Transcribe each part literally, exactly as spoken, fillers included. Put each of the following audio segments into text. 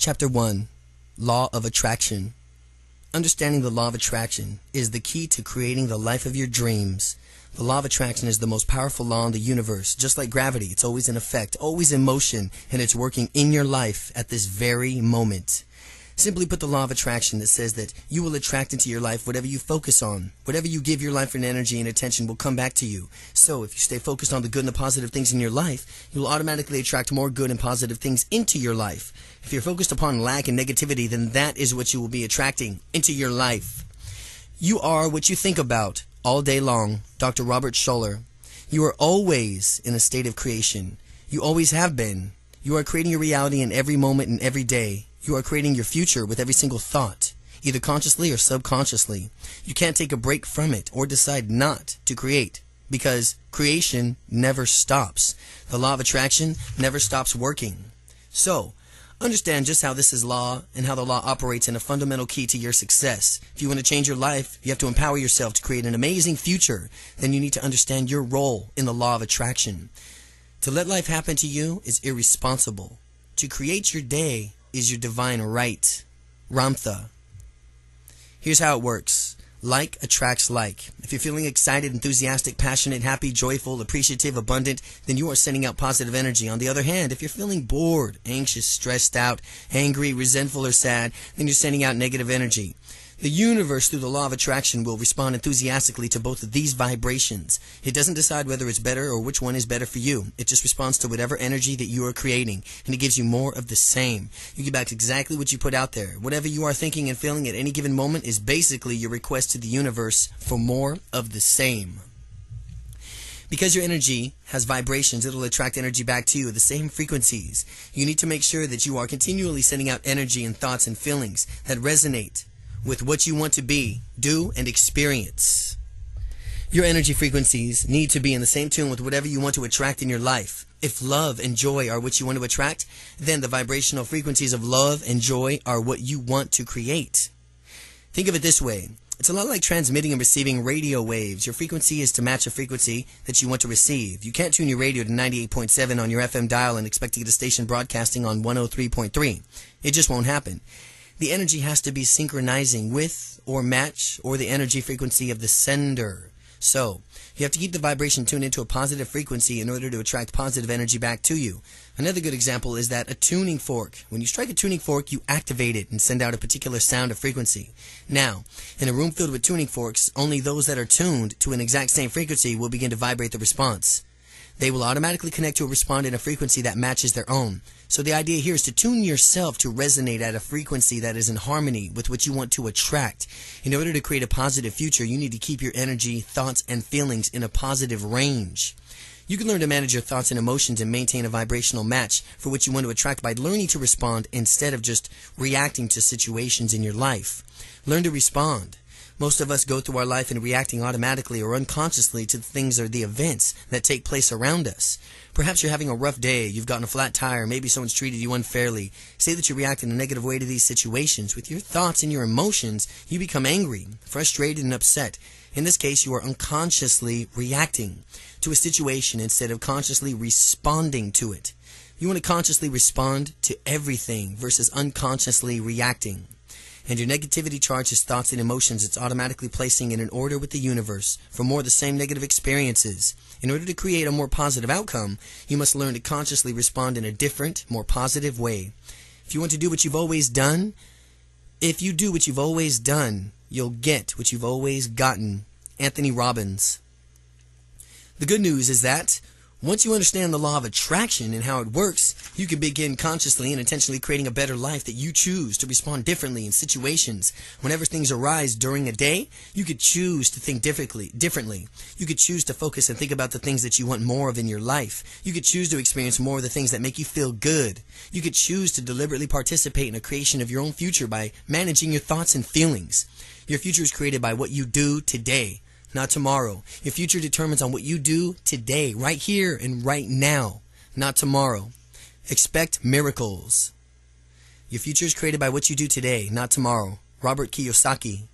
Chapter one. Law of Attraction. Understanding the law of attraction is the key to creating the life of your dreams. The law of attraction is the most powerful law in the universe. Just like gravity, it's always in effect, always in motion, and it's working in your life at this very moment. Simply put, the law of attraction that says that you will attract into your life whatever you focus on. Whatever you give your life and energy and attention will come back to you. So if you stay focused on the good and the positive things in your life, you'll automatically attract more good and positive things into your life. If you're focused upon lack and negativity, then that is what you will be attracting into your life. You are what you think about. All day long. Doctor Robert Schuller. You are always in a state of creation. You always have been. You are creating your reality in every moment and every day. You are creating your future with every single thought, either consciously or subconsciously. You can't take a break from it or decide not to create, because creation never stops. The law of attraction never stops working. So, understand just how this is law and how the law operates, and a fundamental key to your success. If you want to change your life, you have to empower yourself to create an amazing future. Then you need to understand your role in the law of attraction. To let life happen to you is irresponsible. To create your day is your divine right. Ramtha. Here's how it works. Like attracts like. If you're feeling excited, enthusiastic, passionate, happy, joyful, appreciative, abundant, then you are sending out positive energy. On the other hand, if you're feeling bored, anxious, stressed out, angry, resentful, or sad, then you're sending out negative energy. The universe, through the law of attraction, will respond enthusiastically to both of these vibrations. It doesn't decide whether it's better or which one is better for you. It just responds to whatever energy that you are creating, and it gives you more of the same. You get back exactly what you put out there. Whatever you are thinking and feeling at any given moment is basically your request to the universe for more of the same. Because your energy has vibrations, it'll attract energy back to you at the same frequencies. You need to make sure that you are continually sending out energy and thoughts and feelings that resonate with what you want to be, do, and experience. Your energy frequencies need to be in the same tune with whatever you want to attract in your life. If love and joy are what you want to attract, then the vibrational frequencies of love and joy are what you want to create. Think of it this way. It's a lot like transmitting and receiving radio waves. Your frequency is to match a frequency that you want to receive. You can't tune your radio to ninety-eight point seven on your F M dial and expect to get a station broadcasting on one oh three point three. It just won't happen. The energy has to be synchronizing with or match or the energy frequency of the sender. So, you have to keep the vibration tuned into a positive frequency in order to attract positive energy back to you. Another good example is that a tuning fork. When you strike a tuning fork, you activate it and send out a particular sound or frequency. Now, in a room filled with tuning forks, only those that are tuned to an exact same frequency will begin to vibrate the response. They will automatically connect to a respondent at a frequency that matches their own. So the idea here is to tune yourself to resonate at a frequency that is in harmony with what you want to attract. In order to create a positive future, you need to keep your energy, thoughts, and feelings in a positive range. You can learn to manage your thoughts and emotions and maintain a vibrational match for what you want to attract by learning to respond instead of just reacting to situations in your life. Learn to respond. Most of us go through our life in reacting automatically or unconsciously to the things or the events that take place around us. Perhaps you're having a rough day, you've gotten a flat tire, maybe someone's treated you unfairly. Say that you react in a negative way to these situations. With your thoughts and your emotions, you become angry, frustrated, and upset. In this case, you are unconsciously reacting to a situation instead of consciously responding to it. You want to consciously respond to everything versus unconsciously reacting. And your negativity charges, thoughts, and emotions it's automatically placing in an order with the universe for more of the same negative experiences. In order to create a more positive outcome, you must learn to consciously respond in a different, more positive way. If you want to do what you've always done, if you do what you've always done, you'll get what you've always gotten. Anthony Robbins. The good news is that once you understand the law of attraction and how it works, you can begin consciously and intentionally creating a better life that you choose to respond differently in situations. Whenever things arise during a day, you could choose to think differently. differently. You could choose to focus and think about the things that you want more of in your life. You could choose to experience more of the things that make you feel good. You could choose to deliberately participate in the creation of your own future by managing your thoughts and feelings. Your future is created by what you do today, not tomorrow. Your future determines on what you do today, right here and right now, not tomorrow. Expect miracles. Your future is created by what you do today, not tomorrow. Robert Kiyosaki.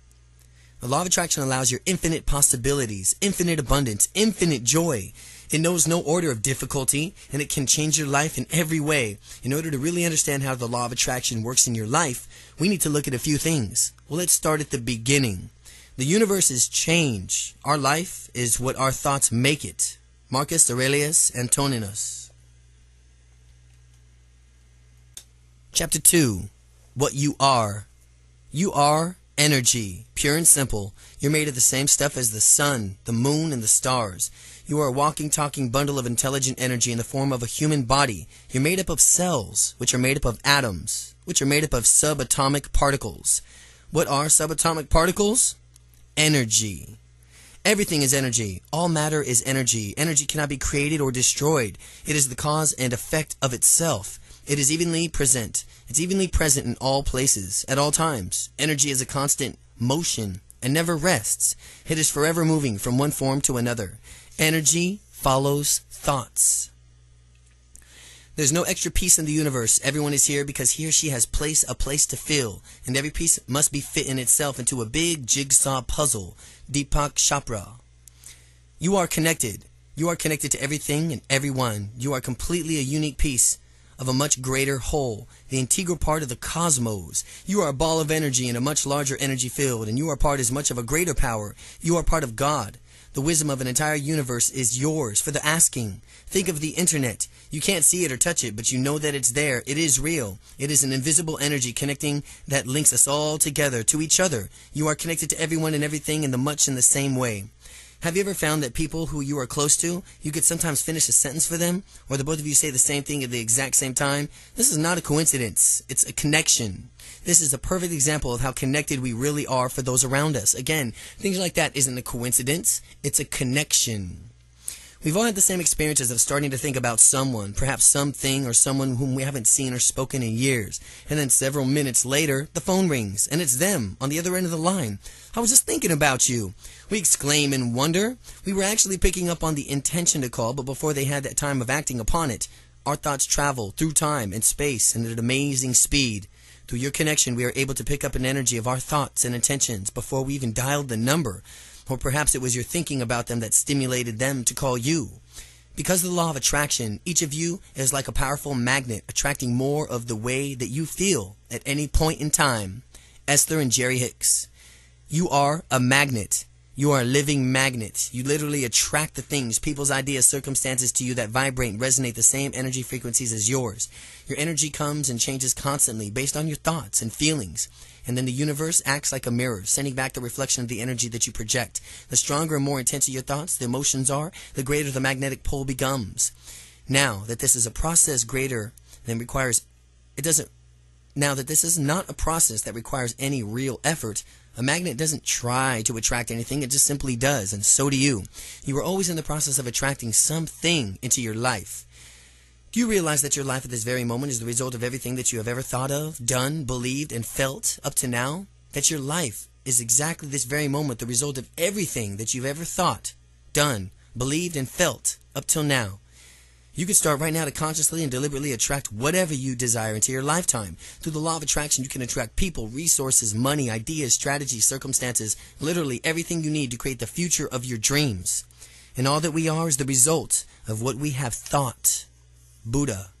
The law of attraction allows your infinite possibilities, infinite abundance, infinite joy. It knows no order of difficulty, and it can change your life in every way. In order to really understand how the law of attraction works in your life, we need to look at a few things. Well, let's start at the beginning. The universe is change. Our life is what our thoughts make it. Marcus Aurelius Antoninus. Chapter two. What you are. You are energy, pure and simple. You're made of the same stuff as the sun, the moon, and the stars. You are a walking, talking bundle of intelligent energy in the form of a human body. You're made up of cells, which are made up of atoms, which are made up of subatomic particles. What are subatomic particles? Energy. Everything is energy. All matter is energy. Energy cannot be created or destroyed. It is the cause and effect of itself. It is evenly present. It's evenly present in all places, at all times. Energy is a constant motion and never rests. It is forever moving from one form to another. Energy follows thoughts. There's no extra piece in the universe. Everyone is here because he or she has place a place to fill, and every piece must be fit in itself into a big jigsaw puzzle. Deepak Chopra. You are connected. You are connected to everything and everyone. You are completely a unique piece of a much greater whole, the integral part of the cosmos. You are a ball of energy in a much larger energy field, and you are part as much of a greater power. You are part of God. The wisdom of an entire universe is yours for the asking. Think of the internet. You can't see it or touch it, but you know that it's there. It is real. It is an invisible energy connecting that links us all together to each other. You are connected to everyone and everything in the much in the same way. Have you ever found that people who you are close to, you could sometimes finish a sentence for them, or the both of you say the same thing at the exact same time? This is not a coincidence. It's a connection. This is a perfect example of how connected we really are for those around us. Again, things like that isn't a coincidence. It's a connection. We've all had the same experiences of starting to think about someone, perhaps something or someone whom we haven't seen or spoken in years. And then several minutes later, the phone rings, and it's them on the other end of the line. I was just thinking about you. We exclaim in wonder. We were actually picking up on the intention to call, but before they had that time of acting upon it, our thoughts travel through time and space and at an amazing speed. Through your connection, we are able to pick up an energy of our thoughts and intentions before we even dialed the number. Or perhaps it was your thinking about them that stimulated them to call you. Because of the law of attraction, each of you is like a powerful magnet, attracting more of the way that you feel at any point in time. Esther and Jerry Hicks. You are a magnet. You are a living magnet. You literally attract the things, people's ideas, circumstances to you that vibrate and resonate the same energy frequencies as yours. Your energy comes and changes constantly based on your thoughts and feelings. And then the universe acts like a mirror, sending back the reflection of the energy that you project. The stronger and more intense your thoughts, the emotions are, the greater the magnetic pull becomes. Now that this is a process greater than requires, it doesn't, now that this is not a process that requires any real effort, a magnet doesn't try to attract anything, it just simply does, and so do you. You are always in the process of attracting something into your life. Do you realize that your life at this very moment is the result of everything that you have ever thought of, done, believed, and felt up to now? That your life is exactly this very moment the result of everything that you've ever thought, done, believed, and felt up till now? You can start right now to consciously and deliberately attract whatever you desire into your lifetime. Through the law of attraction, you can attract people, resources, money, ideas, strategies, circumstances, literally everything you need to create the future of your dreams. And all that we are is the result of what we have thought. Buddha.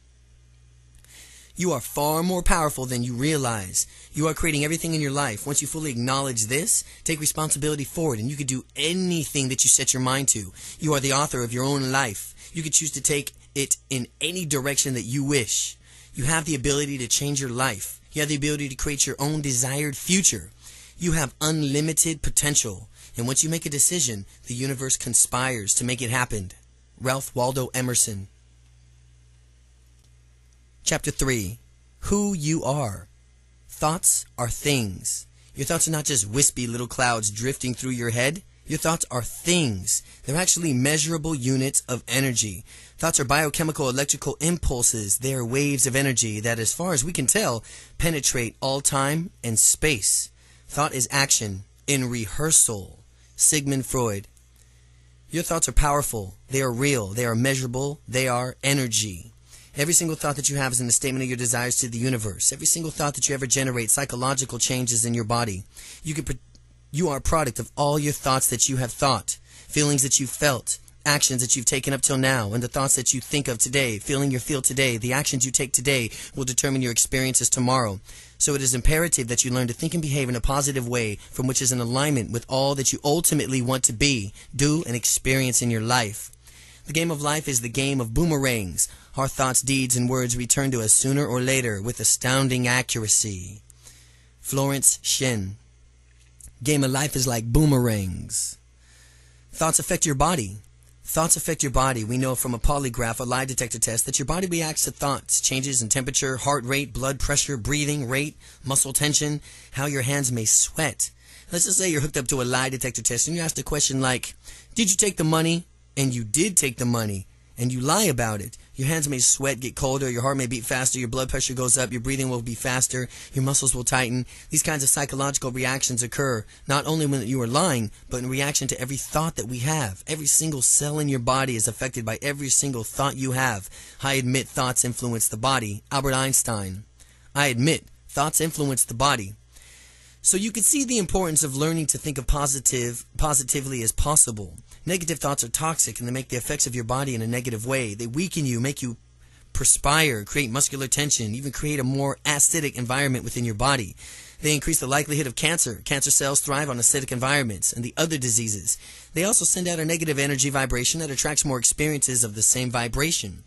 You are far more powerful than you realize. You are creating everything in your life. Once you fully acknowledge this, take responsibility for it, and you can do anything that you set your mind to. You are the author of your own life. You can choose to take it in any direction that you wish. You have the ability to change your life. You have the ability to create your own desired future. You have unlimited potential, and once you make a decision, the universe conspires to make it happen. Ralph Waldo Emerson. Chapter three. Who you are. Thoughts are things. Your thoughts are not just wispy little clouds drifting through your head. Your thoughts are things. They're actually measurable units of energy. Thoughts are biochemical electrical impulses. They are waves of energy that, as far as we can tell, penetrate all time and space. Thought is action in rehearsal. Sigmund Freud. Your thoughts are powerful. They are real. They are measurable. They are energy. Every single thought that you have is in the statement of your desires to the universe. Every single thought that you ever generate psychological changes in your body. You can You are a product of all your thoughts that you have thought, feelings that you felt, actions that you've taken up till now and the thoughts that you think of today, feeling you feel today, the actions you take today will determine your experiences tomorrow. So it is imperative that you learn to think and behave in a positive way from which is in alignment with all that you ultimately want to be, do, and experience in your life. The game of life is the game of boomerangs. Our thoughts, deeds, and words return to us sooner or later with astounding accuracy. Florence Shen. Game of life is like boomerangs. Thoughts affect your body. Thoughts affect your body. We know from a polygraph, a lie detector test, that your body reacts to thoughts, changes in temperature, heart rate, blood pressure, breathing rate, muscle tension, how your hands may sweat. Let's just say you're hooked up to a lie detector test and you ask a question like, did you take the money? And you did take the money, and you lie about it. Your hands may sweat, get colder, your heart may beat faster, your blood pressure goes up, your breathing will be faster, your muscles will tighten. These kinds of psychological reactions occur not only when you are lying, but in reaction to every thought that we have. Every single cell in your body is affected by every single thought you have. I admit thoughts influence the body. Albert Einstein. I admit thoughts influence the body. So you can see the importance of learning to think of positive, positively as possible. Negative thoughts are toxic and they make the effects of your body in a negative way. They weaken you, make you perspire, create muscular tension, even create a more acidic environment within your body. They increase the likelihood of cancer. Cancer cells thrive on acidic environments and the other diseases. They also send out a negative energy vibration that attracts more experiences of the same vibration.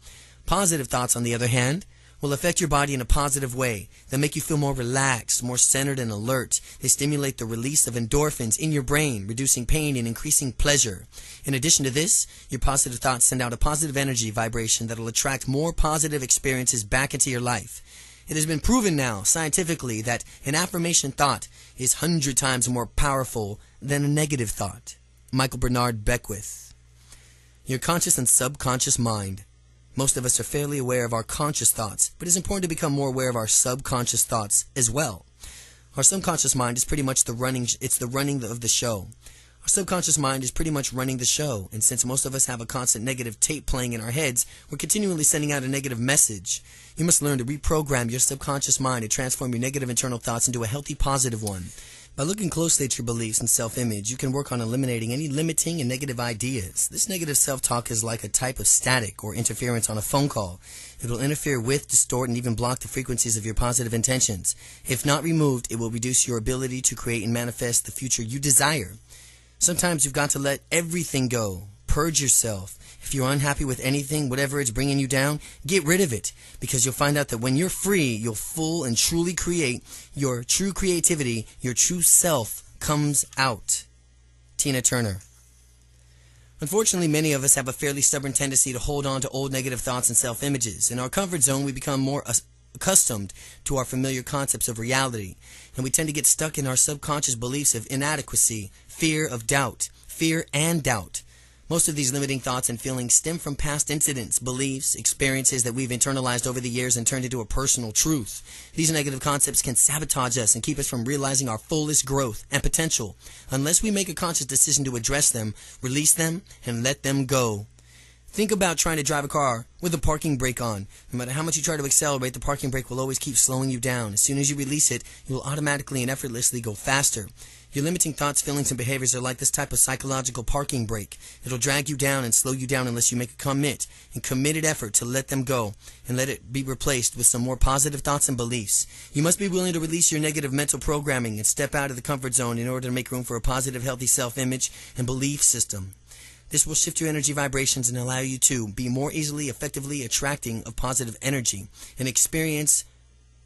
Positive thoughts, on the other hand, will affect your body in a positive way. They make you feel more relaxed, more centered and alert. They stimulate the release of endorphins in your brain, reducing pain and increasing pleasure. In addition to this, your positive thoughts send out a positive energy vibration that will attract more positive experiences back into your life. It has been proven now, scientifically, that an affirmation thought is one hundred times more powerful than a negative thought. Michael Bernard Beckwith. Your conscious and subconscious mind. Most of us are fairly aware of our conscious thoughts, but it's important to become more aware of our subconscious thoughts as well. Our subconscious mind is pretty much the running, it's the running of the show. Our subconscious mind is pretty much running the show, and since most of us have a constant negative tape playing in our heads, we're continually sending out a negative message. You must learn to reprogram your subconscious mind and transform your negative internal thoughts into a healthy positive one. By looking closely at your beliefs and self-image, you can work on eliminating any limiting and negative ideas. This negative self-talk is like a type of static or interference on a phone call. It will interfere with, distort, and even block the frequencies of your positive intentions. If not removed, it will reduce your ability to create and manifest the future you desire. Sometimes you've got to let everything go. Purge yourself. If you're unhappy with anything, whatever it's bringing you down, get rid of it, because you'll find out that when you're free, you'll full and truly create. Your true creativity, your true self comes out. Tina Turner. Unfortunately, many of us have a fairly stubborn tendency to hold on to old negative thoughts and self-images. In our comfort zone, we become more accustomed to our familiar concepts of reality, and we tend to get stuck in our subconscious beliefs of inadequacy, fear of doubt, fear and doubt. Most of these limiting thoughts and feelings stem from past incidents, beliefs, experiences that we've internalized over the years and turned into a personal truth. These negative concepts can sabotage us and keep us from realizing our fullest growth and potential, unless we make a conscious decision to address them, release them, and let them go. Think about trying to drive a car with a parking brake on. No matter how much you try to accelerate, the parking brake will always keep slowing you down. As soon as you release it, you will automatically and effortlessly go faster. Your limiting thoughts, feelings, and behaviors are like this type of psychological parking brake. It'll drag you down and slow you down unless you make a commit and committed effort to let them go and let it be replaced with some more positive thoughts and beliefs. You must be willing to release your negative mental programming and step out of the comfort zone in order to make room for a positive, healthy self-image and belief system. This will shift your energy vibrations and allow you to be more easily, effectively attracting of positive energy and experience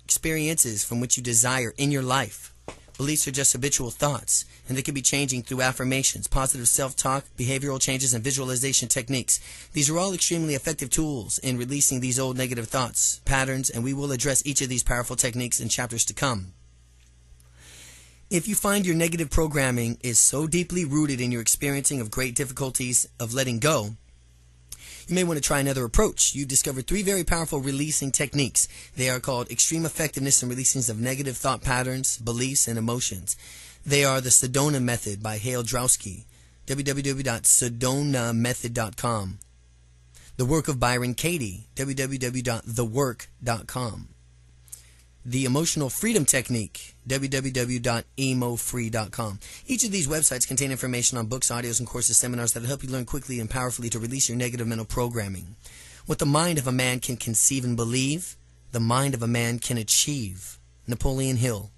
experiences from which you desire in your life. Beliefs are just habitual thoughts, and they can be changing through affirmations, positive self-talk, behavioral changes, and visualization techniques. These are all extremely effective tools in releasing these old negative thoughts, patterns, and we will address each of these powerful techniques in chapters to come. If you find your negative programming is so deeply rooted in your experiencing of great difficulties of letting go, you may want to try another approach. You've discovered three very powerful releasing techniques. They are called extreme effectiveness and releasing of negative thought patterns, beliefs, and emotions. They are the Sedona Method by Hale Drowski, w w w dot sedona method dot com. The work of Byron Katie, w w w dot the work dot com. the Emotional Freedom Technique, w w w dot emo free dot com. Each of these websites contain information on books, audios, and courses, seminars that will help you learn quickly and powerfully to release your negative mental programming. What the mind of a man can conceive and believe, the mind of a man can achieve. Napoleon Hill.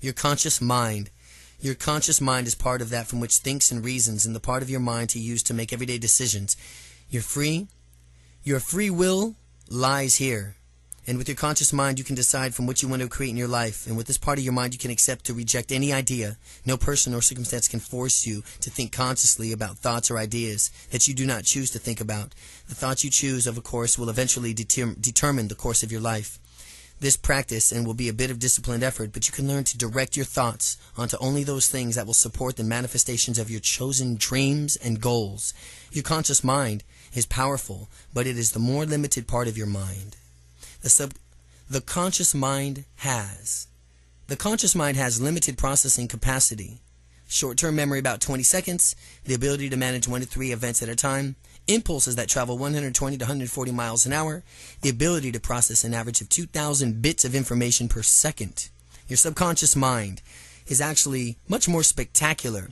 Your conscious mind. Your conscious mind is part of that from which thinks and reasons, and the part of your mind to use to make everyday decisions. You're free. Your free will lies here. And with your conscious mind, you can decide from what you want to create in your life. And with this part of your mind, you can accept or reject any idea. No person or circumstance can force you to think consciously about thoughts or ideas that you do not choose to think about. The thoughts you choose, of course, will eventually deter- determine the course of your life. This practice and will be a bit of disciplined effort, but you can learn to direct your thoughts onto only those things that will support the manifestations of your chosen dreams and goals. Your conscious mind is powerful, but it is the more limited part of your mind. The, sub, the conscious mind has. The conscious mind has limited processing capacity, short-term memory about twenty seconds, the ability to manage one to three events at a time, impulses that travel one hundred twenty to one hundred forty miles an hour, the ability to process an average of two thousand bits of information per second. Your subconscious mind is actually much more spectacular.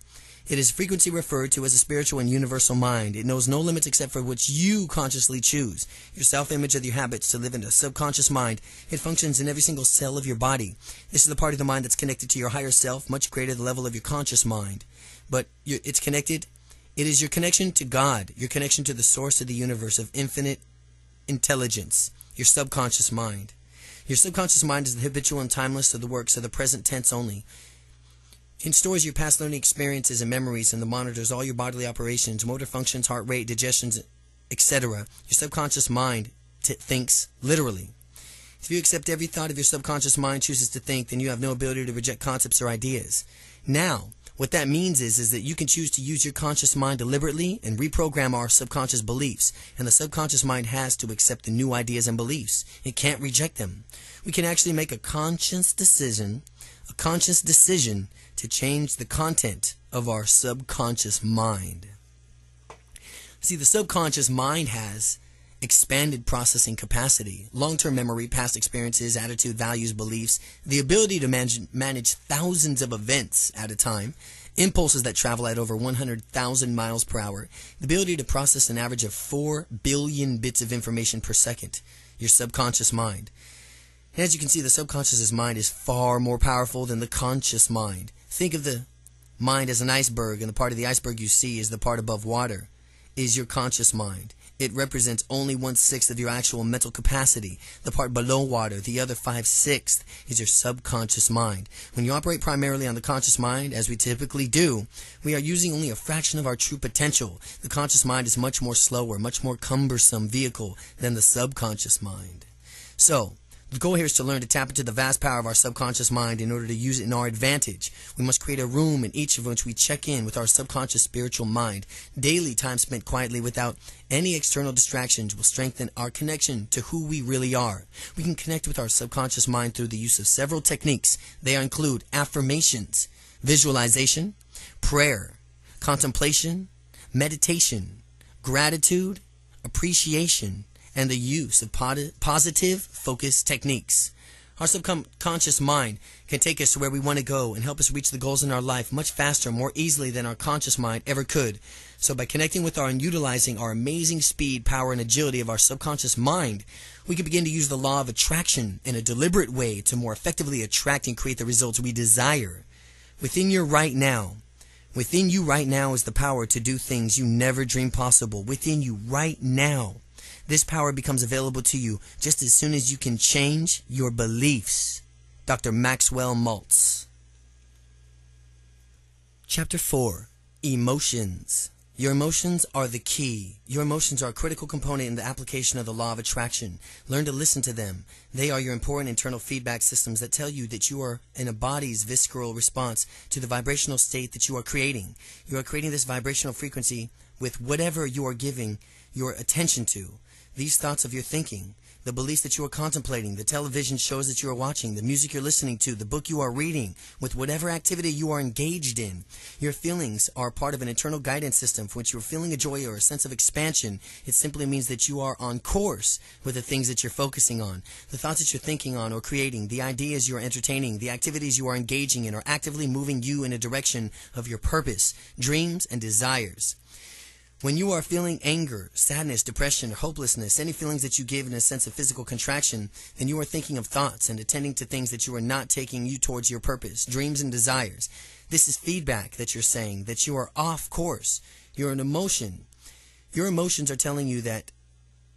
It is frequently referred to as a spiritual and universal mind. It knows no limits except for what you consciously choose. Your self-image of your habits to live in a subconscious mind. It functions in every single cell of your body. This is the part of the mind that's connected to your higher self, much greater than the level of your conscious mind. But it's connected. It is your connection to God, your connection to the source of the universe of infinite intelligence, your subconscious mind. Your subconscious mind is the habitual and timeless of the works of the present tense only. It stores your past learning experiences and memories, and the monitors all your bodily operations, motor functions, heart rate, digestions, et cetera. Your subconscious mind t thinks literally. If you accept every thought of your subconscious mind chooses to think, then you have no ability to reject concepts or ideas. Now, what that means is, is that you can choose to use your conscious mind deliberately and reprogram our subconscious beliefs, and the subconscious mind has to accept the new ideas and beliefs. It can't reject them. We can actually make a conscious decision, a conscious decision, to change the content of our subconscious mind. See, the subconscious mind has expanded processing capacity, long-term memory, past experiences, attitude, values, beliefs, the ability to manage, manage thousands of events at a time, impulses that travel at over one hundred thousand miles per hour, the ability to process an average of four billion bits of information per second, your subconscious mind. And as you can see, the subconscious mind is far more powerful than the conscious mind. Think of the mind as an iceberg, and the part of the iceberg you see is the part above water, is your conscious mind. It represents only one-sixth of your actual mental capacity. The part below water, the other five-sixths, is your subconscious mind. When you operate primarily on the conscious mind, as we typically do, we are using only a fraction of our true potential. The conscious mind is much more slower, much more cumbersome vehicle than the subconscious mind. So, the goal here is to learn to tap into the vast power of our subconscious mind in order to use it in our advantage. We must create a room in each of which we check in with our subconscious spiritual mind. Daily time spent quietly without any external distractions will strengthen our connection to who we really are. We can connect with our subconscious mind through the use of several techniques. They include affirmations, visualization, prayer, contemplation, meditation, gratitude, appreciation, and the use of positive focus techniques. Our subconscious mind can take us to where we want to go and help us reach the goals in our life much faster, more easily than our conscious mind ever could. So by connecting with our and utilizing our amazing speed, power, and agility of our subconscious mind, we can begin to use the law of attraction in a deliberate way to more effectively attract and create the results we desire. Within your right now, within you right now is the power to do things you never dreamed possible. Within you right now. This power becomes available to you just as soon as you can change your beliefs. Doctor Maxwell Maltz. Chapter four. Emotions. Your emotions are the key. Your emotions are a critical component in the application of the law of attraction. Learn to listen to them. They are your important internal feedback systems that tell you that you are in a body's visceral response to the vibrational state that you are creating. You are creating this vibrational frequency with whatever you are giving your attention to. These thoughts of your thinking, the beliefs that you are contemplating, the television shows that you are watching, the music you're listening to, the book you are reading, with whatever activity you are engaged in. Your feelings are part of an internal guidance system for which you are feeling a joy or a sense of expansion. It simply means that you are on course with the things that you're focusing on, the thoughts that you're thinking on or creating, the ideas you are entertaining, the activities you are engaging in, are actively moving you in a direction of your purpose, dreams, and desires. When you are feeling anger, sadness, depression, hopelessness, any feelings that you give in a sense of physical contraction, then you are thinking of thoughts and attending to things that you are not taking you towards your purpose, dreams, and desires. This is feedback that you're saying that you are off course. You're an emotion. Your emotions are telling you that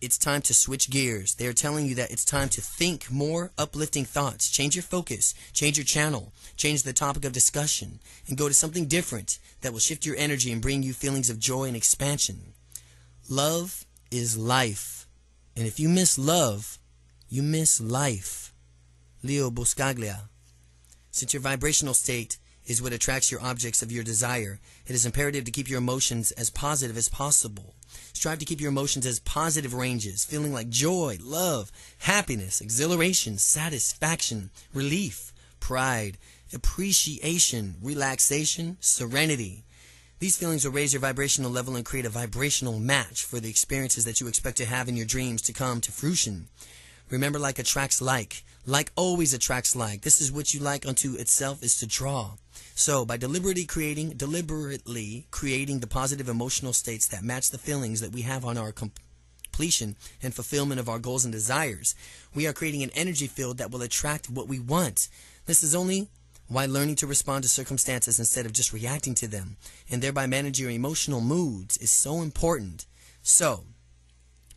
it's time to switch gears. They are telling you that it's time to think more uplifting thoughts. Change your focus, change your channel, change the topic of discussion, and go to something different that will shift your energy and bring you feelings of joy and expansion. Love is life. And if you miss love, you miss life. Leo Buscaglia. Since your vibrational state is what attracts your objects of your desire, it is imperative to keep your emotions as positive as possible. Strive to keep your emotions as positive ranges, feeling like joy, love, happiness, exhilaration, satisfaction, relief, pride, appreciation, relaxation, serenity. These feelings will raise your vibrational level and create a vibrational match for the experiences that you expect to have in your dreams to come to fruition. Remember, like attracts like. Like always attracts like. This is what you like unto itself is to draw. So by deliberately creating, deliberately creating the positive emotional states that match the feelings that we have on our comp completion and fulfillment of our goals and desires, we are creating an energy field that will attract what we want. This is only why learning to respond to circumstances instead of just reacting to them and thereby manage your emotional moods is so important. So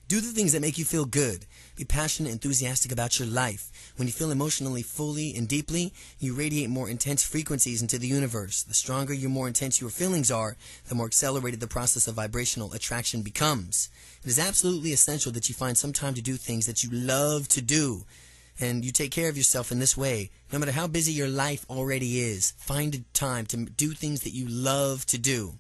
do the things that make you feel good. Be passionate and enthusiastic about your life. When you feel emotionally fully and deeply, you radiate more intense frequencies into the universe. The stronger your more intense your feelings are, the more accelerated the process of vibrational attraction becomes. It is absolutely essential that you find some time to do things that you love to do. And you take care of yourself in this way. No matter how busy your life already is, find a time to do things that you love to do.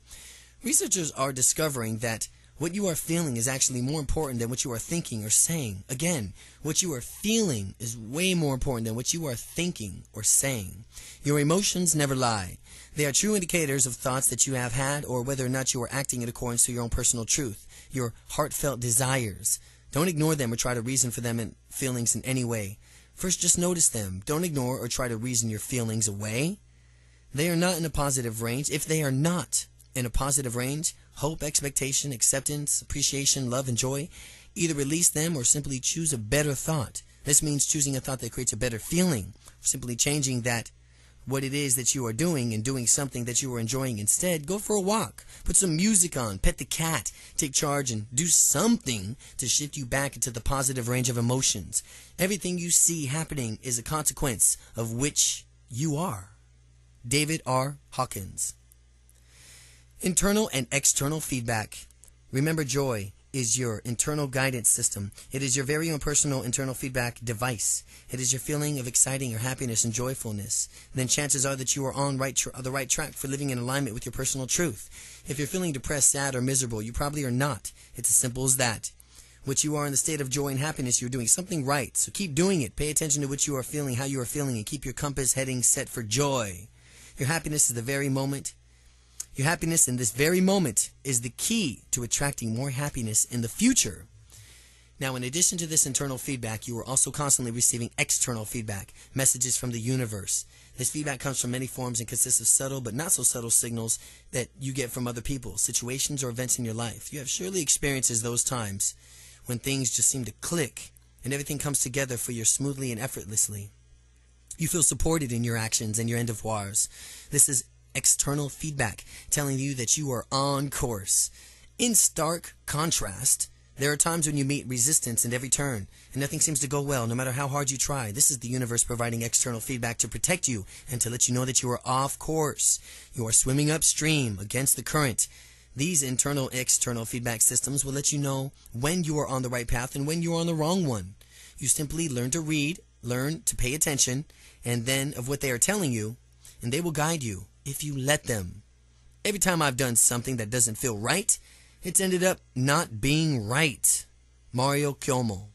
Researchers are discovering that what you are feeling is actually more important than what you are thinking or saying. Again, what you are feeling is way more important than what you are thinking or saying. Your emotions never lie. They are true indicators of thoughts that you have had or whether or not you are acting in accordance to your own personal truth, your heartfelt desires. Don't ignore them or try to reason for them and feelings in any way. First, just notice them. Don't ignore or try to reason your feelings away. They are not in a positive range. If they are not in a positive range, hope, expectation, acceptance, appreciation, love, and joy, either release them or simply choose a better thought. This means choosing a thought that creates a better feeling, simply changing that what it is that you are doing and doing something that you are enjoying instead. Go for a walk, put some music on, pet the cat, take charge, and do something to shift you back into the positive range of emotions. Everything you see happening is a consequence of which you are. David R Hawkins. Internal and external feedback. Remember, joy is your internal guidance system. It is your very own personal internal feedback device. It is your feeling of exciting or happiness and joyfulness. Then chances are that you are on right tr the right track for living in alignment with your personal truth. If you're feeling depressed, sad, or miserable, you probably are not. It's as simple as that. What you are in the state of joy and happiness, you're doing something right. So keep doing it. Pay attention to what you are feeling, how you are feeling, and keep your compass heading set for joy. Your happiness is the very moment. Your happiness in this very moment is the key to attracting more happiness in the future. Now, in addition to this internal feedback, you are also constantly receiving external feedback, messages from the universe. This feedback comes from many forms and consists of subtle but not so subtle signals that you get from other people, situations, or events in your life. You have surely experienced those times when things just seem to click and everything comes together for you smoothly and effortlessly. You feel supported in your actions and your endeavors. This is external feedback telling you that you are on course. In stark contrast, there are times when you meet resistance at every turn and nothing seems to go well no matter how hard you try. This is the universe providing external feedback to protect you and to let you know that you are off course. You are swimming upstream against the current. These internal and external feedback systems will let you know when you are on the right path and when you are on the wrong one. You simply learn to read, learn to pay attention, and then of what they are telling you, and they will guide you if you let them. Every time I've done something that doesn't feel right, it's ended up not being right. Mario Cuomo.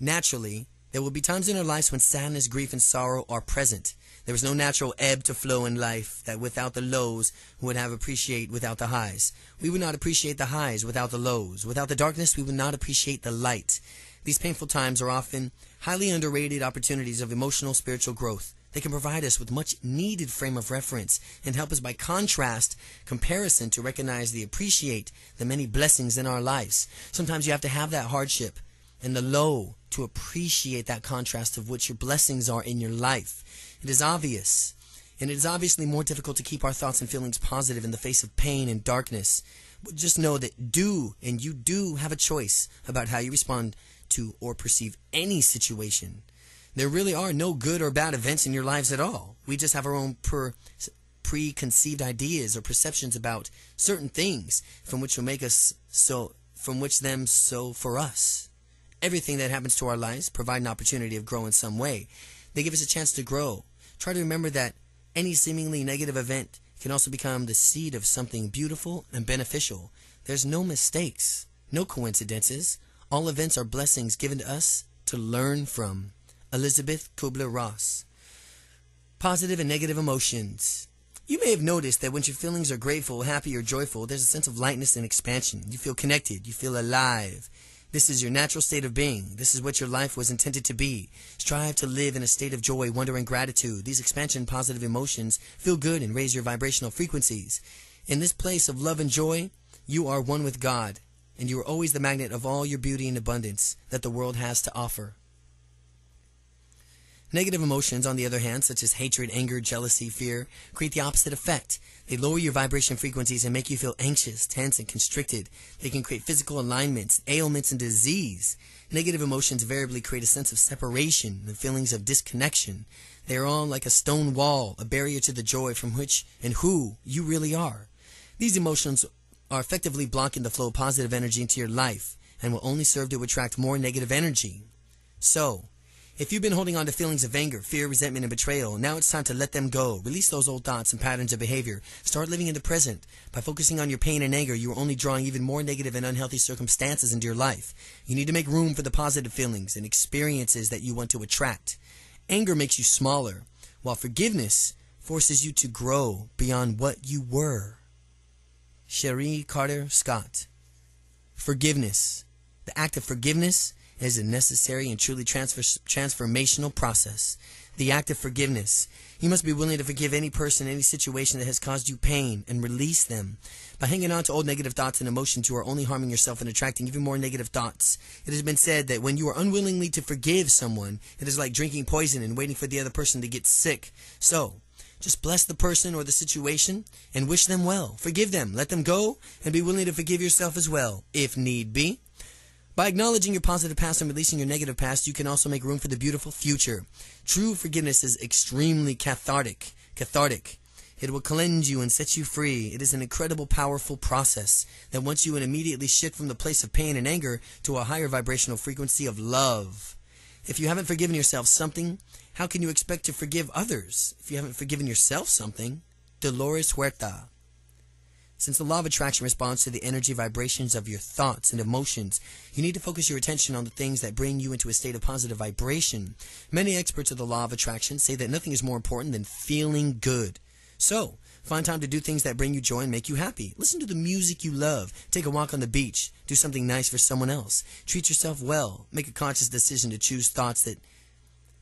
Naturally, there will be times in our lives when sadness, grief, and sorrow are present. There is no natural ebb to flow in life that without the lows we would have appreciate without the highs. We would not appreciate the highs without the lows. Without the darkness, we would not appreciate the light. These painful times are often highly underrated opportunities of emotional, spiritual growth. They can provide us with much needed frame of reference and help us by contrast, comparison to recognize the appreciate the many blessings in our lives. Sometimes you have to have that hardship and the low to appreciate that contrast of what your blessings are in your life. It is obvious, and it is obviously more difficult to keep our thoughts and feelings positive in the face of pain and darkness. But just know that do, and you do have a choice about how you respond to or perceive any situation. There really are no good or bad events in your lives at all. We just have our own per, preconceived ideas or perceptions about certain things from which will make us so, from which them so for us. Everything that happens to our lives provides an opportunity of growth in some way. They give us a chance to grow. Try to remember that any seemingly negative event can also become the seed of something beautiful and beneficial. There's no mistakes, no coincidences. All events are blessings given to us to learn from. Elizabeth Kubler-Ross. Positive and negative emotions. You may have noticed that when your feelings are grateful, happy, or joyful, there's a sense of lightness and expansion. You feel connected. You feel alive. This is your natural state of being. This is what your life was intended to be. Strive to live in a state of joy, wonder, and gratitude. These expansion positive emotions feel good and raise your vibrational frequencies. In this place of love and joy, you are one with God, and you are always the magnet of all your beauty and abundance that the world has to offer. Negative emotions, on the other hand, such as hatred, anger, jealousy, fear, create the opposite effect. They lower your vibration frequencies and make you feel anxious, tense, and constricted. They can create physical ailments, ailments, and disease. Negative emotions invariably create a sense of separation and feelings of disconnection. They are all like a stone wall, a barrier to the joy from which and who you really are. These emotions are effectively blocking the flow of positive energy into your life and will only serve to attract more negative energy. So, if you've been holding on to feelings of anger, fear, resentment, and betrayal, now it's time to let them go. Release those old thoughts and patterns of behavior. Start living in the present. By focusing on your pain and anger, you are only drawing even more negative and unhealthy circumstances into your life. You need to make room for the positive feelings and experiences that you want to attract. Anger makes you smaller, while forgiveness forces you to grow beyond what you were. Cherie Carter Scott. Forgiveness. The act of forgiveness is a necessary and truly transfer transformational process. The act of forgiveness. You must be willing to forgive any person, any situation that has caused you pain, and release them. By hanging on to old negative thoughts and emotions, you are only harming yourself and attracting even more negative thoughts. It has been said that when you are unwillingly to forgive someone, it is like drinking poison and waiting for the other person to get sick. So, just bless the person or the situation and wish them well. Forgive them, let them go, and be willing to forgive yourself as well, if need be. By acknowledging your positive past and releasing your negative past, you can also make room for the beautiful future. True forgiveness is extremely cathartic. Cathartic. It will cleanse you and set you free. It is an incredible, powerful process that wants you to immediately shift from the place of pain and anger to a higher vibrational frequency of love. If you haven't forgiven yourself something, how can you expect to forgive others? If you haven't forgiven yourself something, Dolores Huerta. Since the law of attraction responds to the energy vibrations of your thoughts and emotions, you need to focus your attention on the things that bring you into a state of positive vibration. Many experts of the law of attraction say that nothing is more important than feeling good. So, find time to do things that bring you joy and make you happy. Listen to the music you love. Take a walk on the beach. Do something nice for someone else. Treat yourself well. Make a conscious decision to choose thoughts that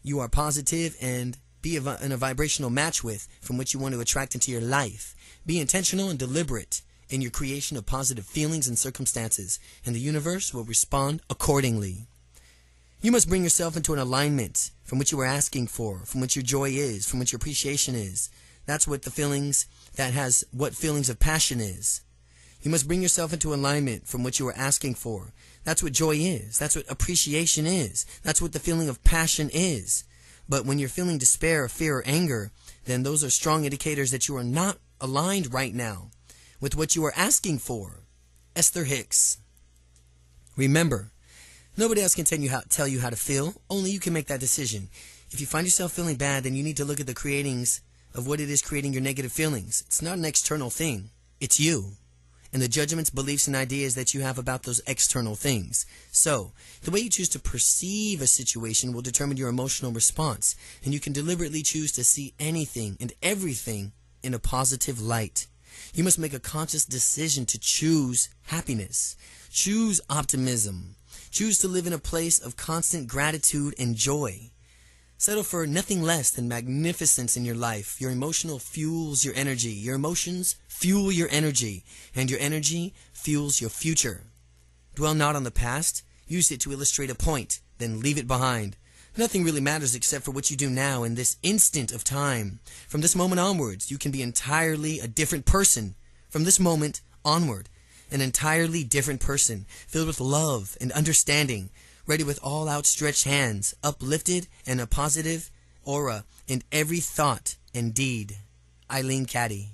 you are positive and be in a vibrational match with, from which you want to attract into your life. Be intentional and deliberate in your creation of positive feelings and circumstances, and the universe will respond accordingly. You must bring yourself into an alignment from what you are asking for, from what your joy is, from what your appreciation is. That's what the feelings that has what feelings of passion is. You must bring yourself into alignment from what you are asking for. That's what joy is. That's what appreciation is. That's what the feeling of passion is. But when you're feeling despair, fear, or anger, then those are strong indicators that you are not aligned right now with what you are asking for. Esther Hicks. Remember, nobody else can tell you how, tell you how to feel. Only you can make that decision. If you find yourself feeling bad, then you need to look at the creatings of what it is creating your negative feelings. It's not an external thing. It's you. and the judgments, beliefs, and ideas that you have about those external things. So, the way you choose to perceive a situation will determine your emotional response, and you can deliberately choose to see anything and everything in a positive light. You must make a conscious decision to choose happiness, choose optimism, choose to live in a place of constant gratitude and joy. Settle for nothing less than magnificence in your life. Your emotional fuels your energy. Your emotions fuel your energy, and your energy fuels your future. Dwell not on the past. Use it to illustrate a point, then leave it behind. Nothing really matters except for what you do now in this instant of time. From this moment onwards, you can be entirely a different person. From this moment onward, an entirely different person, filled with love and understanding, ready with all outstretched hands, uplifted and a positive aura in every thought and deed. Eileen Caddy.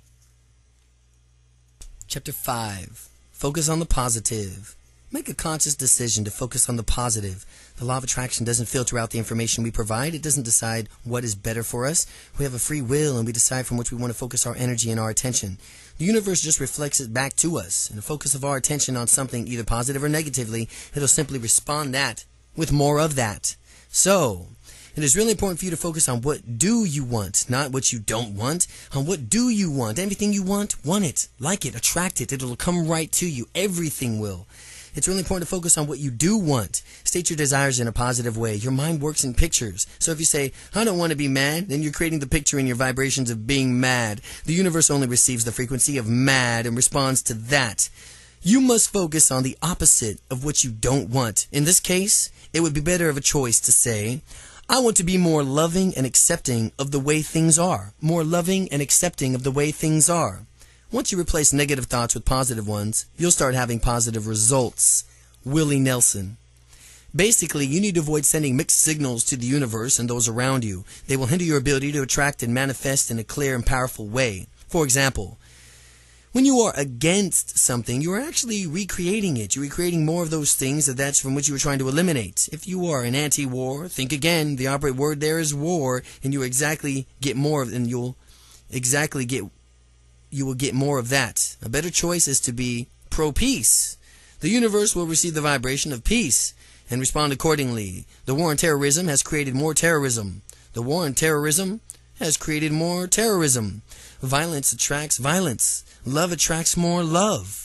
Chapter five. Focus on the positive. Make a conscious decision to focus on the positive. The law of attraction doesn't filter out the information we provide. It doesn't decide what is better for us. We have a free will, and we decide from which we want to focus our energy and our attention. The universe just reflects it back to us, and the focus of our attention on something, either positive or negatively, it'll simply respond that with more of that. So, it is really important for you to focus on what do you want, not what you don't want. On what do you want. Everything you want, want it, like it, attract it. It'll come right to you. Everything will. It's really important to focus on what you do want. State your desires in a positive way. Your mind works in pictures. So if you say, I don't want to be mad, then you're creating the picture in your vibrations of being mad. The universe only receives the frequency of mad and responds to that. You must focus on the opposite of what you don't want. In this case, it would be better of a choice to say, I want to be more loving and accepting of the way things are. More loving and accepting of the way things are. Once you replace negative thoughts with positive ones, you'll start having positive results. Willie Nelson. Basically, you need to avoid sending mixed signals to the universe and those around you. They will hinder your ability to attract and manifest in a clear and powerful way. For example, when you are against something, you are actually recreating it. You're recreating more of those things that that's from which you were trying to eliminate. If you are an anti-war, think again. The operative word there is war, and you exactly get more than you'll exactly get. You will get more of that. A better choice is to be pro-peace. The universe will receive the vibration of peace and respond accordingly. The war on terrorism has created more terrorism. The war on terrorism has created more terrorism. Violence attracts violence. Love attracts more love.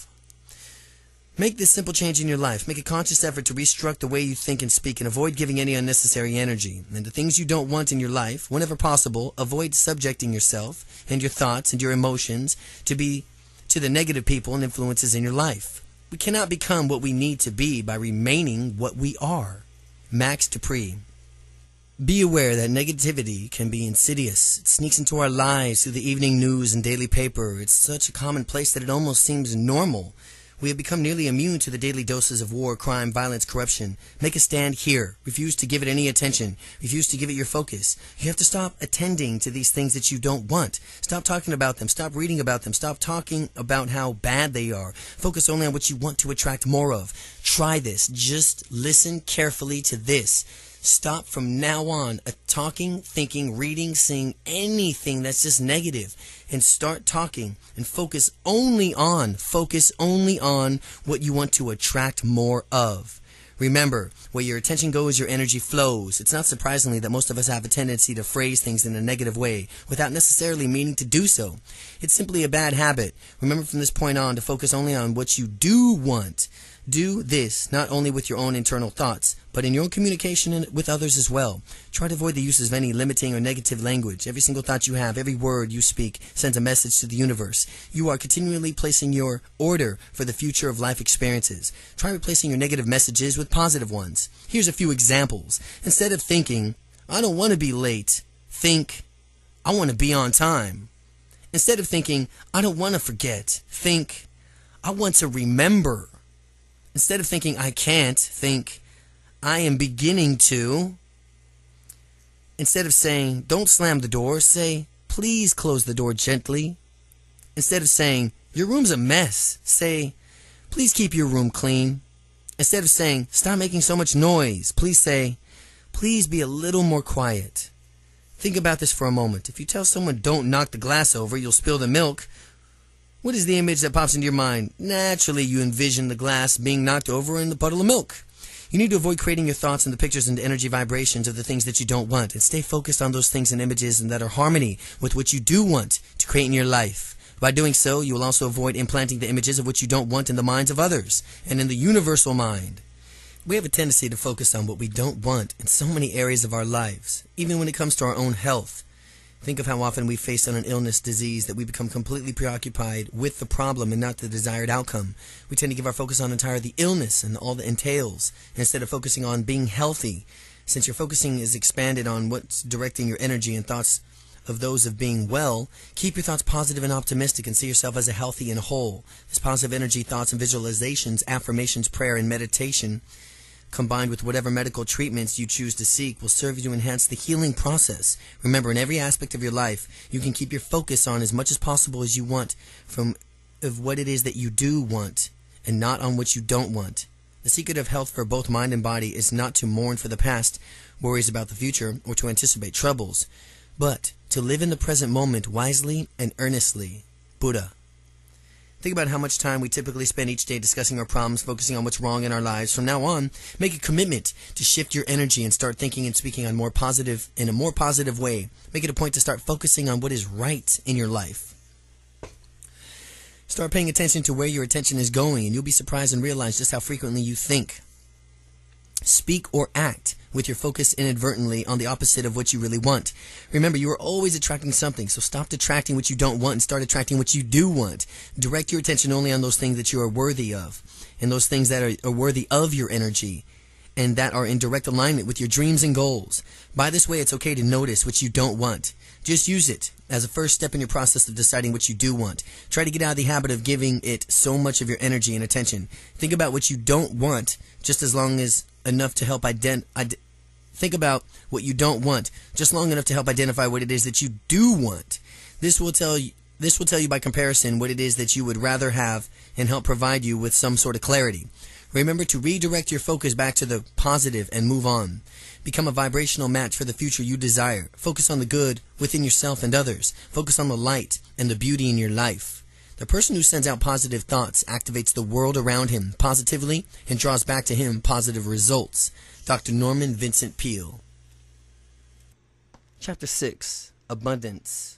Make this simple change in your life. Make a conscious effort to restructure the way you think and speak, and avoid giving any unnecessary energy. And the things you don't want in your life, whenever possible, avoid subjecting yourself and your thoughts and your emotions to be to the negative people and influences in your life. We cannot become what we need to be by remaining what we are. Max Dupree. Be aware that negativity can be insidious. It sneaks into our lives through the evening news and daily paper. It's such a commonplace that it almost seems normal. We have become nearly immune to the daily doses of war, crime, violence, corruption. Make a stand here. Refuse to give it any attention. Refuse to give it your focus. You have to stop attending to these things that you don't want. Stop talking about them. Stop reading about them. Stop talking about how bad they are. Focus only on what you want to attract more of. Try this. Just listen carefully to this. Stop from now on a talking, thinking, reading, seeing anything that's just negative, and start talking and focus only on, focus only on what you want to attract more of. Remember, where your attention goes, your energy flows. It's not surprisingly that most of us have a tendency to phrase things in a negative way without necessarily meaning to do so. It's simply a bad habit. Remember from this point on to focus only on what you do want. Do this not only with your own internal thoughts, but in your own communication and with others as well. Try to avoid the use of any limiting or negative language. Every single thought you have, every word you speak, sends a message to the universe. You are continually placing your order for the future of life experiences. Try replacing your negative messages with positive ones. Here's a few examples. Instead of thinking, I don't want to be late, think, I want to be on time. Instead of thinking, I don't want to forget, think, I want to remember. Instead of thinking, I can't, think, I am beginning to. Instead of saying, don't slam the door, say, please close the door gently. Instead of saying, your room's a mess, say, please keep your room clean. Instead of saying, stop making so much noise, please say, please be a little more quiet. Think about this for a moment. If you tell someone, don't knock the glass over, you'll spill the milk. What is the image that pops into your mind? Naturally, you envision the glass being knocked over in the puddle of milk. You need to avoid creating your thoughts and the pictures and the energy vibrations of the things that you don't want, and stay focused on those things and images and that are harmony with what you do want to create in your life. By doing so, you will also avoid implanting the images of what you don't want in the minds of others and in the universal mind. We have a tendency to focus on what we don't want in so many areas of our lives, even when it comes to our own health. Think of how often we face on an illness, disease, that we become completely preoccupied with the problem and not the desired outcome. We tend to give our focus on entirely the illness and all that entails, instead of focusing on being healthy. Since your focusing is expanded on what's directing your energy and thoughts of those of being well, keep your thoughts positive and optimistic and see yourself as a healthy and whole. This positive energy, thoughts and visualizations, affirmations, prayer, and meditation, combined with whatever medical treatments you choose to seek, will serve you to enhance the healing process. Remember, in every aspect of your life, you can keep your focus on as much as possible as you want from of what it is that you do want and not on what you don't want. The secret of health for both mind and body is not to mourn for the past, worries about the future, or to anticipate troubles, but to live in the present moment wisely and earnestly. Buddha. Think about how much time we typically spend each day discussing our problems, focusing on what's wrong in our lives. From now on, make a commitment to shift your energy and start thinking and speaking on more positive, in a more positive way. Make it a point to start focusing on what is right in your life. Start paying attention to where your attention is going, and you'll be surprised and realize just how frequently you think, speak, or act with your focus inadvertently on the opposite of what you really want. Remember, you are always attracting something, so stop attracting what you don't want and start attracting what you do want. Direct your attention only on those things that you are worthy of, and those things that are, are worthy of your energy, and that are in direct alignment with your dreams and goals. By this way, it's okay to notice what you don't want. Just use it as a first step in your process of deciding what you do want. Try to get out of the habit of giving it so much of your energy and attention. Think about what you don't want just as long as enough to help ident- Id Think about what you don't want just long enough to help identify what it is that you do want. This will tell you, this will tell you by comparison what it is that you would rather have and help provide you with some sort of clarity. Remember to redirect your focus back to the positive and move on. Become a vibrational match for the future you desire. Focus on the good within yourself and others. Focus on the light and the beauty in your life. The person who sends out positive thoughts activates the world around him positively and draws back to him positive results. Doctor Norman Vincent Peale. Chapter six. Abundance.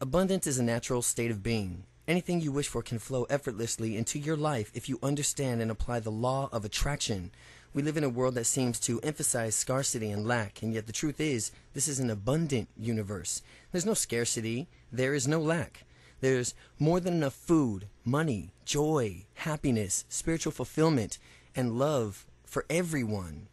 Abundance is a natural state of being. Anything you wish for can flow effortlessly into your life if you understand and apply the law of attraction. We live in a world that seems to emphasize scarcity and lack, and yet the truth is, this is an abundant universe. There's no scarcity. There is no lack. There's more than enough food, money, joy, happiness, spiritual fulfillment, and love for everyone.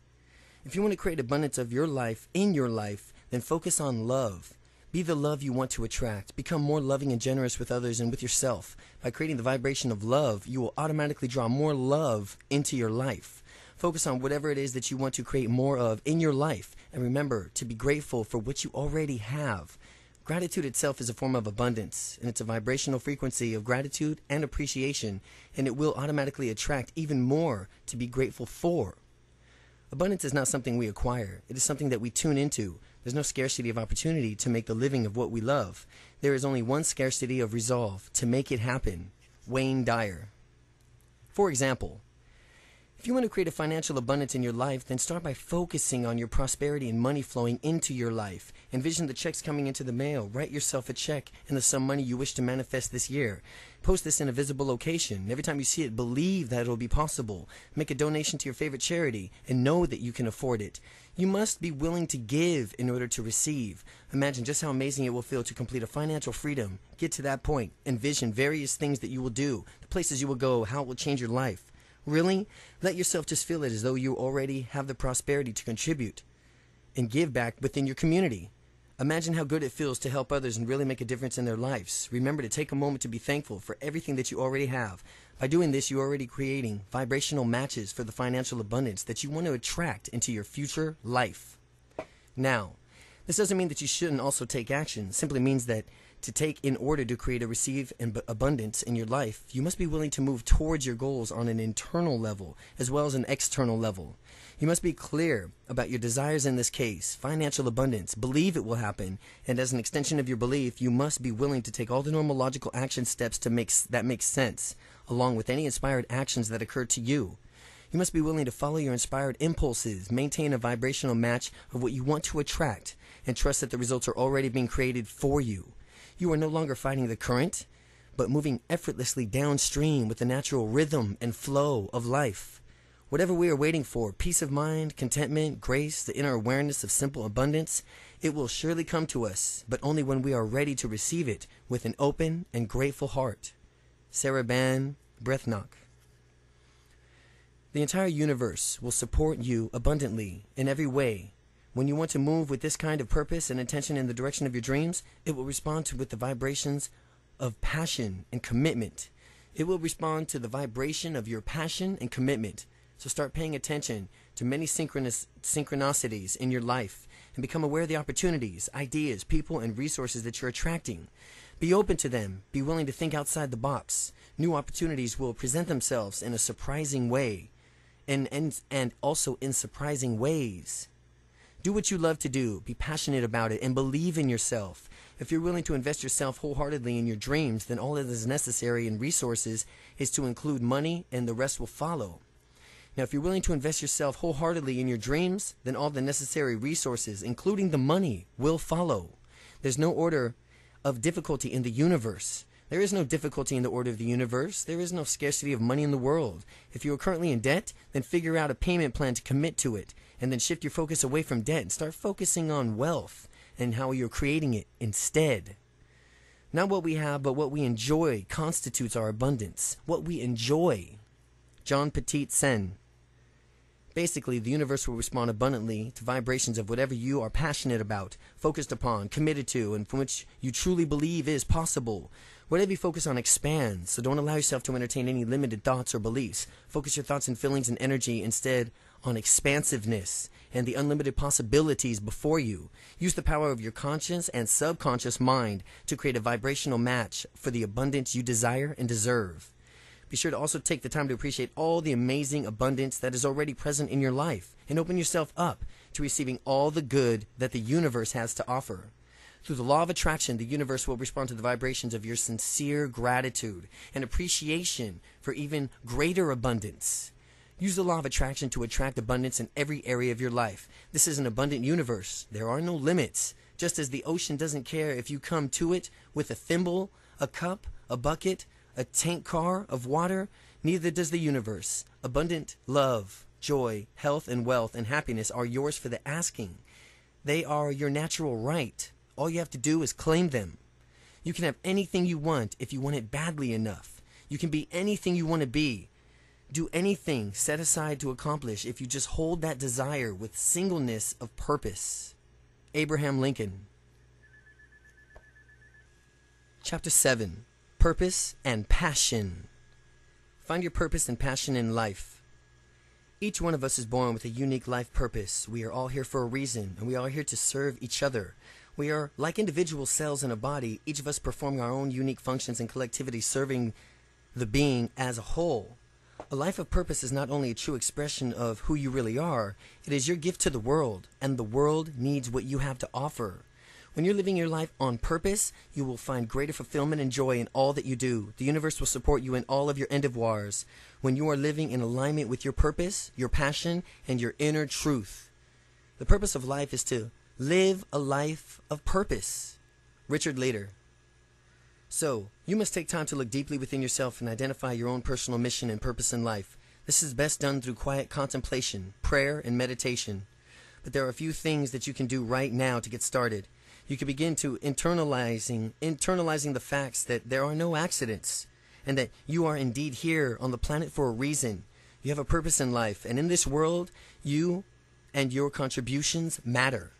If you want to create abundance of your life in your life, then focus on love. Be the love you want to attract. Become more loving and generous with others and with yourself. By creating the vibration of love, you will automatically draw more love into your life. Focus on whatever it is that you want to create more of in your life, and remember to be grateful for what you already have. Gratitude itself is a form of abundance, and it's a vibrational frequency of gratitude and appreciation, and it will automatically attract even more to be grateful for. Abundance is not something we acquire. It is something that we tune into. There's no scarcity of opportunity to make the living of what we love. There is only one scarcity of resolve to make it happen. Wayne Dyer. For example, if you want to create a financial abundance in your life, then start by focusing on your prosperity and money flowing into your life. Envision the checks coming into the mail. Write yourself a check and the sum money you wish to manifest this year. Post this in a visible location. Every time you see it, believe that it will be possible. Make a donation to your favorite charity and know that you can afford it. You must be willing to give in order to receive. Imagine just how amazing it will feel to complete a financial freedom. Get to that point. Envision various things that you will do, the places you will go, how it will change your life. Really? Let yourself just feel it as though you already have the prosperity to contribute and give back within your community. Imagine how good it feels to help others and really make a difference in their lives. Remember to take a moment to be thankful for everything that you already have. By doing this, you are already creating vibrational matches for the financial abundance that you want to attract into your future life. Now, this doesn't mean that you shouldn't also take action. It simply means that to take in order to create a receive and abundance in your life, you must be willing to move towards your goals on an internal level as well as an external level. You must be clear about your desires in this case, financial abundance, believe it will happen, and as an extension of your belief, you must be willing to take all the normal logical action steps to make, that make sense, along with any inspired actions that occur to you. You must be willing to follow your inspired impulses, maintain a vibrational match of what you want to attract, and trust that the results are already being created for you. You are no longer fighting the current, but moving effortlessly downstream with the natural rhythm and flow of life. Whatever we are waiting for, peace of mind, contentment, grace, the inner awareness of simple abundance, it will surely come to us, but only when we are ready to receive it with an open and grateful heart. Sarah Ban, Breathnach. The entire universe will support you abundantly in every way. When you want to move with this kind of purpose and intention in the direction of your dreams, it will respond to with the vibrations of passion and commitment. It will respond to the vibration of your passion and commitment. So start paying attention to many synchronous synchronicities in your life and become aware of the opportunities, ideas, people, and resources that you're attracting. Be open to them. Be willing to think outside the box. New opportunities will present themselves in a surprising way. And, and, and also in surprising ways. Do what you love to do, be passionate about it, and believe in yourself. If you're willing to invest yourself wholeheartedly in your dreams, then all that is necessary in resources is to include money, and the rest will follow. Now, if you're willing to invest yourself wholeheartedly in your dreams, then all the necessary resources, including the money, will follow. There's no order of difficulty in the universe. There is no difficulty in the order of the universe. There is no scarcity of money in the world. If you are currently in debt, then figure out a payment plan to commit to it, and then shift your focus away from debt and start focusing on wealth and how you're creating it instead. Not what we have, but what we enjoy constitutes our abundance. What we enjoy. John Petit Sen. Basically, the universe will respond abundantly to vibrations of whatever you are passionate about, focused upon, committed to, and from which you truly believe is possible. Whatever you focus on expands, so don't allow yourself to entertain any limited thoughts or beliefs. Focus your thoughts and feelings and energy instead on expansiveness and the unlimited possibilities before you. Use the power of your conscious and subconscious mind to create a vibrational match for the abundance you desire and deserve. Be sure to also take the time to appreciate all the amazing abundance that is already present in your life and open yourself up to receiving all the good that the universe has to offer. Through the law of attraction, the universe will respond to the vibrations of your sincere gratitude and appreciation for even greater abundance. Use the law of attraction to attract abundance in every area of your life. This is an abundant universe. There are no limits. Just as the ocean doesn't care if you come to it with a thimble, a cup, a bucket, a tank car of water, neither does the universe. Abundant love, joy, health, and wealth, and happiness are yours for the asking. They are your natural right. All you have to do is claim them. You can have anything you want if you want it badly enough. You can be anything you want to be. Do anything set aside to accomplish if you just hold that desire with singleness of purpose. Abraham Lincoln. Chapter seven. Purpose and passion. Find your purpose and passion in life. Each one of us is born with a unique life purpose. We are all here for a reason, and we are here to serve each other. We are like individual cells in a body, each of us performing our own unique functions and collectivity serving the being as a whole. A life of purpose is not only a true expression of who you really are, it is your gift to the world, and the world needs what you have to offer. When you're living your life on purpose, you will find greater fulfillment and joy in all that you do. The universe will support you in all of your endeavors. When you are living in alignment with your purpose, your passion, and your inner truth. The purpose of life is to live a life of purpose. Richard Leder. So, you must take time to look deeply within yourself and identify your own personal mission and purpose in life. This is best done through quiet contemplation, prayer, and meditation. But there are a few things that you can do right now to get started. You can begin to internalizing, internalizing the facts that there are no accidents and that you are indeed here on the planet for a reason. You have a purpose in life, and in this world, you and your contributions matter.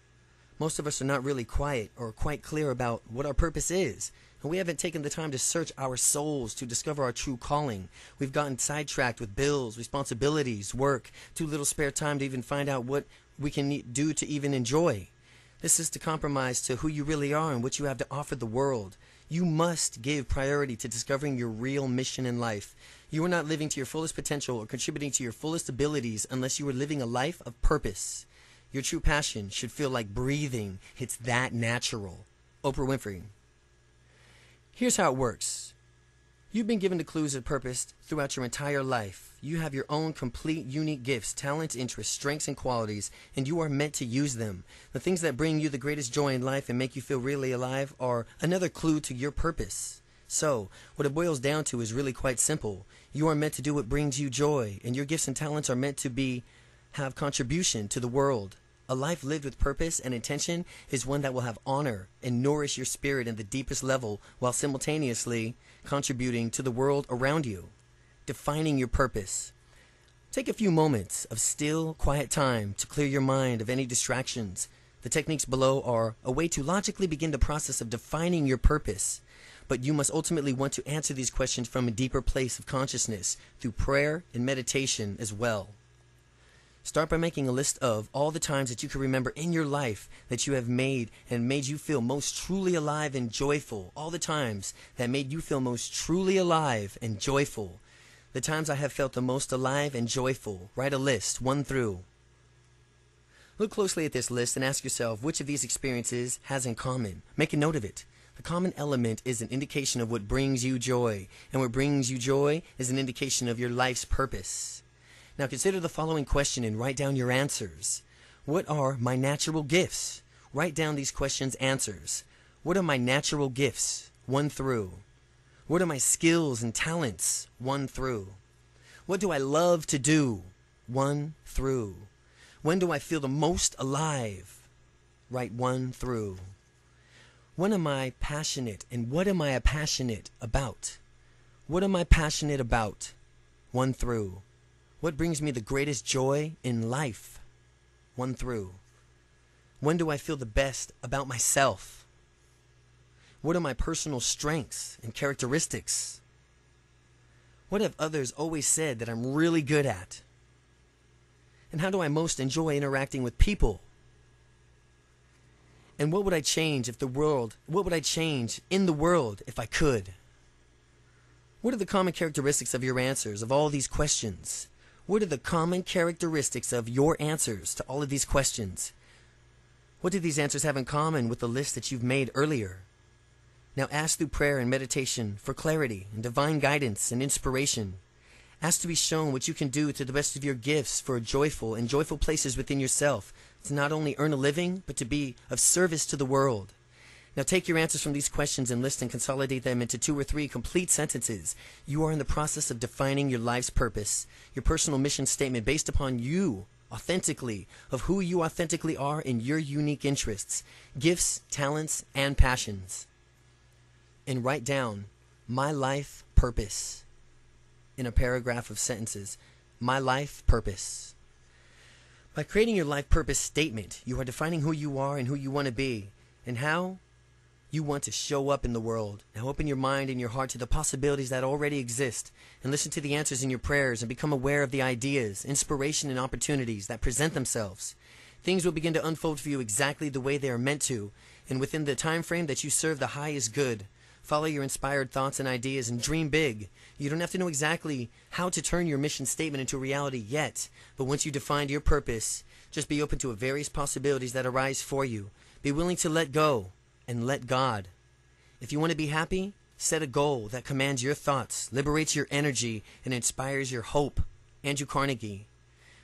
Most of us are not really quiet or quite clear about what our purpose is, and we haven't taken the time to search our souls to discover our true calling. We've gotten sidetracked with bills, responsibilities, work, too little spare time to even find out what we can do to even enjoy. This is to compromise to who you really are and what you have to offer the world. You must give priority to discovering your real mission in life. You are not living to your fullest potential or contributing to your fullest abilities unless you are living a life of purpose. Your true passion should feel like breathing. It's that natural. Oprah Winfrey. Here's how it works. You've been given the clues of purpose throughout your entire life. You have your own complete, unique gifts, talents, interests, strengths, and qualities, and you are meant to use them. The things that bring you the greatest joy in life and make you feel really alive are another clue to your purpose. So, what it boils down to is really quite simple. You are meant to do what brings you joy, and your gifts and talents are meant to be have contribution to the world. A life lived with purpose and intention is one that will have honor and nourish your spirit in the deepest level while simultaneously contributing to the world around you. Defining your purpose. Take a few moments of still, quiet time to clear your mind of any distractions. The techniques below are a way to logically begin the process of defining your purpose, but you must ultimately want to answer these questions from a deeper place of consciousness through prayer and meditation as well. Start by making a list of all the times that you can remember in your life that you have made and made you feel most truly alive and joyful. All the times that made you feel most truly alive and joyful. The times I have felt the most alive and joyful. Write a list, one through. Look closely at this list and ask yourself which of these experiences has in common. Make a note of it. The common element is an indication of what brings you joy, and what brings you joy is an indication of your life's purpose. Now consider the following question and write down your answers. What are my natural gifts? Write down these questions' answers. What are my natural gifts? One through. What are my skills and talents? One through. What do I love to do? One through. When do I feel the most alive? Write one through. When am I passionate and what am I passionate about? What am I passionate about? One through. What brings me the greatest joy in life? One through. When do I feel the best about myself? What are my personal strengths and characteristics? What have others always said that I'm really good at? And how do I most enjoy interacting with people? And what would I change if the world, what would I change in the world if I could? What are the common characteristics of your answers of all these questions? What are the common characteristics of your answers to all of these questions? What do these answers have in common with the list that you've made earlier? Now ask through prayer and meditation for clarity and divine guidance and inspiration. Ask to be shown what you can do to the best of your gifts for joyful and joyful places within yourself to not only earn a living, but to be of service to the world. Now take your answers from these questions and list and consolidate them into two or three complete sentences. You are in the process of defining your life's purpose, your personal mission statement based upon you authentically, of who you authentically are in your unique interests, gifts, talents, and passions. And write down, my life purpose, in a paragraph of sentences. My life purpose. By creating your life purpose statement, you are defining who you are and who you want to be, and how you want to show up in the world. Now open your mind and your heart to the possibilities that already exist and listen to the answers in your prayers and become aware of the ideas, inspiration, and opportunities that present themselves. Things will begin to unfold for you exactly the way they are meant to and within the time frame that you serve the highest good. Follow your inspired thoughts and ideas and dream big. You don't have to know exactly how to turn your mission statement into reality yet, but once you define your purpose, just be open to various possibilities that arise for you. Be willing to let go. And let God. If you want to be happy, set a goal that commands your thoughts, liberates your energy, and inspires your hope. Andrew Carnegie.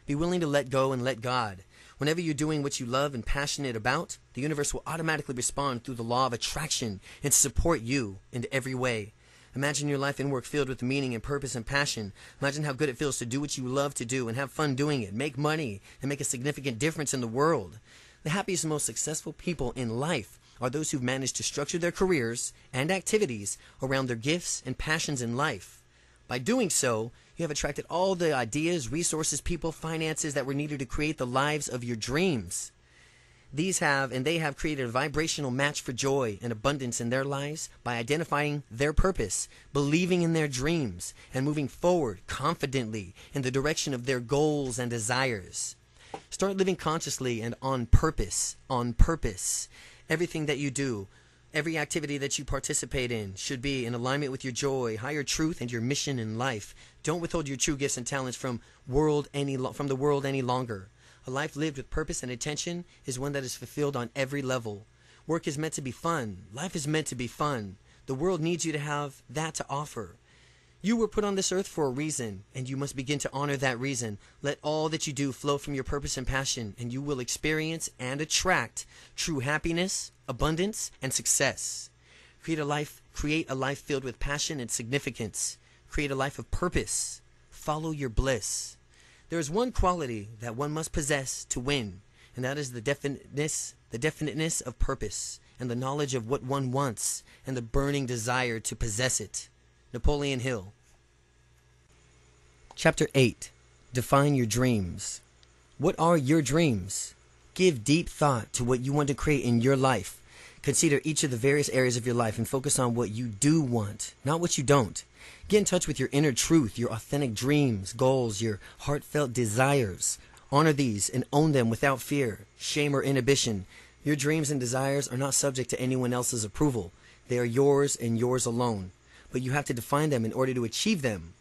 Be willing to let go and let God. Whenever you're doing what you love and passionate about, the universe will automatically respond through the law of attraction and support you in every way. Imagine your life and work filled with meaning and purpose and passion. Imagine how good it feels to do what you love to do and have fun doing it, make money, and make a significant difference in the world. The happiest and most successful people in life are those who've managed to structure their careers and activities around their gifts and passions in life. By doing so, you have attracted all the ideas, resources, people, finances that were needed to create the lives of your dreams. These have and they have created a vibrational match for joy and abundance in their lives by identifying their purpose, believing in their dreams, and moving forward confidently in the direction of their goals and desires. Start living consciously and on purpose, on purpose. Everything that you do, Every activity that you participate in should be in alignment with your joy, higher truth, and your mission in life. Don't withhold your true gifts and talents from world any lo from the world any longer. A life lived with purpose and intention is one that is fulfilled on every level. Work is meant to be fun. Life is meant to be fun. The world needs you to have that to offer. You were put on this earth for a reason, and you must begin to honor that reason. Let all that you do flow from your purpose and passion, and you will experience and attract true happiness, abundance, and success. Create a life, create a life filled with passion and significance. Create a life of purpose. Follow your bliss. There is one quality that one must possess to win, and that is the definiteness, the definiteness of purpose, and the knowledge of what one wants, and the burning desire to possess it. Napoleon Hill. Chapter eight. Define your dreams. What are your dreams? Give deep thought to what you want to create in your life. Consider each of the various areas of your life and focus on what you do want, not what you don't. Get in touch with your inner truth, your authentic dreams, goals, your heartfelt desires. Honor these and own them without fear, shame, or inhibition. Your dreams and desires are not subject to anyone else's approval. They are yours and yours alone. But you have to define them in order to achieve them.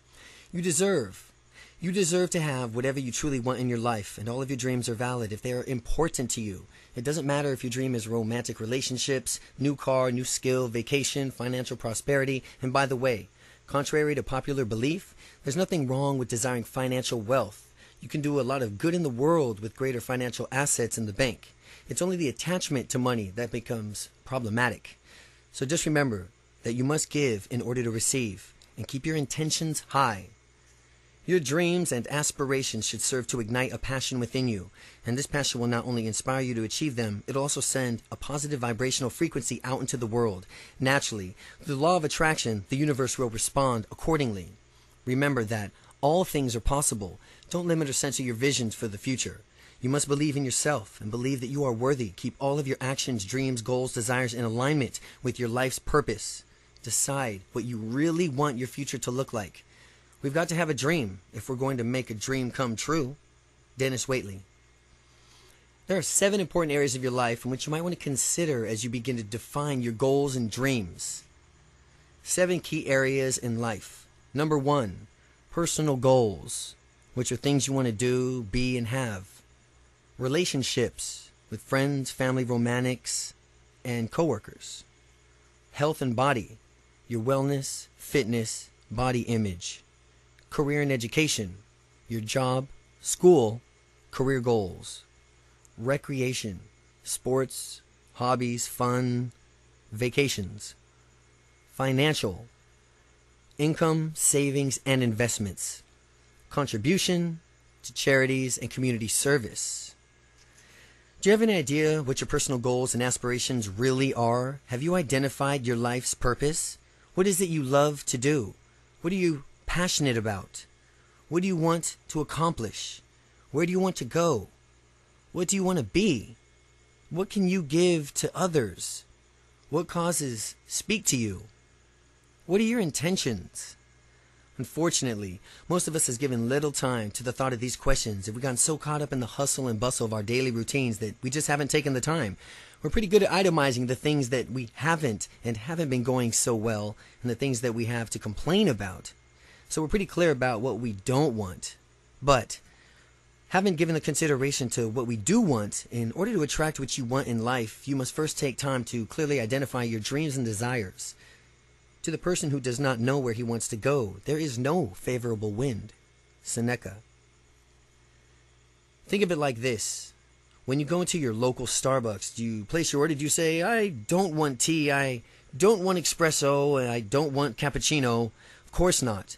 You deserve. You deserve to have whatever you truly want in your life, and all of your dreams are valid if they are important to you. It doesn't matter if your dream is romantic relationships, new car, new skill, vacation, financial prosperity, and by the way, contrary to popular belief, there's nothing wrong with desiring financial wealth. You can do a lot of good in the world with greater financial assets in the bank. It's only the attachment to money that becomes problematic. So just remember that you must give in order to receive, and keep your intentions high. Your dreams and aspirations should serve to ignite a passion within you, and this passion will not only inspire you to achieve them, it'll also send a positive vibrational frequency out into the world. Naturally, through the law of attraction, the universe will respond accordingly. Remember that all things are possible. Don't limit or censor your visions for the future. You must believe in yourself and believe that you are worthy. Keep all of your actions, dreams, goals, desires in alignment with your life's purpose. Decide what you really want your future to look like. We've got to have a dream if we're going to make a dream come true. Dennis Waitley. There are seven important areas of your life in which you might want to consider as you begin to define your goals and dreams. Seven key areas in life. Number one, personal goals, which are things you want to do, be, and have. Relationships with friends, family, romantics, and coworkers. Health and body. Your wellness, fitness, body image. Career and education. Your job, school, career goals. Recreation, sports, hobbies, fun, vacations. Financial, income, savings, and investments. Contribution to charities and community service. Do you have any idea what your personal goals and aspirations really are? Have you identified your life's purpose? What is it you love to do? What are you passionate about? What do you want to accomplish? Where do you want to go? What do you want to be? What can you give to others? What causes speak to you? What are your intentions? Unfortunately, most of us has given little time to the thought of these questions, and we've gotten so caught up in the hustle and bustle of our daily routines that we just haven't taken the time. We're pretty good at itemizing the things that we haven't and haven't been going so well, and the things that we have to complain about. So we're pretty clear about what we don't want, but haven't given the consideration to what we do want. In order to attract what you want in life, you must first take time to clearly identify your dreams and desires. To the person who does not know where he wants to go, there is no favorable wind. Seneca. Think of it like this. When you go into your local Starbucks, do you place your order? Do you say, I don't want tea, I don't want espresso, and I don't want cappuccino? Of course not.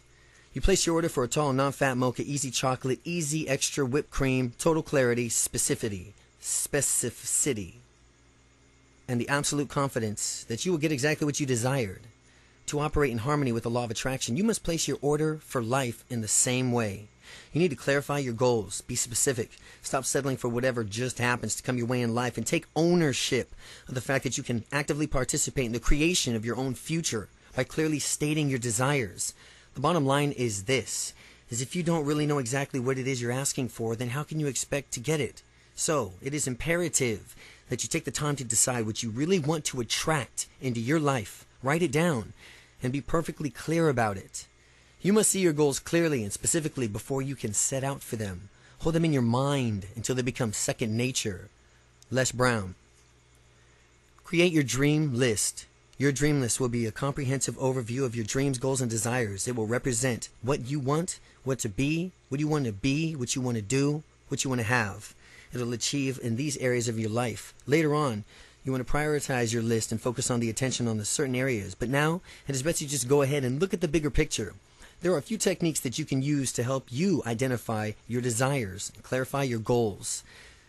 You place your order for a tall, non-fat mocha, easy chocolate, easy extra whipped cream, total clarity, specificity, specificity, and the absolute confidence that you will get exactly what you desired. To operate in harmony with the law of attraction, you must place your order for life in the same way. You need to clarify your goals, be specific, stop settling for whatever just happens to come your way in life, and take ownership of the fact that you can actively participate in the creation of your own future by clearly stating your desires. The bottom line is this, is if you don't really know exactly what it is you're asking for, then how can you expect to get it? So, it is imperative that you take the time to decide what you really want to attract into your life. Write it down and be perfectly clear about it. You must see your goals clearly and specifically before you can set out for them. Hold them in your mind until they become second nature. Les Brown. Create your dream list. Your dream list will be a comprehensive overview of your dreams, goals, and desires. It will represent what you want, what to be, what you want to be, what you want to do, what you want to have. It'll achieve in these areas of your life. Later on, you want to prioritize your list and focus on the attention on the certain areas. But now, it is best you just go ahead and look at the bigger picture. There are a few techniques that you can use to help you identify your desires and clarify your goals.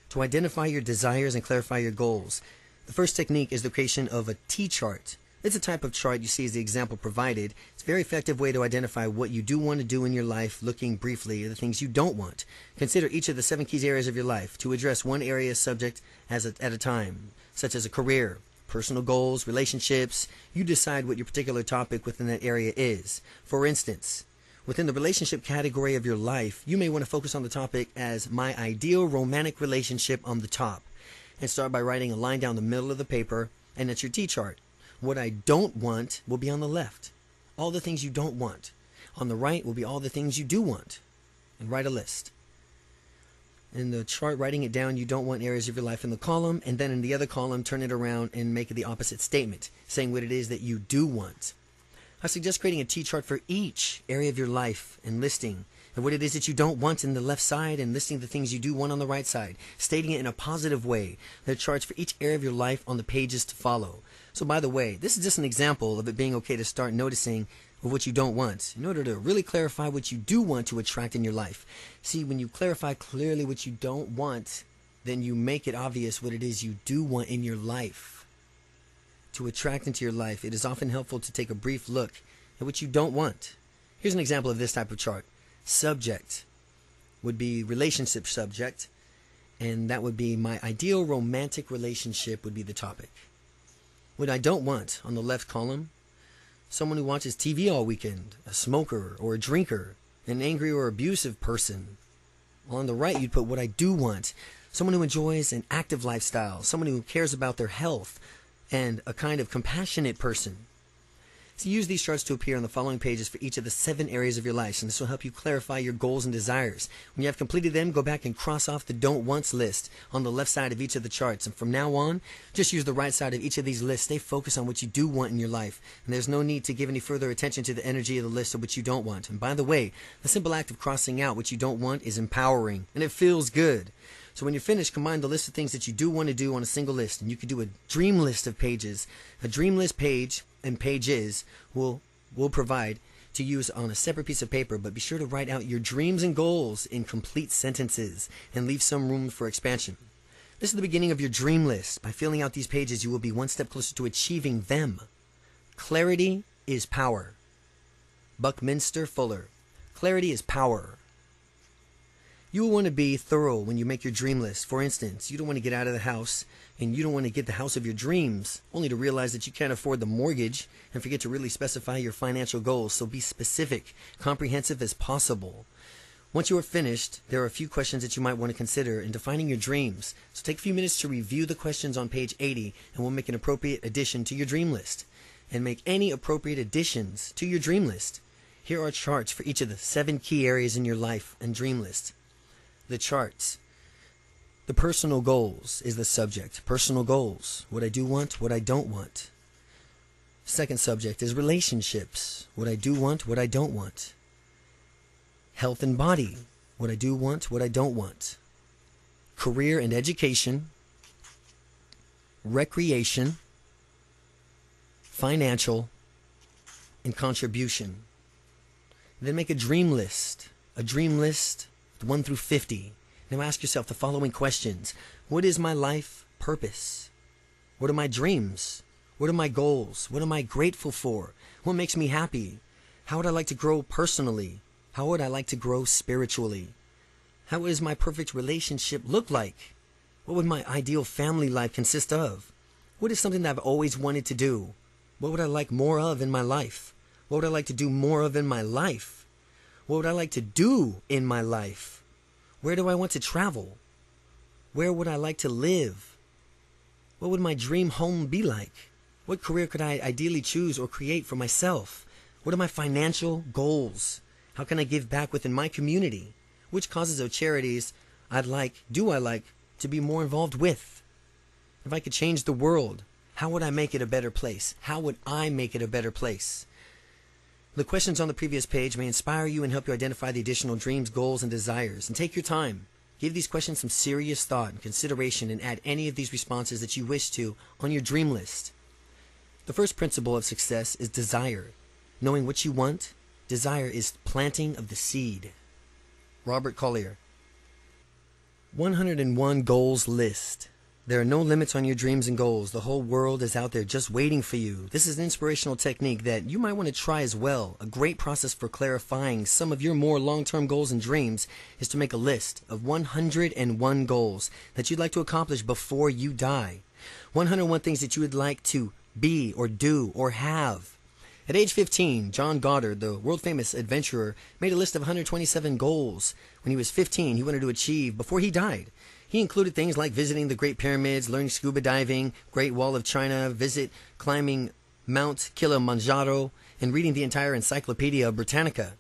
To identify your desires and clarify your goals, the first technique is the creation of a T-chart. It's a type of chart you see as the example provided. It's a very effective way to identify what you do want to do in your life, looking briefly at the things you don't want. Consider each of the seven key areas of your life to address one area subject as a, at a time, such as a career, personal goals, relationships. You decide what your particular topic within that area is. For instance, within the relationship category of your life, you may want to focus on the topic as my ideal romantic relationship on the top, and start by writing a line down the middle of the paper, and that's your T-chart. What I don't want will be on the left. All the things you don't want. On the right will be all the things you do want. And write a list. In the chart, writing it down, you don't want areas of your life in the column, and then in the other column, turn it around and make the opposite statement, saying what it is that you do want. I suggest creating a T-chart for each area of your life and listing and what it is that you don't want in the left side and listing the things you do want on the right side, stating it in a positive way. There are charts for each area of your life on the pages to follow. So by the way, this is just an example of it being okay to start noticing of what you don't want in order to really clarify what you do want to attract in your life. See, when you clarify clearly what you don't want, then you make it obvious what it is you do want in your life. To attract into your life, it is often helpful to take a brief look at what you don't want. Here's an example of this type of chart. Subject would be relationship subject, and that would be my ideal romantic relationship would be the topic. What I don't want on the left column, someone who watches T V all weekend, a smoker or a drinker, an angry or abusive person. On the right you'd put what I do want, someone who enjoys an active lifestyle, someone who cares about their health, and a kind of compassionate person. So use these charts to appear on the following pages for each of the seven areas of your life, and this will help you clarify your goals and desires. When you have completed them, go back and cross off the don't wants list on the left side of each of the charts, and from now on, just use the right side of each of these lists. Stay focused on what you do want in your life, and there's no need to give any further attention to the energy of the list of what you don't want. And by the way, the simple act of crossing out what you don't want is empowering, and it feels good. So when you're finished, combine the list of things that you do want to do on a single list, and you can do a dream list of pages. A dream list page and pages will will provide to use on a separate piece of paper, but be sure to write out your dreams and goals in complete sentences and leave some room for expansion. This is the beginning of your dream list. By filling out these pages, you will be one step closer to achieving them. Clarity is power. Buckminster Fuller. Clarity is power. You will want to be thorough when you make your dream list. For instance, you don't want to get out of the house, and you don't want to get the house of your dreams, only to realize that you can't afford the mortgage and forget to really specify your financial goals. So be specific, comprehensive as possible. Once you are finished, there are a few questions that you might want to consider in defining your dreams. So take a few minutes to review the questions on page eighty, and we'll make an appropriate addition to your dream list. And make any appropriate additions to your dream list. Here are charts for each of the seven key areas in your life and dream list. The charts. The personal goals is the subject. Personal goals. What I do want, what I don't want. Second subject is relationships. What I do want, what I don't want. Health and body. What I do want, what I don't want. Career and education. Recreation. Financial. And contribution. Then make a dream list. A dream list. one through fifty. Now ask yourself the following questions. What is my life purpose? What are my dreams? What are my goals? What am I grateful for? What makes me happy? How would I like to grow personally? How would I like to grow spiritually? How does my perfect relationship look like? What would my ideal family life consist of? What is something that I've always wanted to do? What would I like more of in my life? What would I like to do more of in my life? What would I like to do in my life? Where do I want to travel? Where would I like to live? What would my dream home be like? What career could I ideally choose or create for myself? What are my financial goals? How can I give back within my community? Which causes or charities I'd like, do I like, to be more involved with? If I could change the world, how would I make it a better place? How would I make it a better place? The questions on the previous page may inspire you and help you identify the additional dreams, goals, and desires. And take your time. Give these questions some serious thought and consideration and add any of these responses that you wish to on your dream list. The first principle of success is desire. Knowing what you want, desire is planting of the seed. Robert Collier. one hundred one Goals List. There are no limits on your dreams and goals. The whole world is out there just waiting for you. This is an inspirational technique that you might want to try as well. A great process for clarifying some of your more long-term goals and dreams is to make a list of one hundred one goals that you'd like to accomplish before you die. one hundred one things that you would like to be or do or have. At age fifteen, John Goddard, the world-famous adventurer, made a list of one hundred twenty-seven goals when he was fifteen he wanted to achieve before he died. He included things like visiting the Great Pyramids, learning scuba diving, Great Wall of China, visit climbing Mount Kilimanjaro, and reading the entire Encyclopedia Britannica.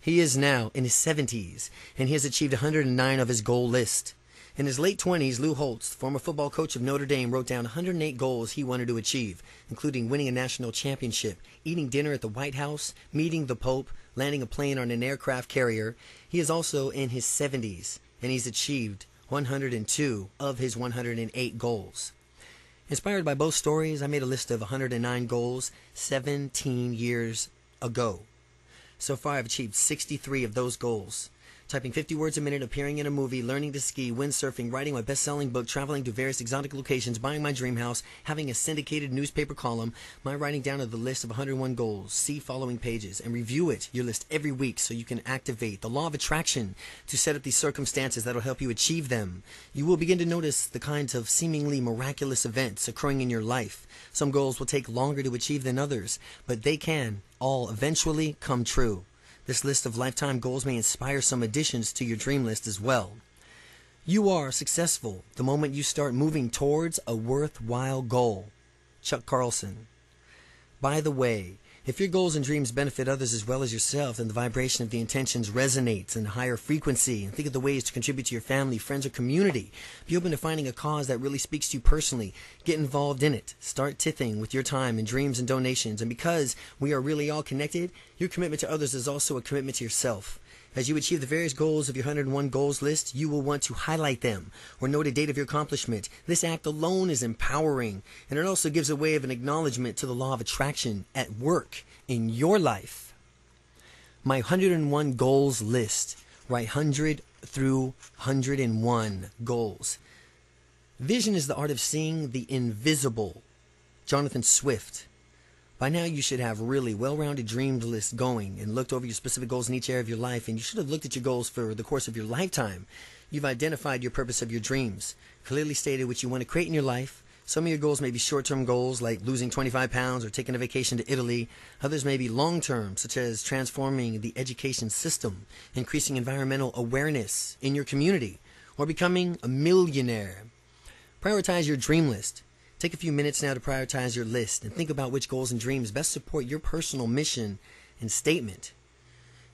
He is now in his seventies, and he has achieved one hundred nine of his goal list. In his late twenties, Lou Holtz, former football coach of Notre Dame, wrote down one hundred eight goals he wanted to achieve, including winning a national championship, eating dinner at the White House, meeting the Pope, landing a plane on an aircraft carrier. He is also in his seventies, and he's achieved one hundred two of his one hundred eight goals. Inspired by both stories, I made a list of one hundred nine goals seventeen years ago. So far, I've achieved sixty-three of those goals. Typing fifty words a minute, appearing in a movie, learning to ski, windsurfing, writing my best-selling book, traveling to various exotic locations, buying my dream house, having a syndicated newspaper column, my writing down of the list of one hundred one goals. See following pages and review it, your list, every week so you can activate the law of attraction to set up these circumstances that will help you achieve them. You will begin to notice the kinds of seemingly miraculous events occurring in your life. Some goals will take longer to achieve than others, but they can all eventually come true. This list of lifetime goals may inspire some additions to your dream list as well. You are successful the moment you start moving towards a worthwhile goal. Chuck Carlson. By the way, if your goals and dreams benefit others as well as yourself, then the vibration of the intentions resonates in a higher frequency. And think of the ways to contribute to your family, friends, or community. Be open to finding a cause that really speaks to you personally. Get involved in it. Start tithing with your time and dreams and donations. And because we are really all connected, your commitment to others is also a commitment to yourself. As you achieve the various goals of your one hundred one goals list, you will want to highlight them or note a date of your accomplishment. This act alone is empowering, and it also gives a way of an acknowledgement to the law of attraction at work in your life. My one hundred one goals list. Write one hundred through one hundred one goals. Vision is the art of seeing the invisible. Jonathan Swift. By now you should have really well-rounded dream list going and looked over your specific goals in each area of your life, and you should have looked at your goals for the course of your lifetime. You've identified your purpose of your dreams, clearly stated what you want to create in your life. Some of your goals may be short-term goals like losing twenty-five pounds or taking a vacation to Italy. Others may be long-term, such as transforming the education system, increasing environmental awareness in your community, or becoming a millionaire. Prioritize your dream list. Take a few minutes now to prioritize your list and think about which goals and dreams best support your personal mission and statement.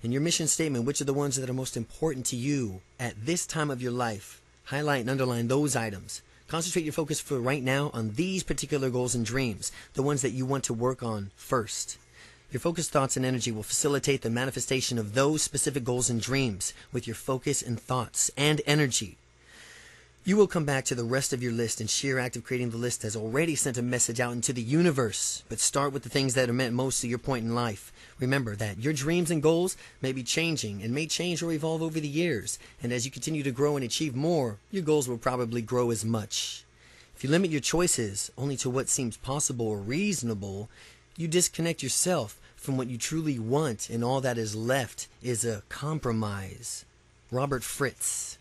In your mission statement, which are the ones that are most important to you at this time of your life? Highlight and underline those items. Concentrate your focus for right now on these particular goals and dreams, the ones that you want to work on first. Your focused thoughts and energy will facilitate the manifestation of those specific goals and dreams with your focus and thoughts and energy. You will come back to the rest of your list, and sheer act of creating the list has already sent a message out into the universe. But start with the things that are meant most to your point in life. Remember that your dreams and goals may be changing and may change or evolve over the years. And as you continue to grow and achieve more, your goals will probably grow as much. If you limit your choices only to what seems possible or reasonable, you disconnect yourself from what you truly want, and all that is left is a compromise. Robert Fritz.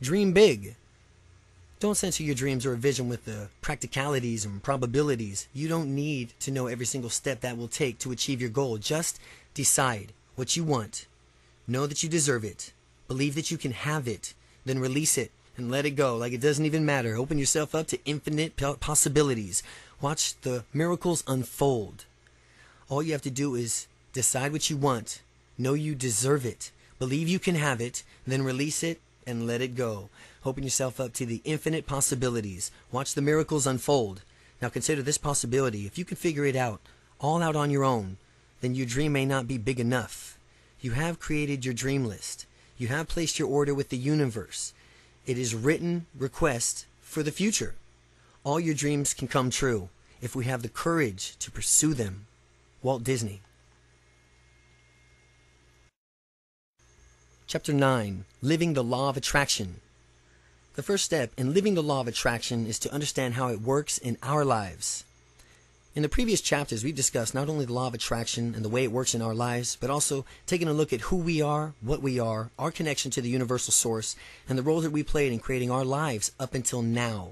Dream big. Don't censor your dreams or a vision with the practicalities and probabilities. You don't need to know every single step that will take to achieve your goal. Just decide what you want. Know that you deserve it. Believe that you can have it. Then release it and let it go like it doesn't even matter. Open yourself up to infinite possibilities. Watch the miracles unfold. All you have to do is decide what you want, know you deserve it, believe you can have it, then release it and let it go. Open yourself up to the infinite possibilities. Watch the miracles unfold. Now consider this possibility. If you can figure it out, all out on your own, then your dream may not be big enough. You have created your dream list. You have placed your order with the universe. It is written request for the future. All your dreams can come true if we have the courage to pursue them. Walt Disney. Chapter nine. Living the Law of Attraction. The first step in living the Law of Attraction is to understand how it works in our lives. In the previous chapters, we've discussed not only the Law of Attraction and the way it works in our lives, but also taking a look at who we are, what we are, our connection to the universal source, and the role that we played in creating our lives up until now.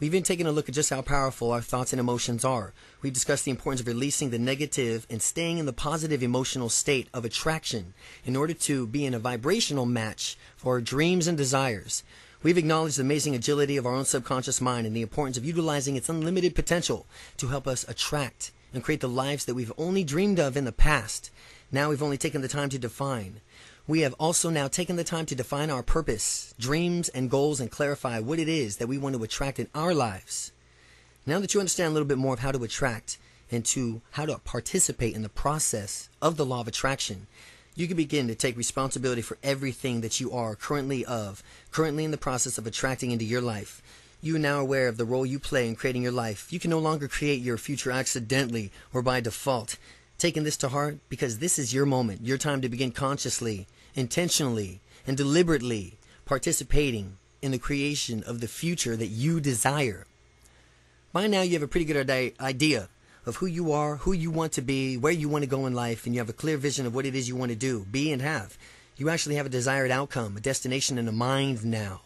We've been taking a look at just how powerful our thoughts and emotions are. We've discussed the importance of releasing the negative and staying in the positive emotional state of attraction in order to be in a vibrational match for our dreams and desires. We've acknowledged the amazing agility of our own subconscious mind and the importance of utilizing its unlimited potential to help us attract and create the lives that we've only dreamed of in the past. Now we've only taken the time to define. We have also now taken the time to define our purpose, dreams, and goals, and clarify what it is that we want to attract in our lives. Now that you understand a little bit more of how to attract and to how to participate in the process of the Law of Attraction, you can begin to take responsibility for everything that you are currently of, currently in the process of attracting into your life. You are now aware of the role you play in creating your life. You can no longer create your future accidentally or by default. Taking this to heart, because this is your moment, your time to begin consciously, intentionally, and deliberately participating in the creation of the future that you desire. By now, you have a pretty good idea of who you are, who you want to be, where you want to go in life, and you have a clear vision of what it is you want to do, be, and have. You actually have a desired outcome, a destination in the mind now.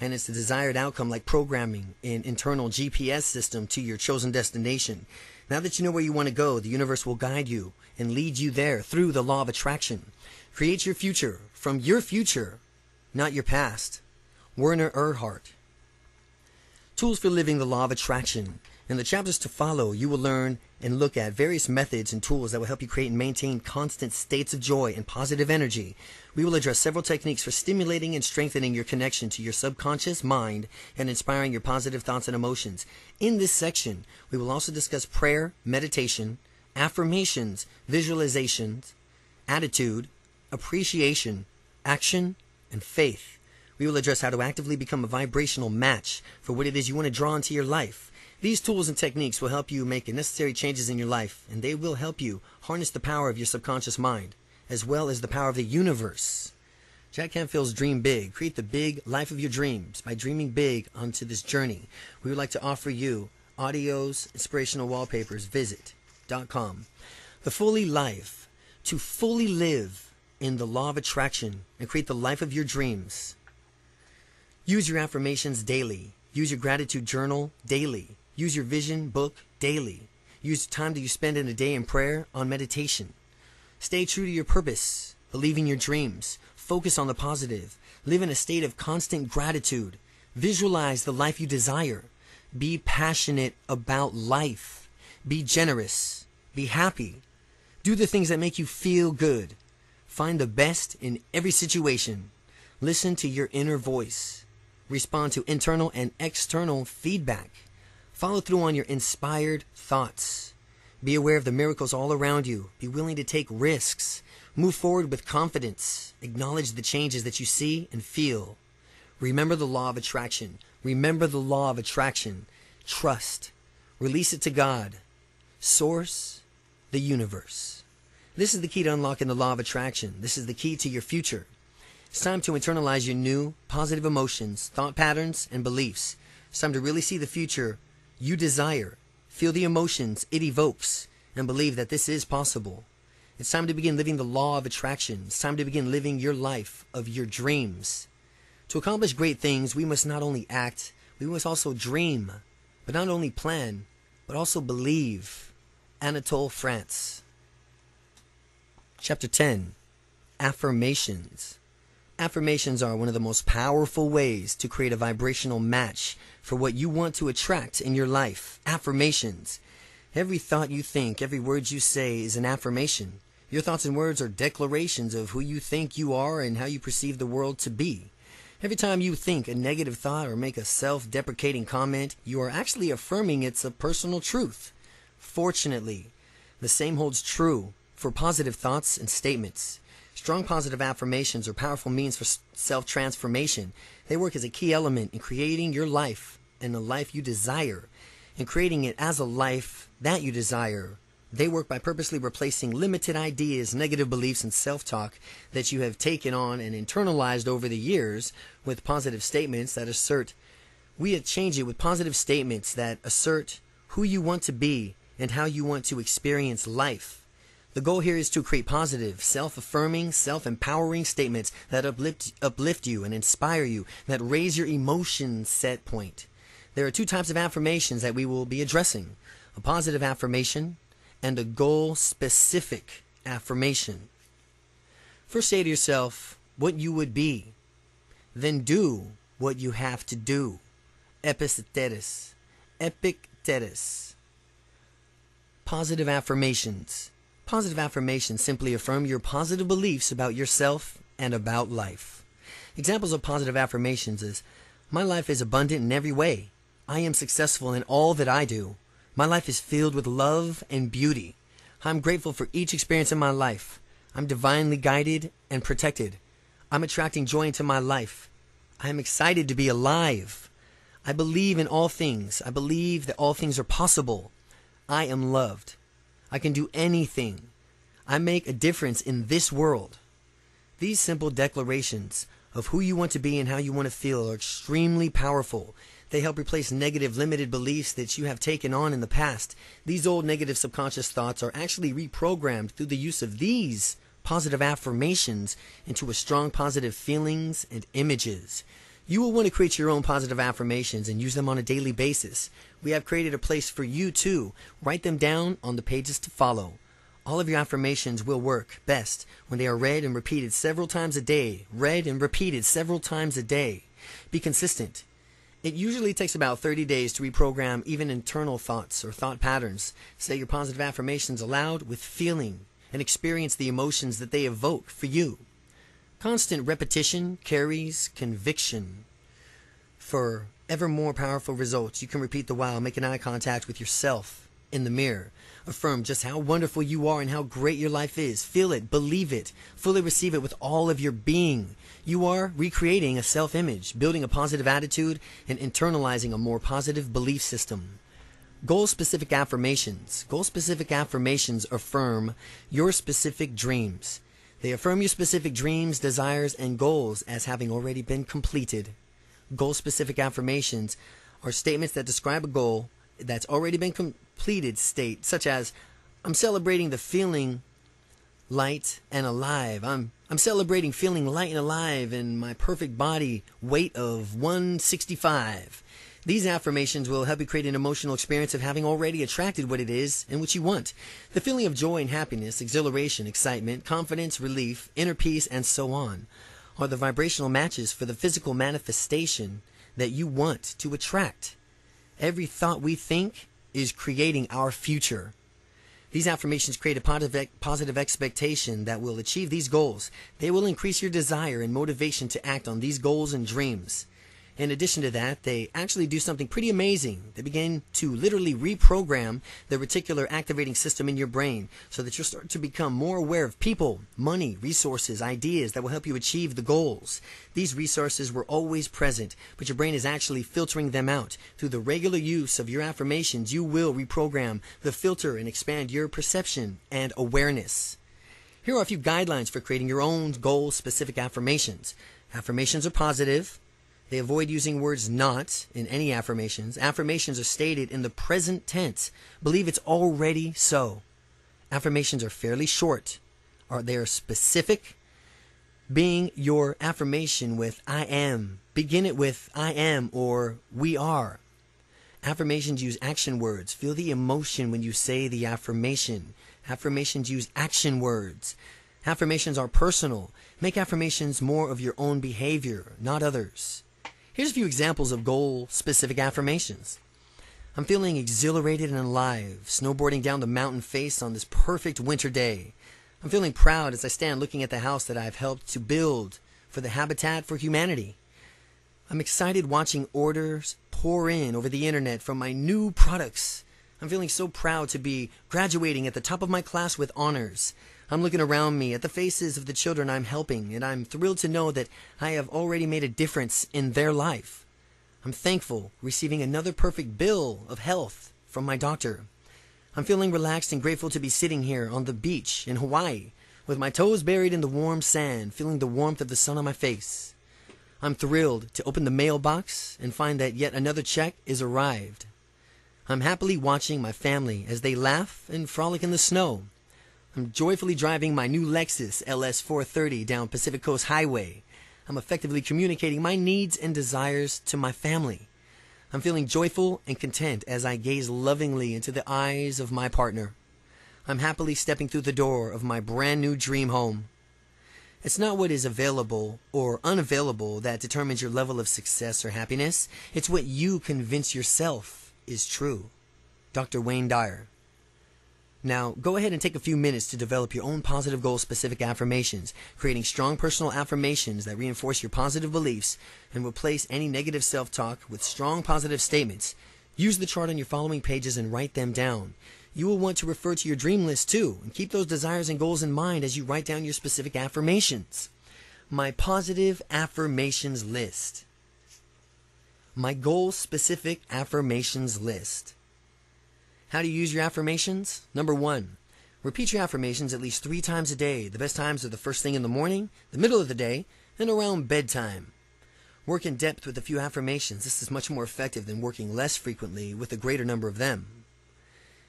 And it's the desired outcome like programming an internal G P S system to your chosen destination. Now that you know where you want to go, the universe will guide you and lead you there through the Law of Attraction. Create your future from your future, not your past. Werner Erhard. Tools for living the Law of Attraction. In the chapters to follow, you will learn and look at various methods and tools that will help you create and maintain constant states of joy and positive energy. We will address several techniques for stimulating and strengthening your connection to your subconscious mind and inspiring your positive thoughts and emotions. In this section, we will also discuss prayer, meditation, affirmations, visualizations, attitude, appreciation, action, and faith. We will address how to actively become a vibrational match for what it is you want to draw into your life. These tools and techniques will help you make the necessary changes in your life, and they will help you harness the power of your subconscious mind, as well as the power of the universe. Jack Canfield's Dream Big. Create the big life of your dreams by dreaming big onto this journey. We would like to offer you audios, inspirational wallpapers. Visit dot com. The Fully Life. To fully live in the Law of Attraction and create the life of your dreams. Use your affirmations daily. Use your gratitude journal daily. Use your vision book daily. Use the time that you spend in a day in prayer on meditation. Stay true to your purpose. Believe in your dreams. Focus on the positive. Live in a state of constant gratitude. Visualize the life you desire. Be passionate about life. Be generous. Be happy. Do the things that make you feel good. Find the best in every situation. Listen to your inner voice. Respond to internal and external feedback. Follow through on your inspired thoughts. Be aware of the miracles all around you. Be willing to take risks. Move forward with confidence. Acknowledge the changes that you see and feel. Remember the Law of Attraction. Remember the Law of Attraction. Trust. Release it to God. Source. The universe. This is the key to unlocking the Law of Attraction. This is the key to your future. It's time to internalize your new positive emotions, thought patterns, and beliefs. It's time to really see the future you desire, feel the emotions it evokes, and believe that this is possible. It's time to begin living the Law of Attraction. It's time to begin living your life of your dreams. To accomplish great things, we must not only act, we must also dream, but not only plan, but also believe. Anatole France. Chapter ten. Affirmations. Affirmations are one of the most powerful ways to create a vibrational match for what you want to attract in your life. Affirmations. Every thought you think, every word you say is an affirmation. Your thoughts and words are declarations of who you think you are and how you perceive the world to be. Every time you think a negative thought or make a self-deprecating comment, you are actually affirming it's a personal truth. Fortunately, the same holds true for positive thoughts and statements. Strong positive affirmations are powerful means for self-transformation. They work as a key element in creating your life and the life you desire, and creating it as a life that you desire. They work by purposely replacing limited ideas, negative beliefs, and self-talk that you have taken on and internalized over the years with positive statements that assert, we change it with positive statements that assert who you want to be and how you want to experience life. The goal here is to create positive, self-affirming, self-empowering statements that uplift, uplift you and inspire you, that raise your emotion set point. There are two types of affirmations that we will be addressing, a positive affirmation and a goal-specific affirmation. First, say to yourself what you would be, then do what you have to do. Epictetus. Epictetus. Positive affirmations. Positive affirmations simply affirm your positive beliefs about yourself and about life. Examples of positive affirmations is, my life is abundant in every way. I am successful in all that I do. My life is filled with love and beauty. I'm grateful for each experience in my life. I'm divinely guided and protected. I'm attracting joy into my life. I am excited to be alive. I believe in all things. I believe that all things are possible. I am loved. I can do anything. I make a difference in this world. These simple declarations of who you want to be and how you want to feel are extremely powerful. They help replace negative, limited beliefs that you have taken on in the past. These old negative subconscious thoughts are actually reprogrammed through the use of these positive affirmations into a strong positive feelings and images. You will want to create your own positive affirmations and use them on a daily basis. We have created a place for you to write them down on the pages to follow. All of your affirmations will work best when they are read and repeated several times a day. Read and repeated several times a day. Be consistent. It usually takes about thirty days to reprogram even internal thoughts or thought patterns. Say your positive affirmations aloud with feeling and experience the emotions that they evoke for you. Constant repetition carries conviction. For ever more powerful results, you can repeat the while making eye contact with yourself in the mirror. Affirm just how wonderful you are and how great your life is. Feel it, believe it, fully receive it with all of your being. You are recreating a self-image, building a positive attitude, and internalizing a more positive belief system. Goal-specific affirmations. Goal-specific affirmations affirm your specific dreams. They affirm your specific dreams, desires, and goals as having already been completed. Goal-specific affirmations are statements that describe a goal that's already been completed state, such as, I'm celebrating the feeling light and alive. I'm, I'm celebrating feeling light and alive in my perfect body weight of one sixty-five. These affirmations will help you create an emotional experience of having already attracted what it is and what you want. The feeling of joy and happiness, exhilaration, excitement, confidence, relief, inner peace, and so on are the vibrational matches for the physical manifestation that you want to attract. Every thought we think is creating our future. These affirmations create a positive, positive expectation that will achieve these goals. They will increase your desire and motivation to act on these goals and dreams. In addition to that, they actually do something pretty amazing. They begin to literally reprogram the reticular activating system in your brain so that you'll start to become more aware of people, money, resources, ideas that will help you achieve the goals. These resources were always present, but your brain is actually filtering them out. Through the regular use of your affirmations, you will reprogram the filter and expand your perception and awareness. Here are a few guidelines for creating your own goal-specific affirmations. Affirmations are positive. They avoid using words not in any affirmations. Affirmations are stated in the present tense. Believe it's already so. Affirmations are fairly short. Are they are specific? Being your affirmation with I am. Begin it with I am or we are. Affirmations use action words. Feel the emotion when you say the affirmation. Affirmations use action words. Affirmations are personal. Make affirmations more of your own behavior, not others. Here's a few examples of goal-specific affirmations. I'm feeling exhilarated and alive, snowboarding down the mountain face on this perfect winter day. I'm feeling proud as I stand looking at the house that I've helped to build for the Habitat for Humanity. I'm excited watching orders pour in over the internet from my new products. I'm feeling so proud to be graduating at the top of my class with honors. I'm looking around me at the faces of the children I'm helping, and I'm thrilled to know that I have already made a difference in their life. I'm thankful receiving another perfect bill of health from my doctor. I'm feeling relaxed and grateful to be sitting here on the beach in Hawaii with my toes buried in the warm sand, feeling the warmth of the sun on my face. I'm thrilled to open the mailbox and find that yet another check is arrived. I'm happily watching my family as they laugh and frolic in the snow. I'm joyfully driving my new Lexus L S four thirty down Pacific Coast Highway. I'm effectively communicating my needs and desires to my family. I'm feeling joyful and content as I gaze lovingly into the eyes of my partner. I'm happily stepping through the door of my brand new dream home. It's not what is available or unavailable that determines your level of success or happiness. It's what you convince yourself is true. Doctor Wayne Dyer. Now, go ahead and take a few minutes to develop your own positive goal-specific affirmations, creating strong personal affirmations that reinforce your positive beliefs and replace any negative self-talk with strong positive statements. Use the chart on your following pages and write them down. You will want to refer to your dream list, too, and keep those desires and goals in mind as you write down your specific affirmations. My positive affirmations list. My goal-specific affirmations list. How to use your affirmations? Number one, repeat your affirmations at least three times a day. The best times are the first thing in the morning, the middle of the day, and around bedtime. Work in depth with a few affirmations. This is much more effective than working less frequently with a greater number of them.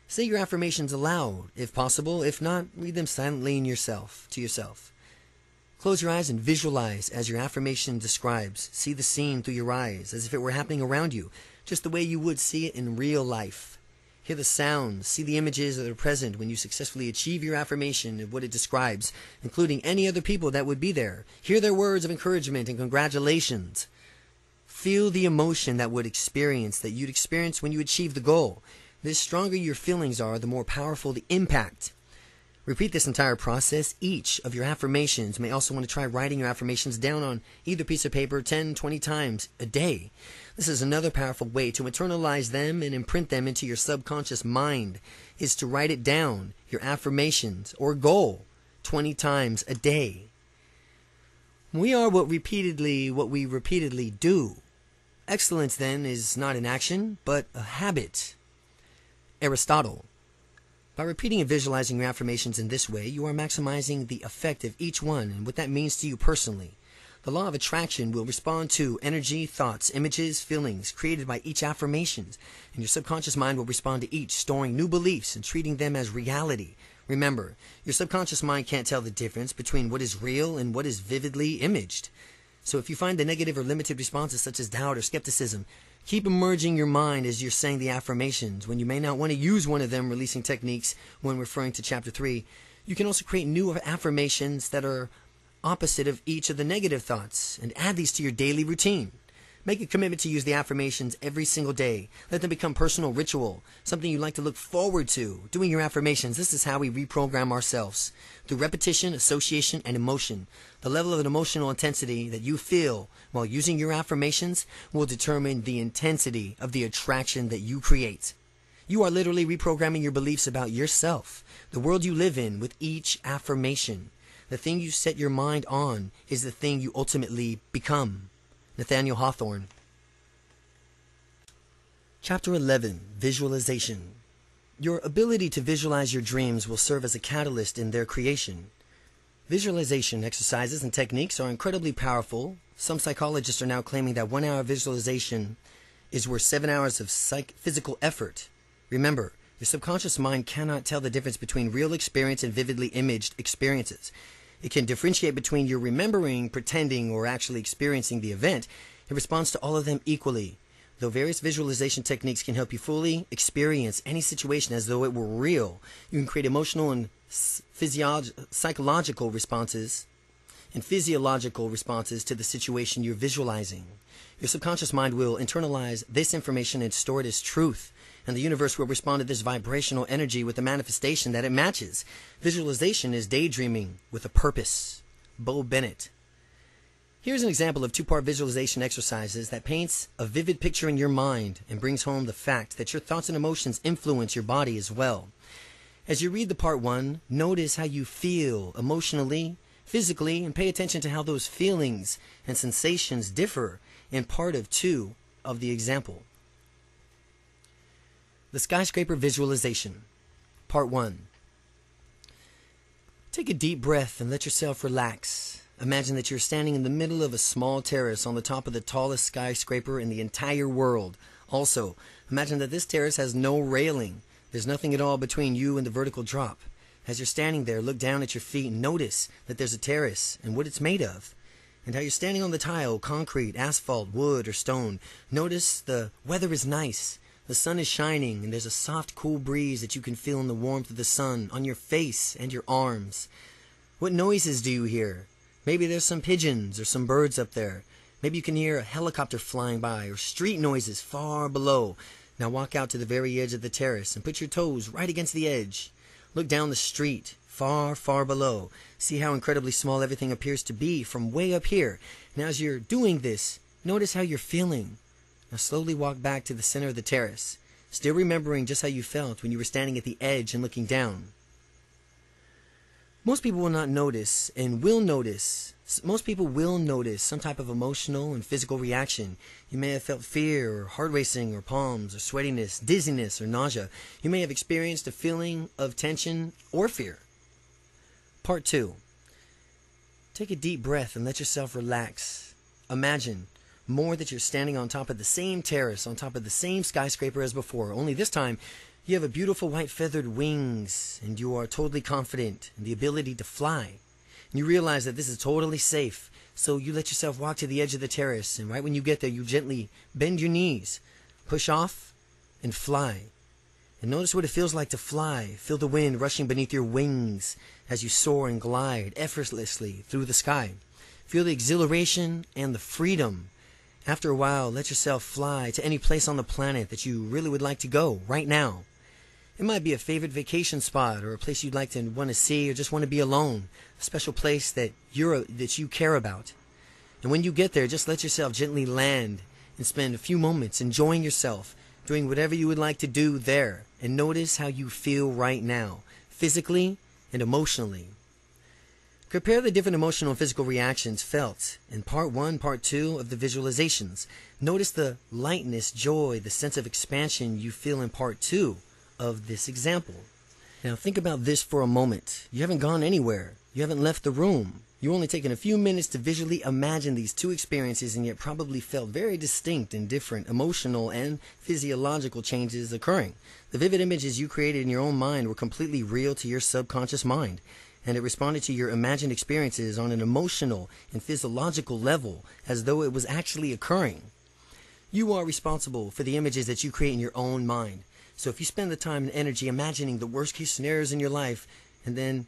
Say your affirmations aloud, if possible. If not, read them silently in yourself, to yourself. Close your eyes and visualize as your affirmation describes. See the scene through your eyes, as if it were happening around you, just the way you would see it in real life. Hear the sounds, see the images that are present when you successfully achieve your affirmation of what it describes, including any other people that would be there. Hear their words of encouragement and congratulations. Feel the emotion that would experience, that you'd experience when you achieve the goal. The stronger your feelings are, the more powerful the impact. Repeat this entire process. Each of your affirmations. You may also want to try writing your affirmations down on either piece of paper ten, twenty times a day. This is another powerful way to internalize them and imprint them into your subconscious mind, is to write it down, your affirmations or goal, twenty times a day. We are what repeatedly, what we repeatedly do. Excellence, then, is not an action, but a habit. Aristotle. By repeating and visualizing your affirmations in this way, you are maximizing the effect of each one and what that means to you personally. The law of attraction will respond to energy, thoughts, images, feelings created by each affirmation, and your subconscious mind will respond to each, storing new beliefs and treating them as reality. Remember, your subconscious mind can't tell the difference between what is real and what is vividly imaged. So if you find the negative or limited responses such as doubt or skepticism, keep emerging your mind as you're saying the affirmations. When you may not want to use one of them releasing techniques when referring to chapter three, you can also create new affirmations that are opposite of each of the negative thoughts and add these to your daily routine. Make a commitment to use the affirmations every single day. Let them become personal ritual, something you like to look forward to. Doing your affirmations, this is how we reprogram ourselves. Through repetition, association, and emotion. The level of emotional intensity that you feel while using your affirmations will determine the intensity of the attraction that you create. You are literally reprogramming your beliefs about yourself, the world you live in, with each affirmation. The thing you set your mind on is the thing you ultimately become. Nathaniel Hawthorne. Chapter eleven. Visualization. Your ability to visualize your dreams will serve as a catalyst in their creation. Visualization exercises and techniques are incredibly powerful. Some psychologists are now claiming that one hour of visualization is worth seven hours of psych physical effort. Remember, your subconscious mind cannot tell the difference between real experience and vividly imaged experiences. It can differentiate between your remembering, pretending, or actually experiencing the event. It responds to all of them equally. Though various visualization techniques can help you fully experience any situation as though it were real, you can create emotional and psychological responses and physiological responses to the situation you're visualizing. Your subconscious mind will internalize this information and store it as truth, and the universe will respond to this vibrational energy with the manifestation that it matches. Visualization is daydreaming with a purpose. Bo Bennett. Here's an example of two-part visualization exercises that paints a vivid picture in your mind and brings home the fact that your thoughts and emotions influence your body as well. As you read the part one, notice how you feel emotionally, physically, and pay attention to how those feelings and sensations differ in part of two of the example. The skyscraper visualization, part one. Take a deep breath and let yourself relax. Imagine that you're standing in the middle of a small terrace on the top of the tallest skyscraper in the entire world. Also, imagine that this terrace has no railing. There's nothing at all between you and the vertical drop. As you're standing there, look down at your feet and notice that there's a terrace and what it's made of, and how you're standing on the tile, concrete, asphalt, wood, or stone. Notice the weather is nice. The sun is shining, and there's a soft, cool breeze that you can feel in the warmth of the sun on your face and your arms. What noises do you hear? Maybe there's some pigeons or some birds up there. Maybe you can hear a helicopter flying by or street noises far below. Now walk out to the very edge of the terrace and put your toes right against the edge. Look down the street, far, far below. See how incredibly small everything appears to be from way up here. Now as you're doing this, notice how you're feeling. Now slowly walk back to the center of the terrace, still remembering just how you felt when you were standing at the edge and looking down. Most people will not notice and will notice, most people will notice some type of emotional and physical reaction. You may have felt fear or heart racing or palms or sweatiness, dizziness or nausea. You may have experienced a feeling of tension or fear. Part two. Take a deep breath and let yourself relax. Imagine more that you're standing on top of the same terrace, on top of the same skyscraper as before, only this time you have a beautiful white feathered wings, and you are totally confident in the ability to fly. And you realize that this is totally safe, so you let yourself walk to the edge of the terrace, and right when you get there, you gently bend your knees, push off, and fly. And notice what it feels like to fly. Feel the wind rushing beneath your wings as you soar and glide effortlessly through the sky. Feel the exhilaration and the freedom. After a while, let yourself fly to any place on the planet that you really would like to go right now. It might be a favorite vacation spot or a place you'd like to want to see or just want to be alone, a special place that you're, that you care about. And when you get there, just let yourself gently land and spend a few moments enjoying yourself, doing whatever you would like to do there, and notice how you feel right now, physically and emotionally. Compare the different emotional and physical reactions felt in part one, part two of the visualizations. Notice the lightness, joy, the sense of expansion you feel in part two of this example. Now think about this for a moment. You haven't gone anywhere. You haven't left the room. You've only taken a few minutes to visually imagine these two experiences and yet probably felt very distinct and different emotional and physiological changes occurring. The vivid images you created in your own mind were completely real to your subconscious mind, and it responded to your imagined experiences on an emotional and physiological level as though it was actually occurring. You are responsible for the images that you create in your own mind. So if you spend the time and energy imagining the worst-case scenarios in your life, and then,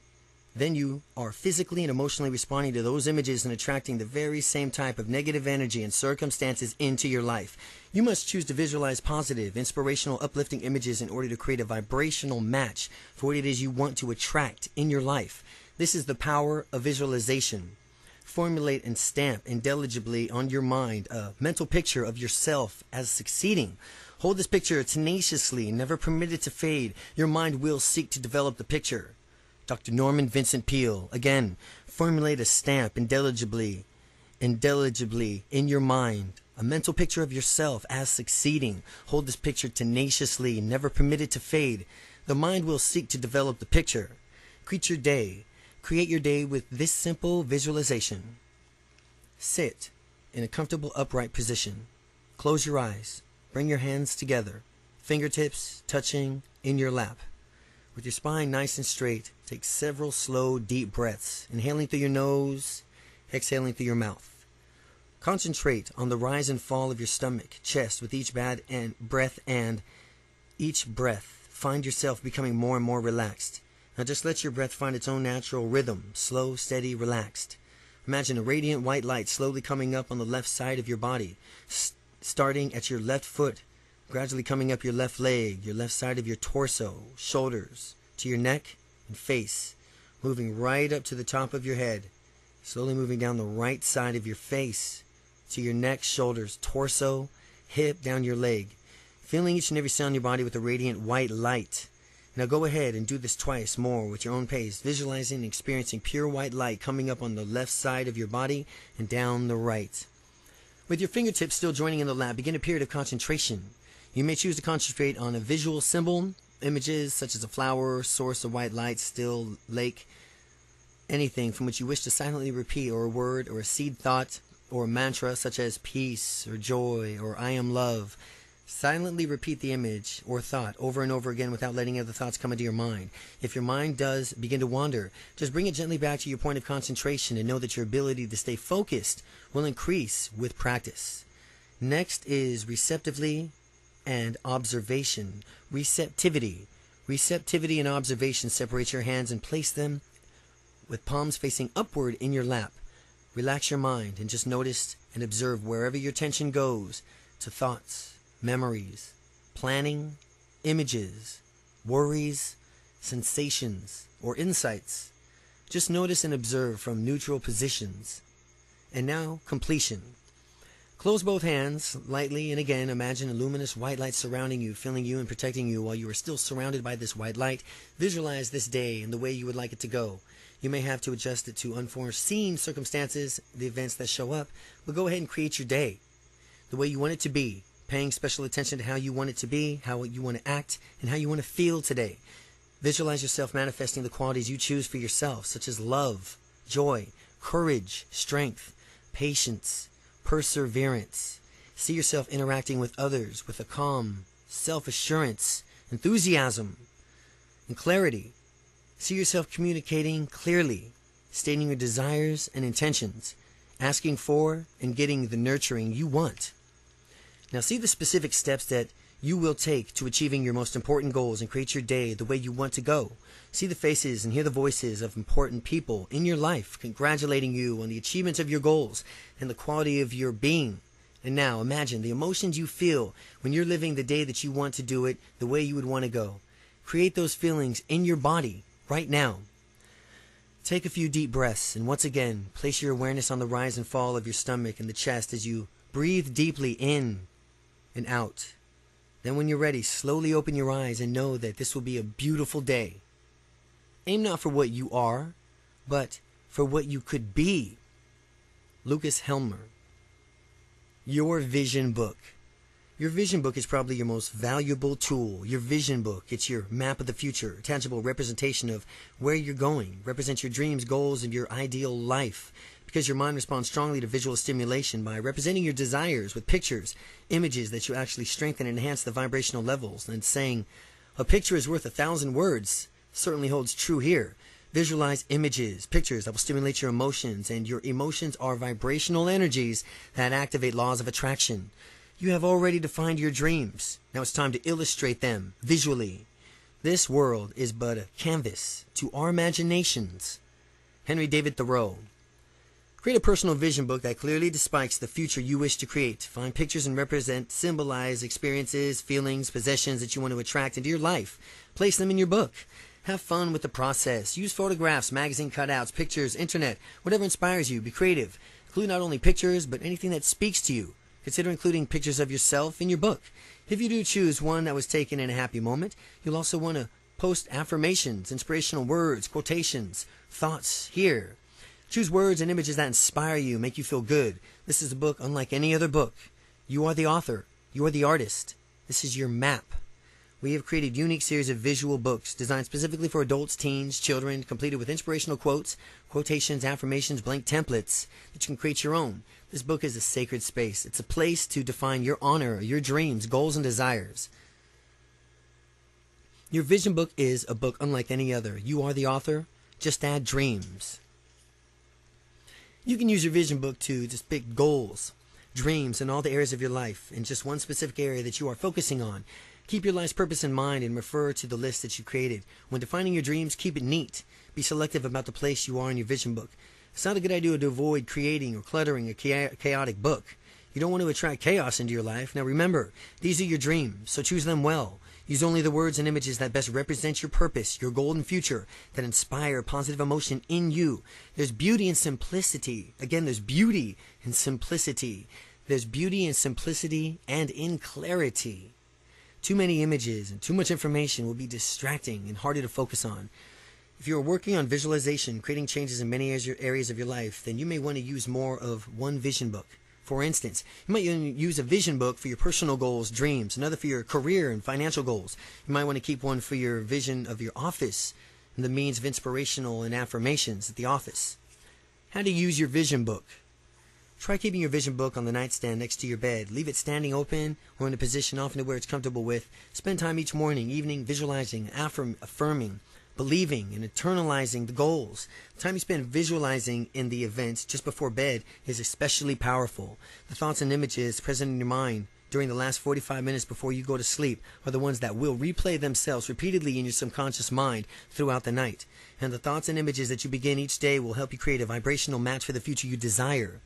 then you are physically and emotionally responding to those images and attracting the very same type of negative energy and circumstances into your life. You must choose to visualize positive, inspirational, uplifting images in order to create a vibrational match for what it is you want to attract in your life. This is the power of visualization. Formulate and stamp indelibly on your mind a mental picture of yourself as succeeding. Hold this picture tenaciously, never permit it to fade. Your mind will seek to develop the picture. Doctor Norman Vincent Peale, again, formulate a stamp indelibly, indelibly in your mind, a mental picture of yourself as succeeding. Hold this picture tenaciously, never permit it to fade. The mind will seek to develop the picture. Create your day. Create your day with this simple visualization. Sit in a comfortable upright position. Close your eyes. Bring your hands together, fingertips touching in your lap. With your spine nice and straight, take several slow, deep breaths, inhaling through your nose, exhaling through your mouth. Concentrate on the rise and fall of your stomach, chest with each bad and breath and each breath. Find yourself becoming more and more relaxed. Now just let your breath find its own natural rhythm, slow, steady, relaxed. Imagine a radiant white light slowly coming up on the left side of your body, st- starting at your left foot, gradually coming up your left leg, your left side of your torso, shoulders, to your neck and face, moving right up to the top of your head, slowly moving down the right side of your face, to your neck, shoulders, torso, hip, down your leg, feeling each and every cell in your body with a radiant white light. Now go ahead and do this twice more with your own pace, visualizing and experiencing pure white light coming up on the left side of your body and down the right. With your fingertips still joining in the lap, begin a period of concentration. You may choose to concentrate on a visual symbol, images such as a flower, source of white light, still, lake, anything from which you wish to silently repeat, or a word, or a seed thought, or a mantra such as peace, or joy, or I am love. Silently repeat the image or thought over and over again without letting other thoughts come into your mind. If your mind does begin to wander, just bring it gently back to your point of concentration and know that your ability to stay focused will increase with practice. Next is receptivity and observation. Receptivity. Receptivity and observation. Separate your hands and place them with palms facing upward in your lap. Relax your mind and just notice and observe wherever your attention goes, to thoughts, memories, planning, images, worries, sensations, or insights. Just notice and observe from neutral positions. And now, completion. Close both hands lightly, and again, imagine a luminous white light surrounding you, filling you and protecting you while you are still surrounded by this white light. Visualize this day and the way you would like it to go. You may have to adjust it to unforeseen circumstances, the events that show up, but go ahead and create your day the way you want it to be, paying special attention to how you want it to be, how you want to act, and how you want to feel today. Visualize yourself manifesting the qualities you choose for yourself, such as love, joy, courage, strength, patience, perseverance. See yourself interacting with others with a calm, self-assurance, enthusiasm, and clarity. See yourself communicating clearly, stating your desires and intentions, asking for and getting the nurturing you want. Now see the specific steps that you will take to achieving your most important goals and create your day the way you want to go. See the faces and hear the voices of important people in your life congratulating you on the achievements of your goals and the quality of your being. And now imagine the emotions you feel when you're living the day that you want to do it the way you would want to go. Create those feelings in your body right now. Take a few deep breaths and once again place your awareness on the rise and fall of your stomach and the chest as you breathe deeply in and out. Then when you're ready, slowly open your eyes and know that this will be a beautiful day. Aim not for what you are, but for what you could be. Lucas Helmer. Your vision book. Your vision book is probably your most valuable tool. Your vision book, it's your map of the future, a tangible representation of where you're going, represents your dreams, goals, and your ideal life. Because your mind responds strongly to visual stimulation by representing your desires with pictures, images that you actually strengthen and enhance the vibrational levels, and saying, a picture is worth a thousand words, certainly holds true here. Visualize images, pictures that will stimulate your emotions, and your emotions are vibrational energies that activate laws of attraction. You have already defined your dreams. Now it's time to illustrate them visually. This world is but a canvas to our imaginations. Henry David Thoreau. Create a personal vision book that clearly depicts the future you wish to create. Find pictures and represent, symbolize experiences, feelings, possessions that you want to attract into your life. Place them in your book. Have fun with the process. Use photographs, magazine cutouts, pictures, internet, whatever inspires you. Be creative. Include not only pictures, but anything that speaks to you. Consider including pictures of yourself in your book. If you do choose one that was taken in a happy moment, you'll also want to post affirmations, inspirational words, quotations, thoughts here. Choose words and images that inspire you, make you feel good. This is a book unlike any other book. You are the author. You are the artist. This is your map. We have created a unique series of visual books designed specifically for adults, teens, children, completed with inspirational quotes, quotations, affirmations, blank templates that you can create your own. This book is a sacred space. It's a place to define your honor, your dreams, goals, and desires. Your vision book is a book unlike any other. You are the author. Just add dreams. You can use your vision book to just pick goals, dreams, and all the areas of your life in just one specific area that you are focusing on. Keep your life's purpose in mind and refer to the list that you created. When defining your dreams, keep it neat. Be selective about the place you are in your vision book. It's not a good idea to avoid creating or cluttering a chaotic book. You don't want to attract chaos into your life. Now remember, these are your dreams, so choose them well. Use only the words and images that best represent your purpose, your golden future, that inspire positive emotion in you. There's beauty in simplicity. Again, there's beauty in simplicity. There's beauty in simplicity and in clarity. Too many images and too much information will be distracting and harder to focus on. If you are working on visualization, creating changes in many areas of your life, then you may want to use more of one vision book. For instance, you might use a vision book for your personal goals, dreams, another for your career and financial goals. You might want to keep one for your vision of your office and the means of inspirational and affirmations at the office. How to use your vision book. Try keeping your vision book on the nightstand next to your bed. Leave it standing open or in a position often to where it's comfortable with. Spend time each morning, evening, visualizing, affirm, affirming, believing, and internalizing the goals. The time you spend visualizing in the events just before bed is especially powerful. The thoughts and images present in your mind during the last forty-five minutes before you go to sleep are the ones that will replay themselves repeatedly in your subconscious mind throughout the night. And the thoughts and images that you begin each day will help you create a vibrational match for the future you desire.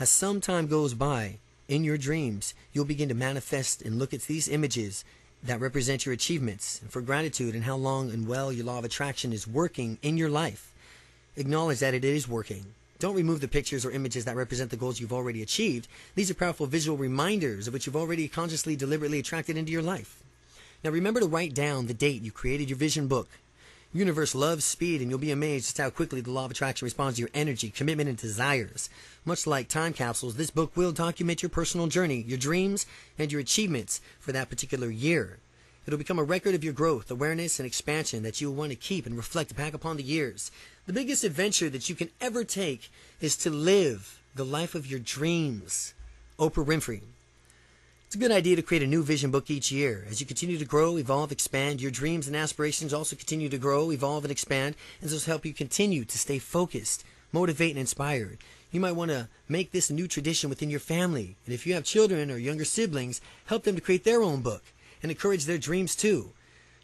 As some time goes by, in your dreams, you'll begin to manifest and look at these images that represent your achievements and for gratitude and how long and well your law of attraction is working in your life. Acknowledge that it is working. Don't remove the pictures or images that represent the goals you've already achieved. These are powerful visual reminders of what you've already consciously, deliberately attracted into your life. Now remember to write down the date you created your vision book. Universe loves speed, and you'll be amazed just how quickly the law of attraction responds to your energy, commitment, and desires. Much like time capsules, this book will document your personal journey, your dreams, and your achievements for that particular year. It'll become a record of your growth, awareness, and expansion that you'll want to keep and reflect back upon the years. The biggest adventure that you can ever take is to live the life of your dreams. Oprah Winfrey. It's a good idea to create a new vision book each year. As you continue to grow, evolve, expand, your dreams and aspirations also continue to grow, evolve, and expand, and this will help you continue to stay focused, motivated, and inspired. You might want to make this a new tradition within your family, and if you have children or younger siblings, help them to create their own book and encourage their dreams too.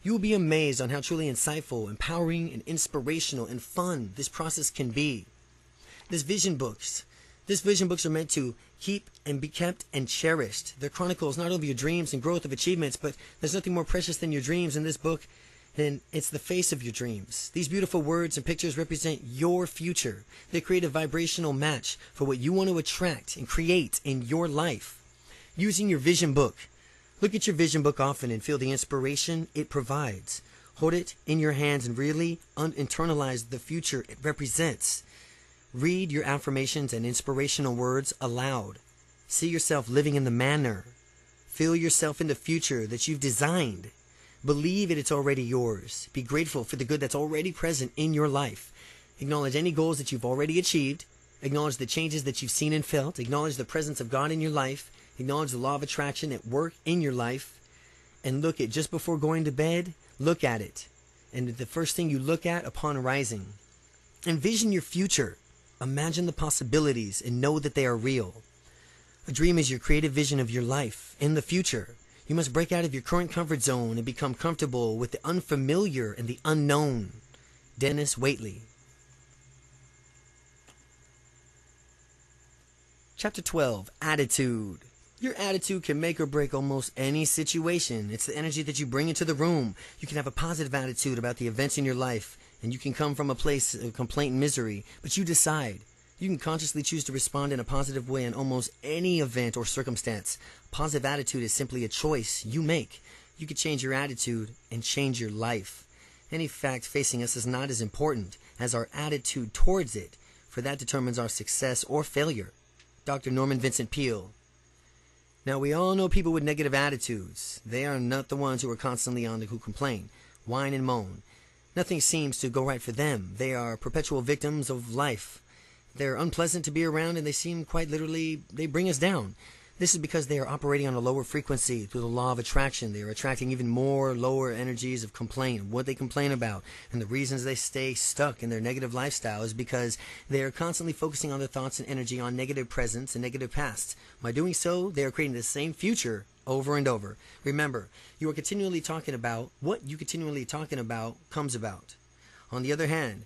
You will be amazed on how truly insightful, empowering, and inspirational and fun this process can be. This vision books. These vision books are meant to keep and be kept and cherished. They're chronicles not only your dreams and growth of achievements, but there's nothing more precious than your dreams in this book, and it's the face of your dreams. These beautiful words and pictures represent your future. They create a vibrational match for what you want to attract and create in your life. Using your vision book. Look at your vision book often and feel the inspiration it provides. Hold it in your hands and really internalize the future it represents. Read your affirmations and inspirational words aloud. See yourself living in the manner. Feel yourself in the future that you've designed. Believe that it's already yours. Be grateful for the good that's already present in your life. Acknowledge any goals that you've already achieved. Acknowledge the changes that you've seen and felt. Acknowledge the presence of God in your life. Acknowledge the law of attraction at work in your life. And look at, just before going to bed, look at it. And the first thing you look at upon rising. Envision your future. Imagine the possibilities and know that they are real. A dream is your creative vision of your life in the future. You must break out of your current comfort zone and become comfortable with the unfamiliar and the unknown. Dennis Waitley. Chapter twelve. Attitude. Your attitude can make or break almost any situation. It's the energy that you bring into the room. You can have a positive attitude about the events in your life, and you can come from a place of complaint and misery, but you decide. You can consciously choose to respond in a positive way in almost any event or circumstance. Positive attitude is simply a choice you make. You can change your attitude and change your life. Any fact facing us is not as important as our attitude towards it, for that determines our success or failure. Doctor Norman Vincent Peale. Now, we all know people with negative attitudes. They are not the ones who are constantly on the who complain, whine and moan. Nothing seems to go right for them. They are perpetual victims of life. They're unpleasant to be around, and they seem quite literally, they bring us down. This is because they are operating on a lower frequency through the law of attraction. They are attracting even more lower energies of complaint, what they complain about. And the reasons they stay stuck in their negative lifestyle is because they are constantly focusing on their thoughts and energy on negative presents and negative pasts. By doing so, they are creating the same future over and over. Remember, you are continually talking about what you continually talking about comes about. On the other hand,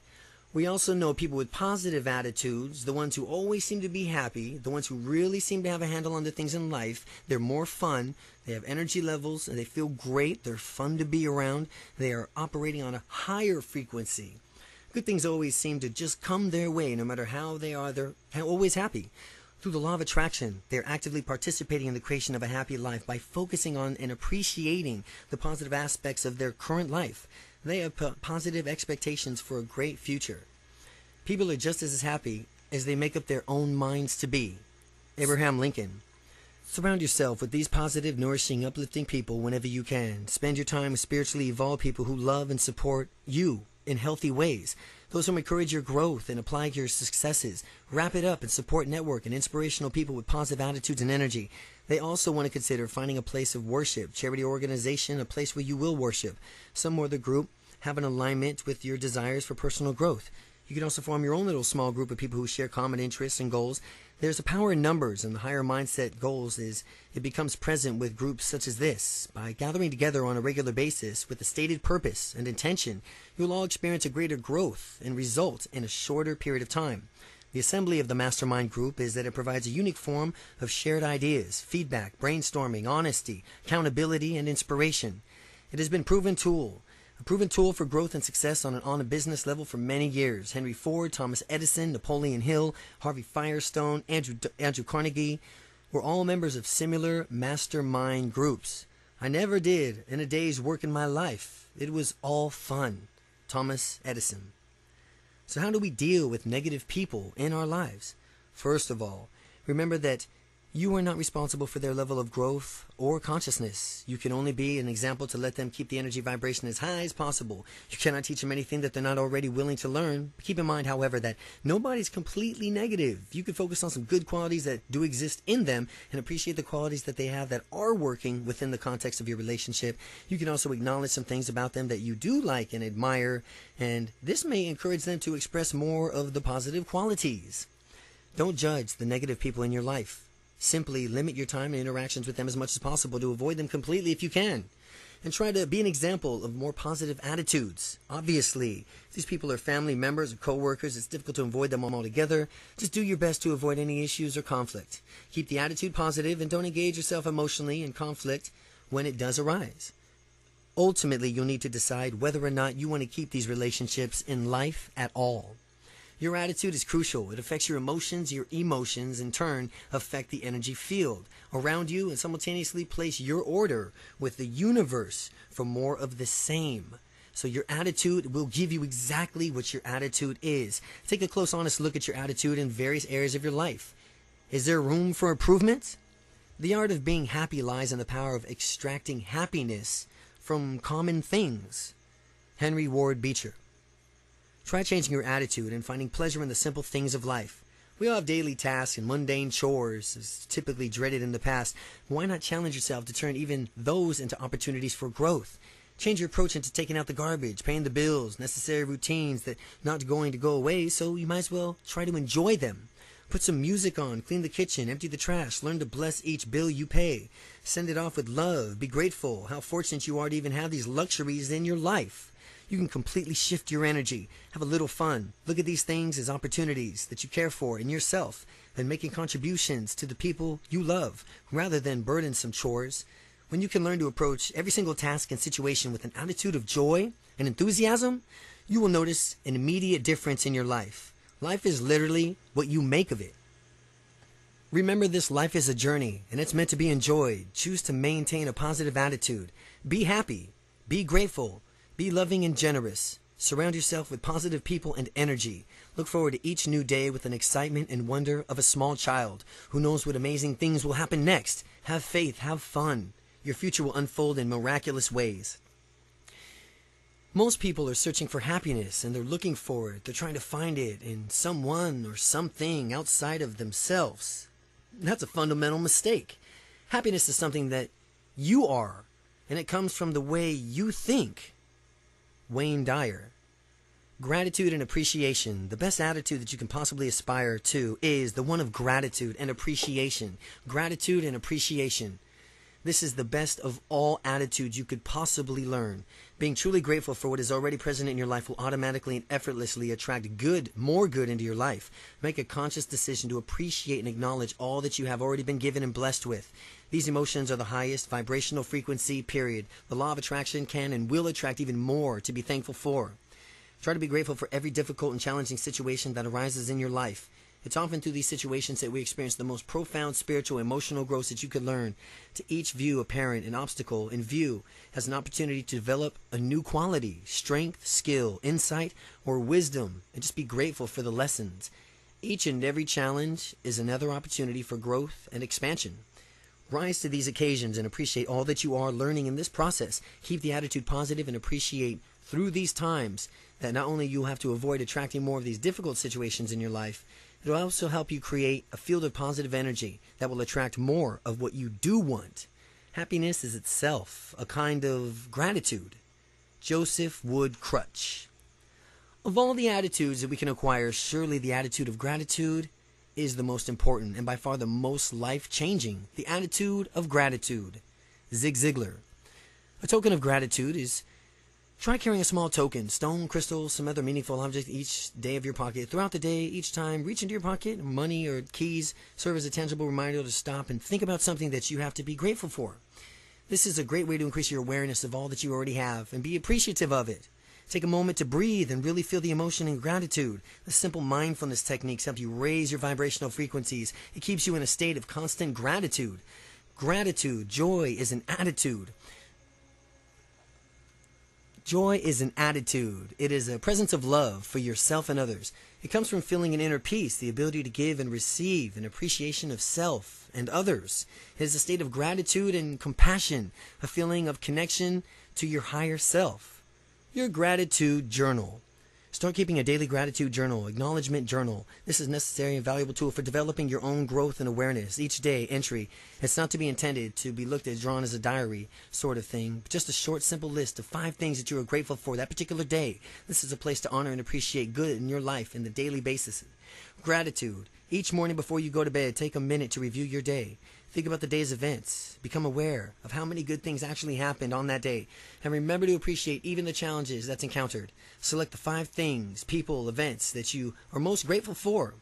we also know people with positive attitudes, the ones who always seem to be happy, the ones who really seem to have a handle on the things in life. They're more fun, they have energy levels, and they feel great, they're fun to be around, they are operating on a higher frequency. Good things always seem to just come their way, no matter how they are, they're always happy. Through the law of attraction, they're actively participating in the creation of a happy life by focusing on and appreciating the positive aspects of their current life. They have p positive expectations for a great future. People are just as happy as they make up their own minds to be. Abraham Lincoln. Surround yourself with these positive, nourishing, uplifting people whenever you can. Spend your time with spiritually evolved people who love and support you in healthy ways. Those who encourage your growth and apply your successes. Wrap it up and support network and inspirational people with positive attitudes and energy. They also want to consider finding a place of worship, charity organization, a place where you will worship. Some or the group have an alignment with your desires for personal growth. You can also form your own little small group of people who share common interests and goals. There's a power in numbers, and the higher mindset goals is it becomes present with groups such as this. By gathering together on a regular basis with a stated purpose and intention, you'll all experience a greater growth and result in a shorter period of time. The assembly of the mastermind group is that it provides a unique form of shared ideas, feedback, brainstorming, honesty, accountability, and inspiration. It has been proven tool, a proven tool for growth and success on an on a business level for many years. Henry Ford, Thomas Edison, Napoleon Hill, Harvey Firestone, Andrew, Andrew Carnegie were all members of similar mastermind groups. I never did in a day's work in my life. It was all fun. Thomas Edison. So how do we deal with negative people in our lives? First of all, remember that you are not responsible for their level of growth or consciousness. You can only be an example to let them keep the energy vibration as high as possible. You cannot teach them anything that they're not already willing to learn. Keep in mind, however, that nobody's completely negative. You can focus on some good qualities that do exist in them and appreciate the qualities that they have that are working within the context of your relationship. You can also acknowledge some things about them that you do like and admire, and this may encourage them to express more of the positive qualities. Don't judge the negative people in your life. Simply limit your time and interactions with them as much as possible to avoid them completely if you can. And try to be an example of more positive attitudes. Obviously, these people are family members or co-workers. It's difficult to avoid them altogether. Just do your best to avoid any issues or conflict. Keep the attitude positive and don't engage yourself emotionally in conflict when it does arise. Ultimately, you'll need to decide whether or not you want to keep these relationships in life at all. Your attitude is crucial. It affects your emotions. Your emotions, in turn, affect the energy field around you and simultaneously place your order with the universe for more of the same. So your attitude will give you exactly what your attitude is. Take a close, honest look at your attitude in various areas of your life. Is there room for improvement? The art of being happy lies in the power of extracting happiness from common things. Henry Ward Beecher. Try changing your attitude and finding pleasure in the simple things of life. We all have daily tasks and mundane chores, as typically dreaded in the past. Why not challenge yourself to turn even those into opportunities for growth? Change your approach into taking out the garbage, paying the bills, necessary routines that are not going to go away, so you might as well try to enjoy them. Put some music on, clean the kitchen, empty the trash, learn to bless each bill you pay. Send it off with love, be grateful, how fortunate you are to even have these luxuries in your life. You can completely shift your energy, have a little fun, look at these things as opportunities that you care for in yourself, and making contributions to the people you love, rather than burdensome chores. When you can learn to approach every single task and situation with an attitude of joy and enthusiasm, you will notice an immediate difference in your life. Life is literally what you make of it. Remember this, life is a journey, and it's meant to be enjoyed. Choose to maintain a positive attitude. Be happy. Be grateful. Be loving and generous. Surround yourself with positive people and energy. Look forward to each new day with an excitement and wonder of a small child who knows what amazing things will happen next. Have faith. Have fun. Your future will unfold in miraculous ways. Most people are searching for happiness, and they're looking for it. They're trying to find it in someone or something outside of themselves. That's a fundamental mistake. Happiness is something that you are, and it comes from the way you think. Wayne Dyer. Gratitude and appreciation. The best attitude that you can possibly aspire to is the one of gratitude and appreciation. Gratitude and appreciation. This is the best of all attitudes you could possibly learn. Being truly grateful for what is already present in your life will automatically and effortlessly attract good, more good into your life. Make a conscious decision to appreciate and acknowledge all that you have already been given and blessed with. These emotions are the highest vibrational frequency, period. The law of attraction can and will attract even more to be thankful for. Try to be grateful for every difficult and challenging situation that arises in your life. It's often through these situations that we experience the most profound spiritual and emotional growth that you could learn. To each view apparent, an obstacle in view has an opportunity to develop a new quality, strength, skill, insight, or wisdom, and just be grateful for the lessons. Each and every challenge is another opportunity for growth and expansion. Rise to these occasions and appreciate all that you are learning in this process. Keep the attitude positive and appreciate through these times that not only you have to avoid attracting more of these difficult situations in your life, it will also help you create a field of positive energy that will attract more of what you do want. Happiness is itself a kind of gratitude. Joseph Wood Crutch. Of all the attitudes that we can acquire, surely the attitude of gratitude is the most important and by far the most life-changing. The attitude of gratitude. Zig Ziglar. A token of gratitude is... Try carrying a small token, stone, crystal, some other meaningful object each day of your pocket. Throughout the day, each time, reach into your pocket, money or keys serve as a tangible reminder to stop and think about something that you have to be grateful for. This is a great way to increase your awareness of all that you already have and be appreciative of it. Take a moment to breathe and really feel the emotion and gratitude. The simple mindfulness techniques help you raise your vibrational frequencies. It keeps you in a state of constant gratitude. Gratitude, joy is an attitude. Joy is an attitude. It is a presence of love for yourself and others. It comes from feeling an inner peace, the ability to give and receive, an appreciation of self and others. It is a state of gratitude and compassion, a feeling of connection to your higher self. Your gratitude journal. Start keeping a daily gratitude journal, acknowledgement journal. This is a necessary and valuable tool for developing your own growth and awareness. Each day entry, it's not to be intended to be looked at drawn as a diary sort of thing, but just a short, simple list of five things that you are grateful for that particular day. This is a place to honor and appreciate good in your life on the daily basis. Gratitude. Each morning before you go to bed, take a minute to review your day. Think about the day's events. Become aware of how many good things actually happened on that day. And remember to appreciate even the challenges that's encountered. Select the five things, people, events that you are most grateful for.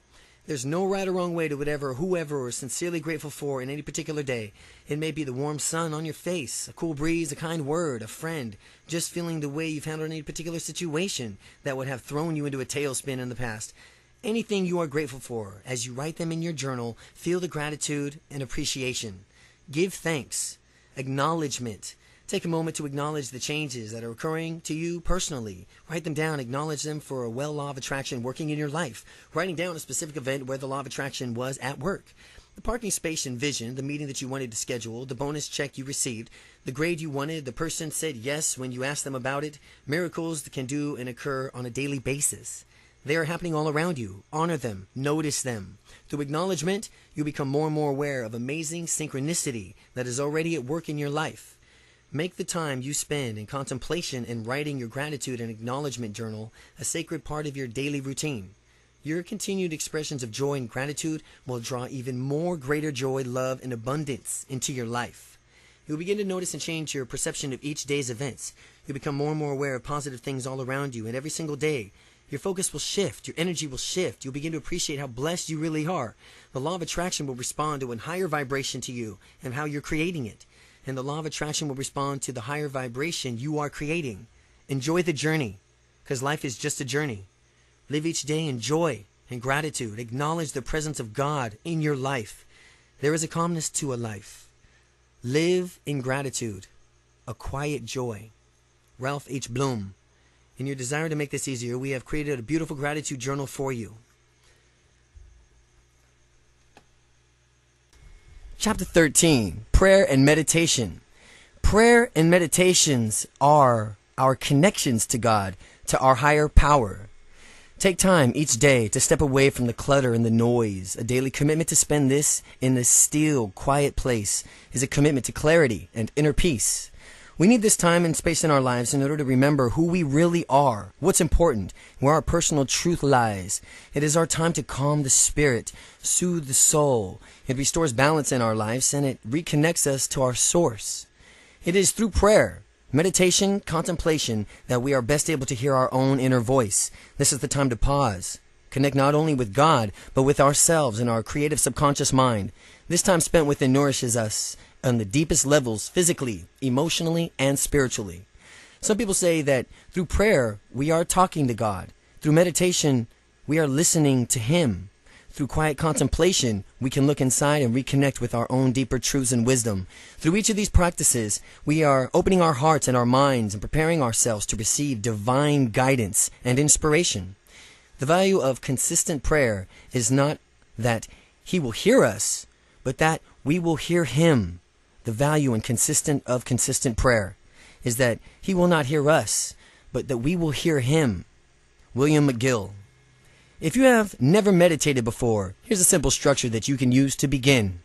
There's no right or wrong way to whatever, whoever, or sincerely grateful for in any particular day. It may be the warm sun on your face, a cool breeze, a kind word, a friend, just feeling the way you've handled any particular situation that would have thrown you into a tailspin in the past. Anything you are grateful for, as you write them in your journal, feel the gratitude and appreciation. Give thanks. Acknowledgement. Take a moment to acknowledge the changes that are occurring to you personally. Write them down. Acknowledge them for a well law of attraction working in your life. Writing down a specific event where the law of attraction was at work. The parking space envisioned, the meeting that you wanted to schedule, the bonus check you received, the grade you wanted, the person said yes when you asked them about it. Miracles that can do and occur on a daily basis. They are happening all around you. Honor them. Notice them. Through acknowledgement, you become more and more aware of amazing synchronicity that is already at work in your life. Make the time you spend in contemplation and writing your gratitude and acknowledgement journal a sacred part of your daily routine. Your continued expressions of joy and gratitude will draw even more greater joy, love, and abundance into your life. You'll begin to notice and change your perception of each day's events. You'll become more and more aware of positive things all around you and every single day. Your focus will shift. Your energy will shift. You'll begin to appreciate how blessed you really are. The law of attraction will respond to a higher vibration to you and how you're creating it. And the law of attraction will respond to the higher vibration you are creating. Enjoy the journey, because life is just a journey. Live each day in joy and gratitude. Acknowledge the presence of God in your life. There is a calmness to a life. Live in gratitude, a quiet joy. Ralph H. Bloom. In your desire to make this easier, we have created a beautiful gratitude journal for you. Chapter thirteen, Prayer and Meditation. Prayer and meditations are our connections to God, to our higher power. Take time each day to step away from the clutter and the noise. A daily commitment to spend this in this still, quiet place is a commitment to clarity and inner peace. We need this time and space in our lives in order to remember who we really are, what's important, where our personal truth lies. It is our time to calm the spirit, soothe the soul. It restores balance in our lives, and it reconnects us to our source. It is through prayer, meditation, contemplation that we are best able to hear our own inner voice. This is the time to pause, connect not only with God, but with ourselves and our creative subconscious mind. This time spent within nourishes us on the deepest levels, physically, emotionally, and spiritually. Some people say that through prayer, we are talking to God. Through meditation, we are listening to Him. Through quiet contemplation, we can look inside and reconnect with our own deeper truths and wisdom. Through each of these practices, we are opening our hearts and our minds and preparing ourselves to receive divine guidance and inspiration. The value of consistent prayer is not that He will hear us, but that we will hear Him. The value and consistent of consistent prayer is that He will not hear us, but that we will hear Him. William McGill. If you have never meditated before, here's a simple structure that you can use to begin.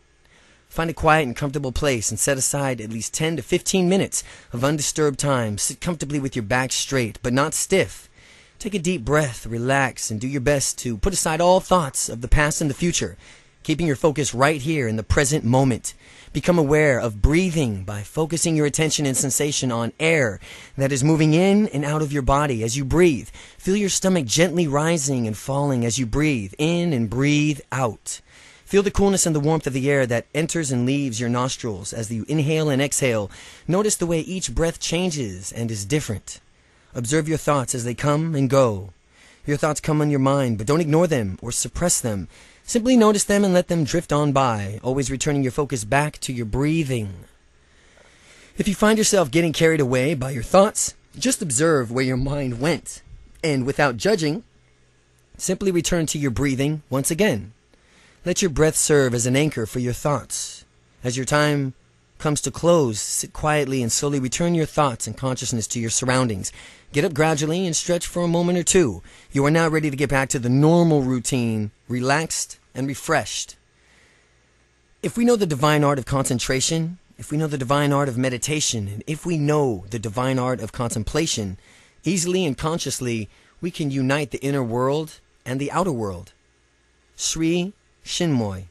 Find a quiet and comfortable place and set aside at least ten to fifteen minutes of undisturbed time. Sit comfortably with your back straight, but not stiff. Take a deep breath, relax, and do your best to put aside all thoughts of the past and the future, keeping your focus right here in the present moment. Become aware of breathing by focusing your attention and sensation on air that is moving in and out of your body as you breathe. Feel your stomach gently rising and falling as you breathe in and breathe out. Feel the coolness and the warmth of the air that enters and leaves your nostrils as you inhale and exhale. Notice the way each breath changes and is different. Observe your thoughts as they come and go. Your thoughts come on your mind, but don't ignore them or suppress them. Simply notice them and let them drift on by, always returning your focus back to your breathing. If you find yourself getting carried away by your thoughts, just observe where your mind went, and without judging, simply return to your breathing once again. Let your breath serve as an anchor for your thoughts. As your time comes to close, sit quietly and slowly return your thoughts and consciousness to your surroundings. Get up gradually and stretch for a moment or two. You are now ready to get back to the normal routine, relaxed and refreshed. If we know the divine art of concentration, if we know the divine art of meditation, and if we know the divine art of contemplation, easily and consciously, we can unite the inner world and the outer world. Sri Chinmoy.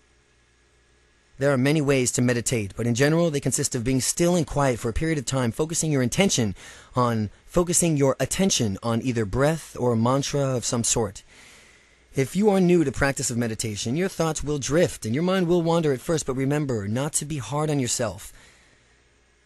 There are many ways to meditate, but in general, they consist of being still and quiet for a period of time, focusing your intention on focusing your attention on either breath or a mantra of some sort. If you are new to practice of meditation, your thoughts will drift and your mind will wander at first, but remember not to be hard on yourself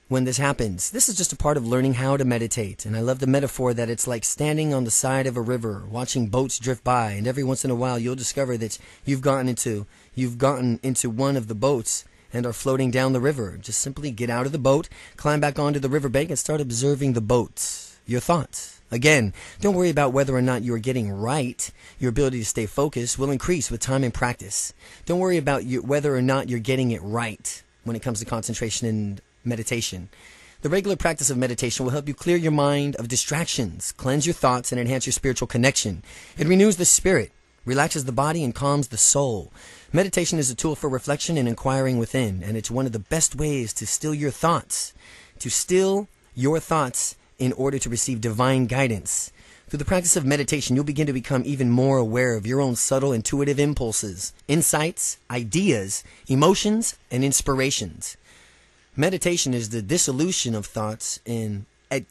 when this happens. This is just a part of learning how to meditate, and I love the metaphor that it's like standing on the side of a river, watching boats drift by, and every once in a while you'll discover that you've gotten into You've gotten into one of the boats and are floating down the river. Just simply get out of the boat, climb back onto the riverbank, and start observing the boats, your thoughts. Again, don't worry about whether or not you are getting right. Your ability to stay focused will increase with time and practice. Don't worry about you, whether or not you're getting it right when it comes to concentration and meditation. The regular practice of meditation will help you clear your mind of distractions, cleanse your thoughts, and enhance your spiritual connection. It renews the spirit, relaxes the body, and calms the soul. Meditation is a tool for reflection and inquiring within, and it's one of the best ways to still your thoughts, to still your thoughts in order to receive divine guidance. Through the practice of meditation, you'll begin to become even more aware of your own subtle intuitive impulses, insights, ideas, emotions, and inspirations. Meditation is the dissolution of thoughts in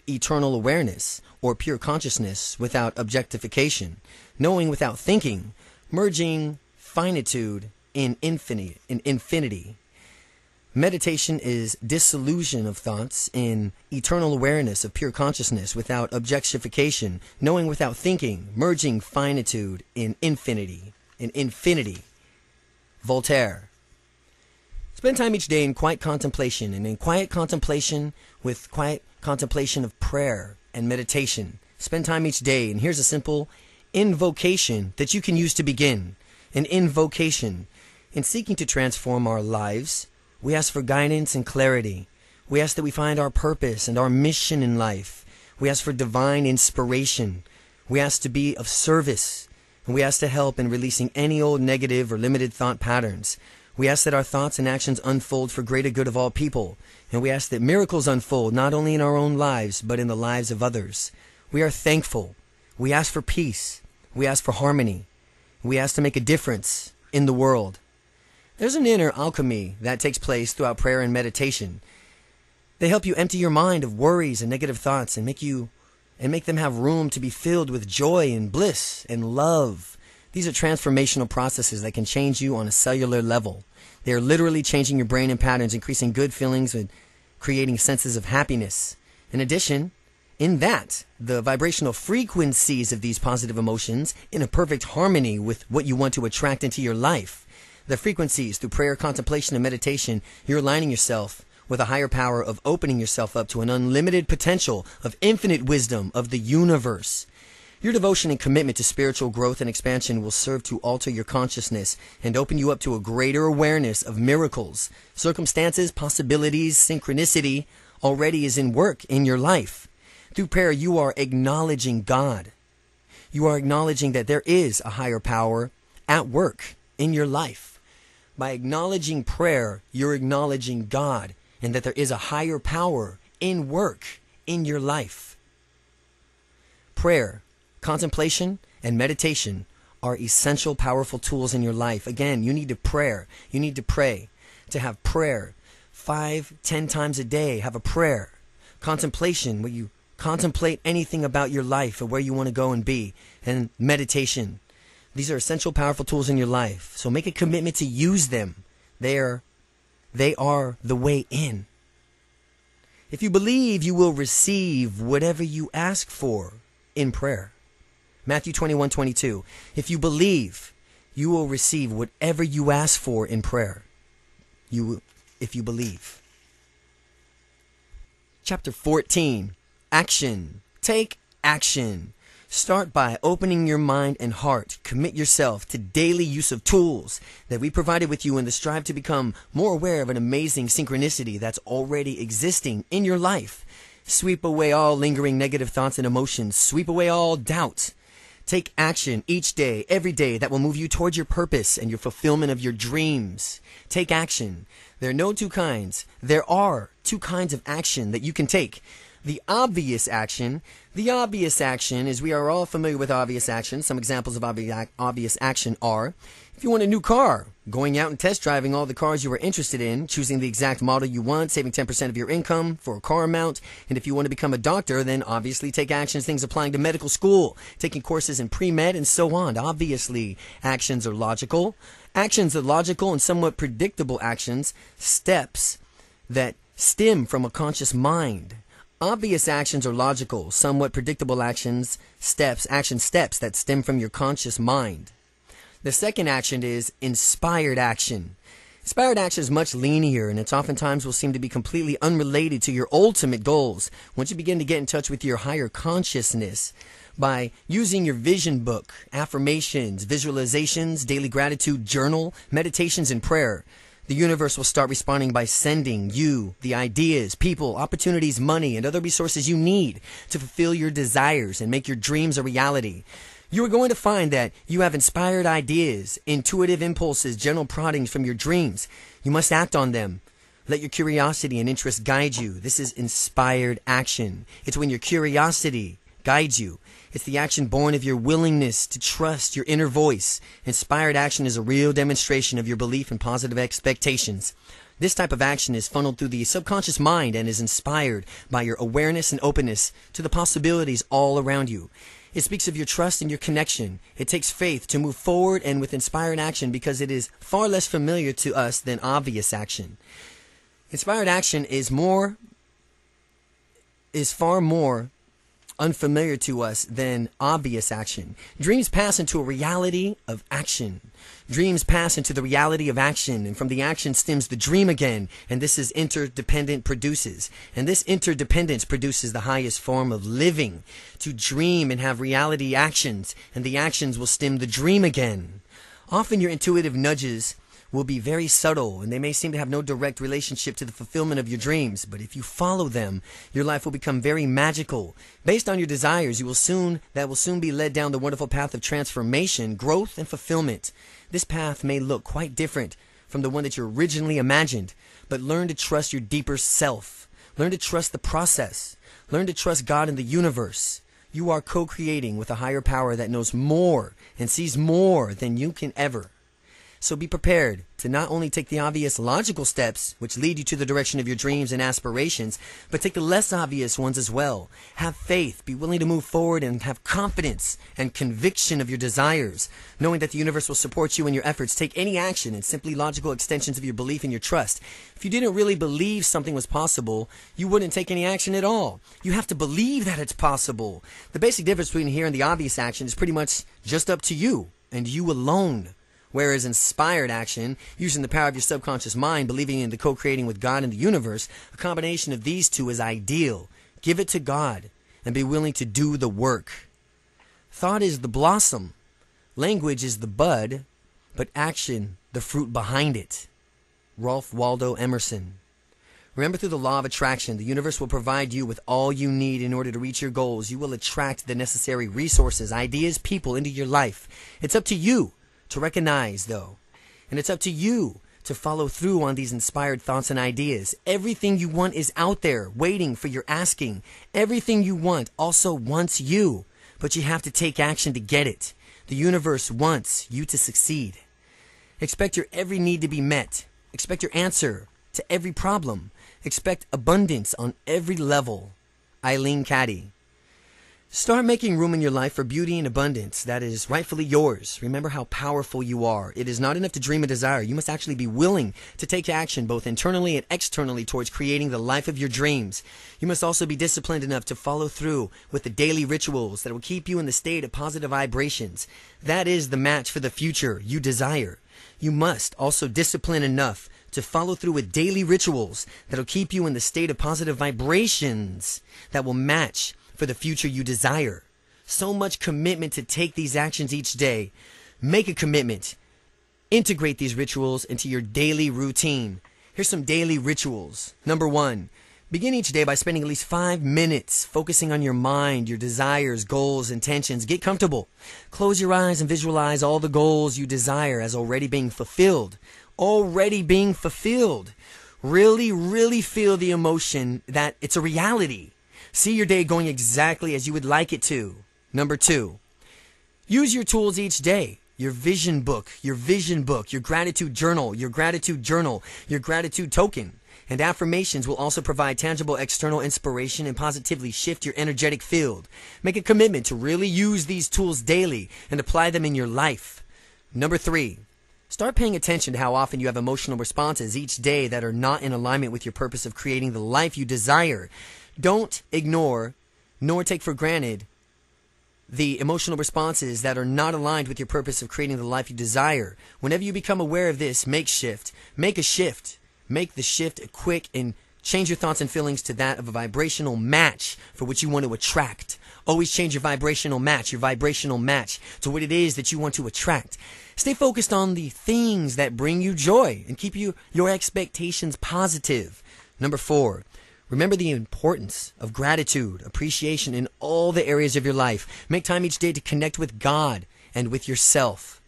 eternal awareness or pure consciousness without objectification, knowing without thinking, merging finitude in infinity, in infinity. Meditation is dissolution of thoughts in eternal awareness of pure consciousness without objectification, knowing without thinking, merging finitude in infinity, in infinity. Voltaire. Spend time each day in quiet contemplation, and in quiet contemplation with quiet contemplation of prayer and meditation. Spend time each day, and here's a simple invocation that you can use to begin. An invocation. In seeking to transform our lives, we ask for guidance and clarity. We ask that we find our purpose and our mission in life. We ask for divine inspiration. We ask to be of service. and we ask to help in releasing any old negative or limited thought patterns. We ask that our thoughts and actions unfold for greater good of all people, and we ask that miracles unfold not only in our own lives, but in the lives of others. We are thankful. We ask for peace. We ask for harmony. We ask to make a difference in the world. There's an inner alchemy that takes place throughout prayer and meditation. They help you empty your mind of worries and negative thoughts and make you and make them have room to be filled with joy and bliss and love. These are transformational processes that can change you on a cellular level. They are literally changing your brain and patterns, increasing good feelings and creating senses of happiness. In addition, in that, the vibrational frequencies of these positive emotions in a perfect harmony with what you want to attract into your life. The frequencies through prayer, contemplation, and meditation, you're aligning yourself with a higher power of opening yourself up to an unlimited potential of infinite wisdom of the universe. Your devotion and commitment to spiritual growth and expansion will serve to alter your consciousness and open you up to a greater awareness of miracles, circumstances, possibilities, synchronicity already is in work in your life. Through prayer, you are acknowledging God. You are acknowledging that there is a higher power at work in your life. By acknowledging prayer, you're acknowledging God and that there is a higher power in work in your life. Prayer, contemplation, and meditation are essential, powerful tools in your life. Again, you need to prayer. You need to pray. To have prayer five, ten times a day, have a prayer. Contemplation, where you contemplate anything about your life or where you want to go and be. And meditation. These are essential, powerful tools in your life. So make a commitment to use them. They are, they are the way in. If you believe, you will receive whatever you ask for in prayer. Matthew twenty-one twenty-two. If you believe, you will receive whatever you ask for in prayer. You will, if you believe. Chapter fourteen. Action. Take action. Start by opening your mind and heart. Commit yourself to daily use of tools that we provided with you in the strive to become more aware of an amazing synchronicity that's already existing in your life. Sweep away all lingering negative thoughts and emotions. Sweep away all doubts. Take action each day, every day, that will move you towards your purpose and your fulfillment of your dreams. Take action. There are no two kinds. There are two kinds of action that you can take. The obvious action. The obvious action is we are all familiar with obvious action. Some examples of obvi obvious action are, if you want a new car, going out and test driving all the cars you are interested in, choosing the exact model you want, saving ten percent of your income for a car amount. And if you want to become a doctor, then obviously take actions, things applying to medical school, taking courses in pre-med and so on. Obviously, actions are logical. Actions are logical and somewhat predictable actions, steps that stem from a conscious mind. Obvious actions are logical, somewhat predictable actions, steps, action steps that stem from your conscious mind. The second action is inspired action. Inspired action is much leanier, and it's oftentimes will seem to be completely unrelated to your ultimate goals. Once you begin to get in touch with your higher consciousness by using your vision book, affirmations, visualizations, daily gratitude journal, meditations, and prayer, the universe will start responding by sending you the ideas, people, opportunities, money, and other resources you need to fulfill your desires and make your dreams a reality. You are going to find that you have inspired ideas, intuitive impulses, gentle proddings from your dreams. You must act on them. Let your curiosity and interest guide you. This is inspired action. It's when your curiosity guides you. It's the action born of your willingness to trust your inner voice. Inspired action is a real demonstration of your belief and positive expectations. This type of action is funneled through the subconscious mind and is inspired by your awareness and openness to the possibilities all around you. It speaks of your trust and your connection. It takes faith to move forward and with inspired action because it is far less familiar to us than obvious action. Inspired action is more, is far more unfamiliar to us than obvious action. Dreams pass into a reality of action. Dreams pass into the reality of action, and from the action stems the dream again, and this is interdependent produces. And this interdependence produces the highest form of living, to dream and have reality actions, and the actions will stem the dream again. Often your intuitive nudges will be very subtle, and they may seem to have no direct relationship to the fulfillment of your dreams, but if you follow them, your life will become very magical. Based on your desires, you will soon that will soon be led down the wonderful path of transformation, growth, and fulfillment. This path may look quite different from the one that you originally imagined, but learn to trust your deeper self. Learn to trust the process. Learn to trust God and the universe. You are co-creating with a higher power that knows more and sees more than you can ever. So be prepared to not only take the obvious logical steps, which lead you to the direction of your dreams and aspirations, but take the less obvious ones as well. Have faith, be willing to move forward, and have confidence and conviction of your desires, knowing that the universe will support you in your efforts. Take any action and simply logical extensions of your belief and your trust. If you didn't really believe something was possible, you wouldn't take any action at all. You have to believe that it's possible. The basic difference between here and the obvious action is pretty much just up to you and you alone. Whereas inspired action, using the power of your subconscious mind, believing in the co-creating with God and the universe, a combination of these two is ideal. Give it to God and be willing to do the work. Thought is the blossom, language is the bud, but action, the fruit behind it. Ralph Waldo Emerson. Remember, through the law of attraction, the universe will provide you with all you need in order to reach your goals. You will attract the necessary resources, ideas, people into your life. It's up to you to recognize, though, and it's up to you to follow through on these inspired thoughts and ideas. Everything you want is out there waiting for your asking. Everything you want also wants you, but you have to take action to get it. The universe wants you to succeed. Expect your every need to be met. Expect your answer to every problem. Expect abundance on every level. Eileen Caddy. Start making room in your life for beauty and abundance that is rightfully yours. Remember how powerful you are. It is not enough to dream a desire. You must actually be willing to take action both internally and externally towards creating the life of your dreams. You must also be disciplined enough to follow through with the daily rituals that will keep you in the state of positive vibrations. That is the match for the future you desire. You must also discipline enough to follow through with daily rituals that will keep you in the state of positive vibrations that will match for the future you desire. So much commitment to take these actions each day. Make a commitment. Integrate these rituals into your daily routine. Here's some daily rituals. Number one, begin each day by spending at least five minutes focusing on your mind, your desires, goals, intentions. Get comfortable. Close your eyes and visualize all the goals you desire as already being fulfilled. Already being fulfilled. Really, really feel the emotion that it's a reality. See your day going exactly as you would like it to. Number two, use your tools each day. Your vision book, your vision book, your gratitude journal, your gratitude journal, your gratitude token, and affirmations will also provide tangible external inspiration and positively shift your energetic field. Make a commitment to really use these tools daily and apply them in your life. Number three, start paying attention to how often you have emotional responses each day that are not in alignment with your purpose of creating the life you desire. Don't ignore nor take for granted the emotional responses that are not aligned with your purpose of creating the life you desire. Whenever you become aware of this, make shift. Make a shift. Make the shift quick and change your thoughts and feelings to that of a vibrational match for what you want to attract. Always change your vibrational match, your vibrational match to what it is that you want to attract. Stay focused on the things that bring you joy and keep you, your expectations positive. Number four. Remember the importance of gratitude, appreciation in all the areas of your life. Make time each day to connect with God and with yourself.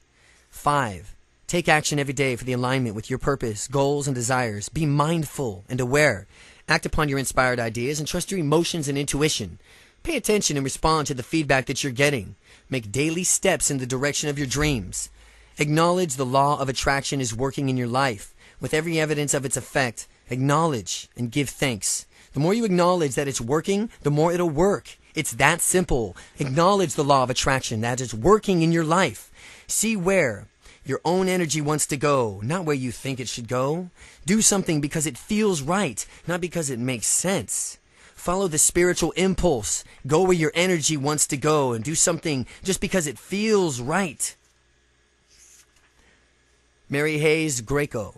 Five, take action every day for the alignment with your purpose, goals, and desires. Be mindful and aware. Act upon your inspired ideas and trust your emotions and intuition. Pay attention and respond to the feedback that you're getting. Make daily steps in the direction of your dreams. Acknowledge the law of attraction is working in your life. With every evidence of its effect, acknowledge and give thanks. The more you acknowledge that it's working, the more it'll work. It's that simple. Acknowledge the law of attraction, that it's working in your life. See where your own energy wants to go, not where you think it should go. Do something because it feels right, not because it makes sense. Follow the spiritual impulse. Go where your energy wants to go and do something just because it feels right. Mary Hayes Greco.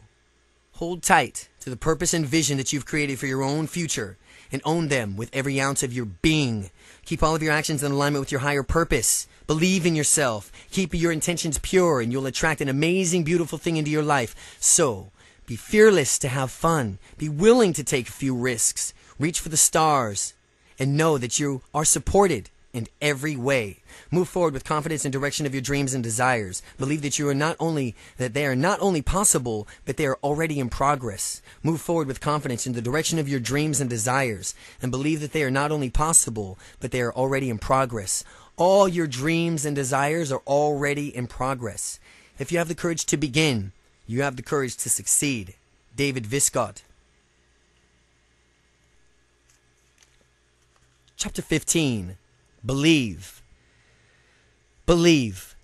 Hold tight to the purpose and vision that you've created for your own future and own them with every ounce of your being. Keep all of your actions in alignment with your higher purpose. Believe in yourself. Keep your intentions pure and you'll attract an amazing, beautiful thing into your life. So, be fearless to have fun. Be willing to take a few risks. Reach for the stars and know that you are supported in every way. Move forward with confidence in direction of your dreams and desires. Believe that you are not only that they are not only possible, but they are already in progress. Move forward with confidence in the direction of your dreams and desires, and believe that they are not only possible, but they are already in progress. All your dreams and desires are already in progress. If you have the courage to begin, you have the courage to succeed. David Viscott. Chapter fifteen. Believe. Believe.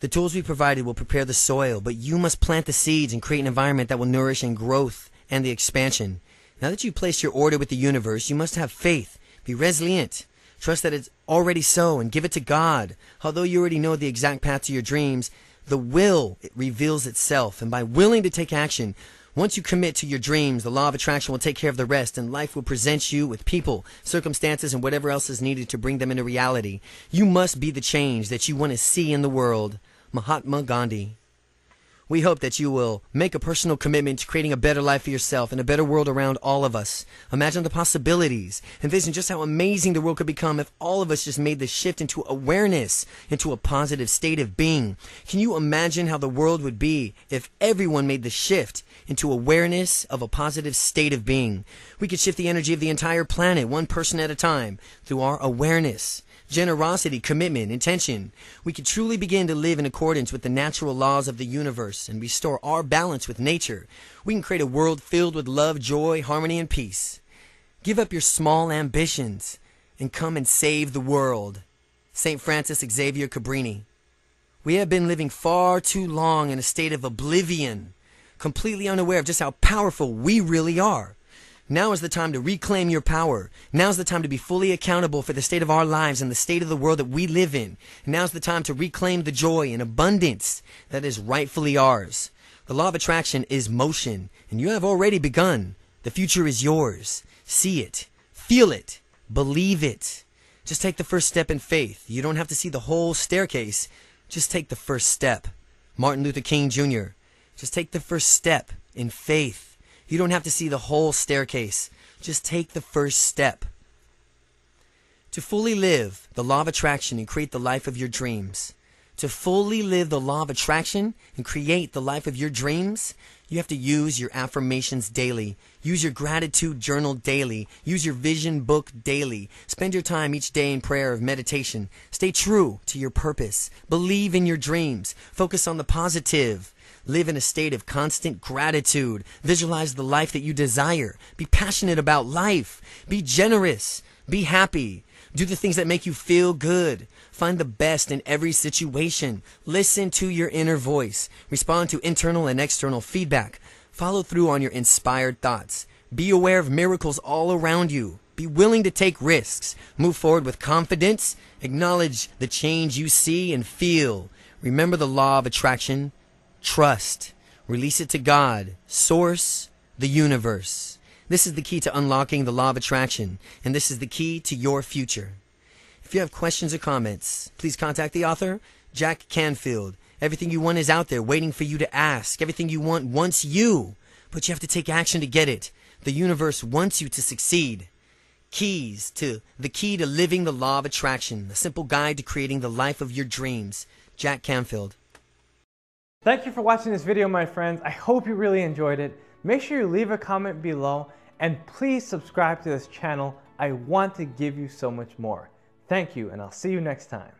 The tools we provided will prepare the soil, but you must plant the seeds and create an environment that will nourish and growth and the expansion. Now that you've placed your order with the universe, you must have faith. Be resilient. Trust that it's already so and give it to God. Although you already know the exact path to your dreams, the will, it reveals itself, and by willing to take action, once you commit to your dreams, the law of attraction will take care of the rest, and life will present you with people, circumstances, and whatever else is needed to bring them into reality. You must be the change that you want to see in the world. Mahatma Gandhi. We hope that you will make a personal commitment to creating a better life for yourself and a better world around all of us. Imagine the possibilities. Envision just how amazing the world could become if all of us just made the shift into awareness, into a positive state of being. Can you imagine how the world would be if everyone made the shift into awareness of a positive state of being? We could shift the energy of the entire planet, one person at a time, through our awareness. Generosity, commitment, intention. We could truly begin to live in accordance with the natural laws of the universe and restore our balance with nature. We can create a world filled with love, joy, harmony, and peace. Give up your small ambitions and come and save the world. Saint Francis Xavier Cabrini. We have been living far too long in a state of oblivion, completely unaware of just how powerful we really are. Now is the time to reclaim your power. Now is the time to be fully accountable for the state of our lives and the state of the world that we live in. Now is the time to reclaim the joy and abundance that is rightfully ours. The law of attraction is motion, and you have already begun. The future is yours. See it. Feel it. Believe it. Just take the first step in faith. You don't have to see the whole staircase. Just take the first step. Martin Luther King Junior Just take the first step in faith. You don't have to see the whole staircase. Just take the first step. To fully live the law of attraction and create the life of your dreams. To fully live the law of attraction and create the life of your dreams, you have to use your affirmations daily. Use your gratitude journal daily. Use your vision book daily. Spend your time each day in prayer of meditation. Stay true to your purpose. Believe in your dreams. Focus on the positive. Live in a state of constant gratitude. Visualize the life that you desire. Be passionate about life. Be generous. Be happy. Do the things that make you feel good. Find the best in every situation. Listen to your inner voice. Respond to internal and external feedback. Follow through on your inspired thoughts. Be aware of miracles all around you. Be willing to take risks. Move forward with confidence. Acknowledge the change you see and feel. Remember the law of attraction. Trust. Release it to God, Source, the universe. This is the key to unlocking the law of attraction, and this is the key to your future. If you have questions or comments, please contact the author, Jack Canfield. Everything you want is out there waiting for you to ask. Everything you want wants you, but you have to take action to get it. The universe wants you to succeed. Keys to the key to living the law of attraction, a simple guide to creating the life of your dreams. Jack Canfield. Thank you for watching this video, my friends. I hope you really enjoyed it. Make sure you leave a comment below and please subscribe to this channel. I want to give you so much more. Thank you, and I'll see you next time.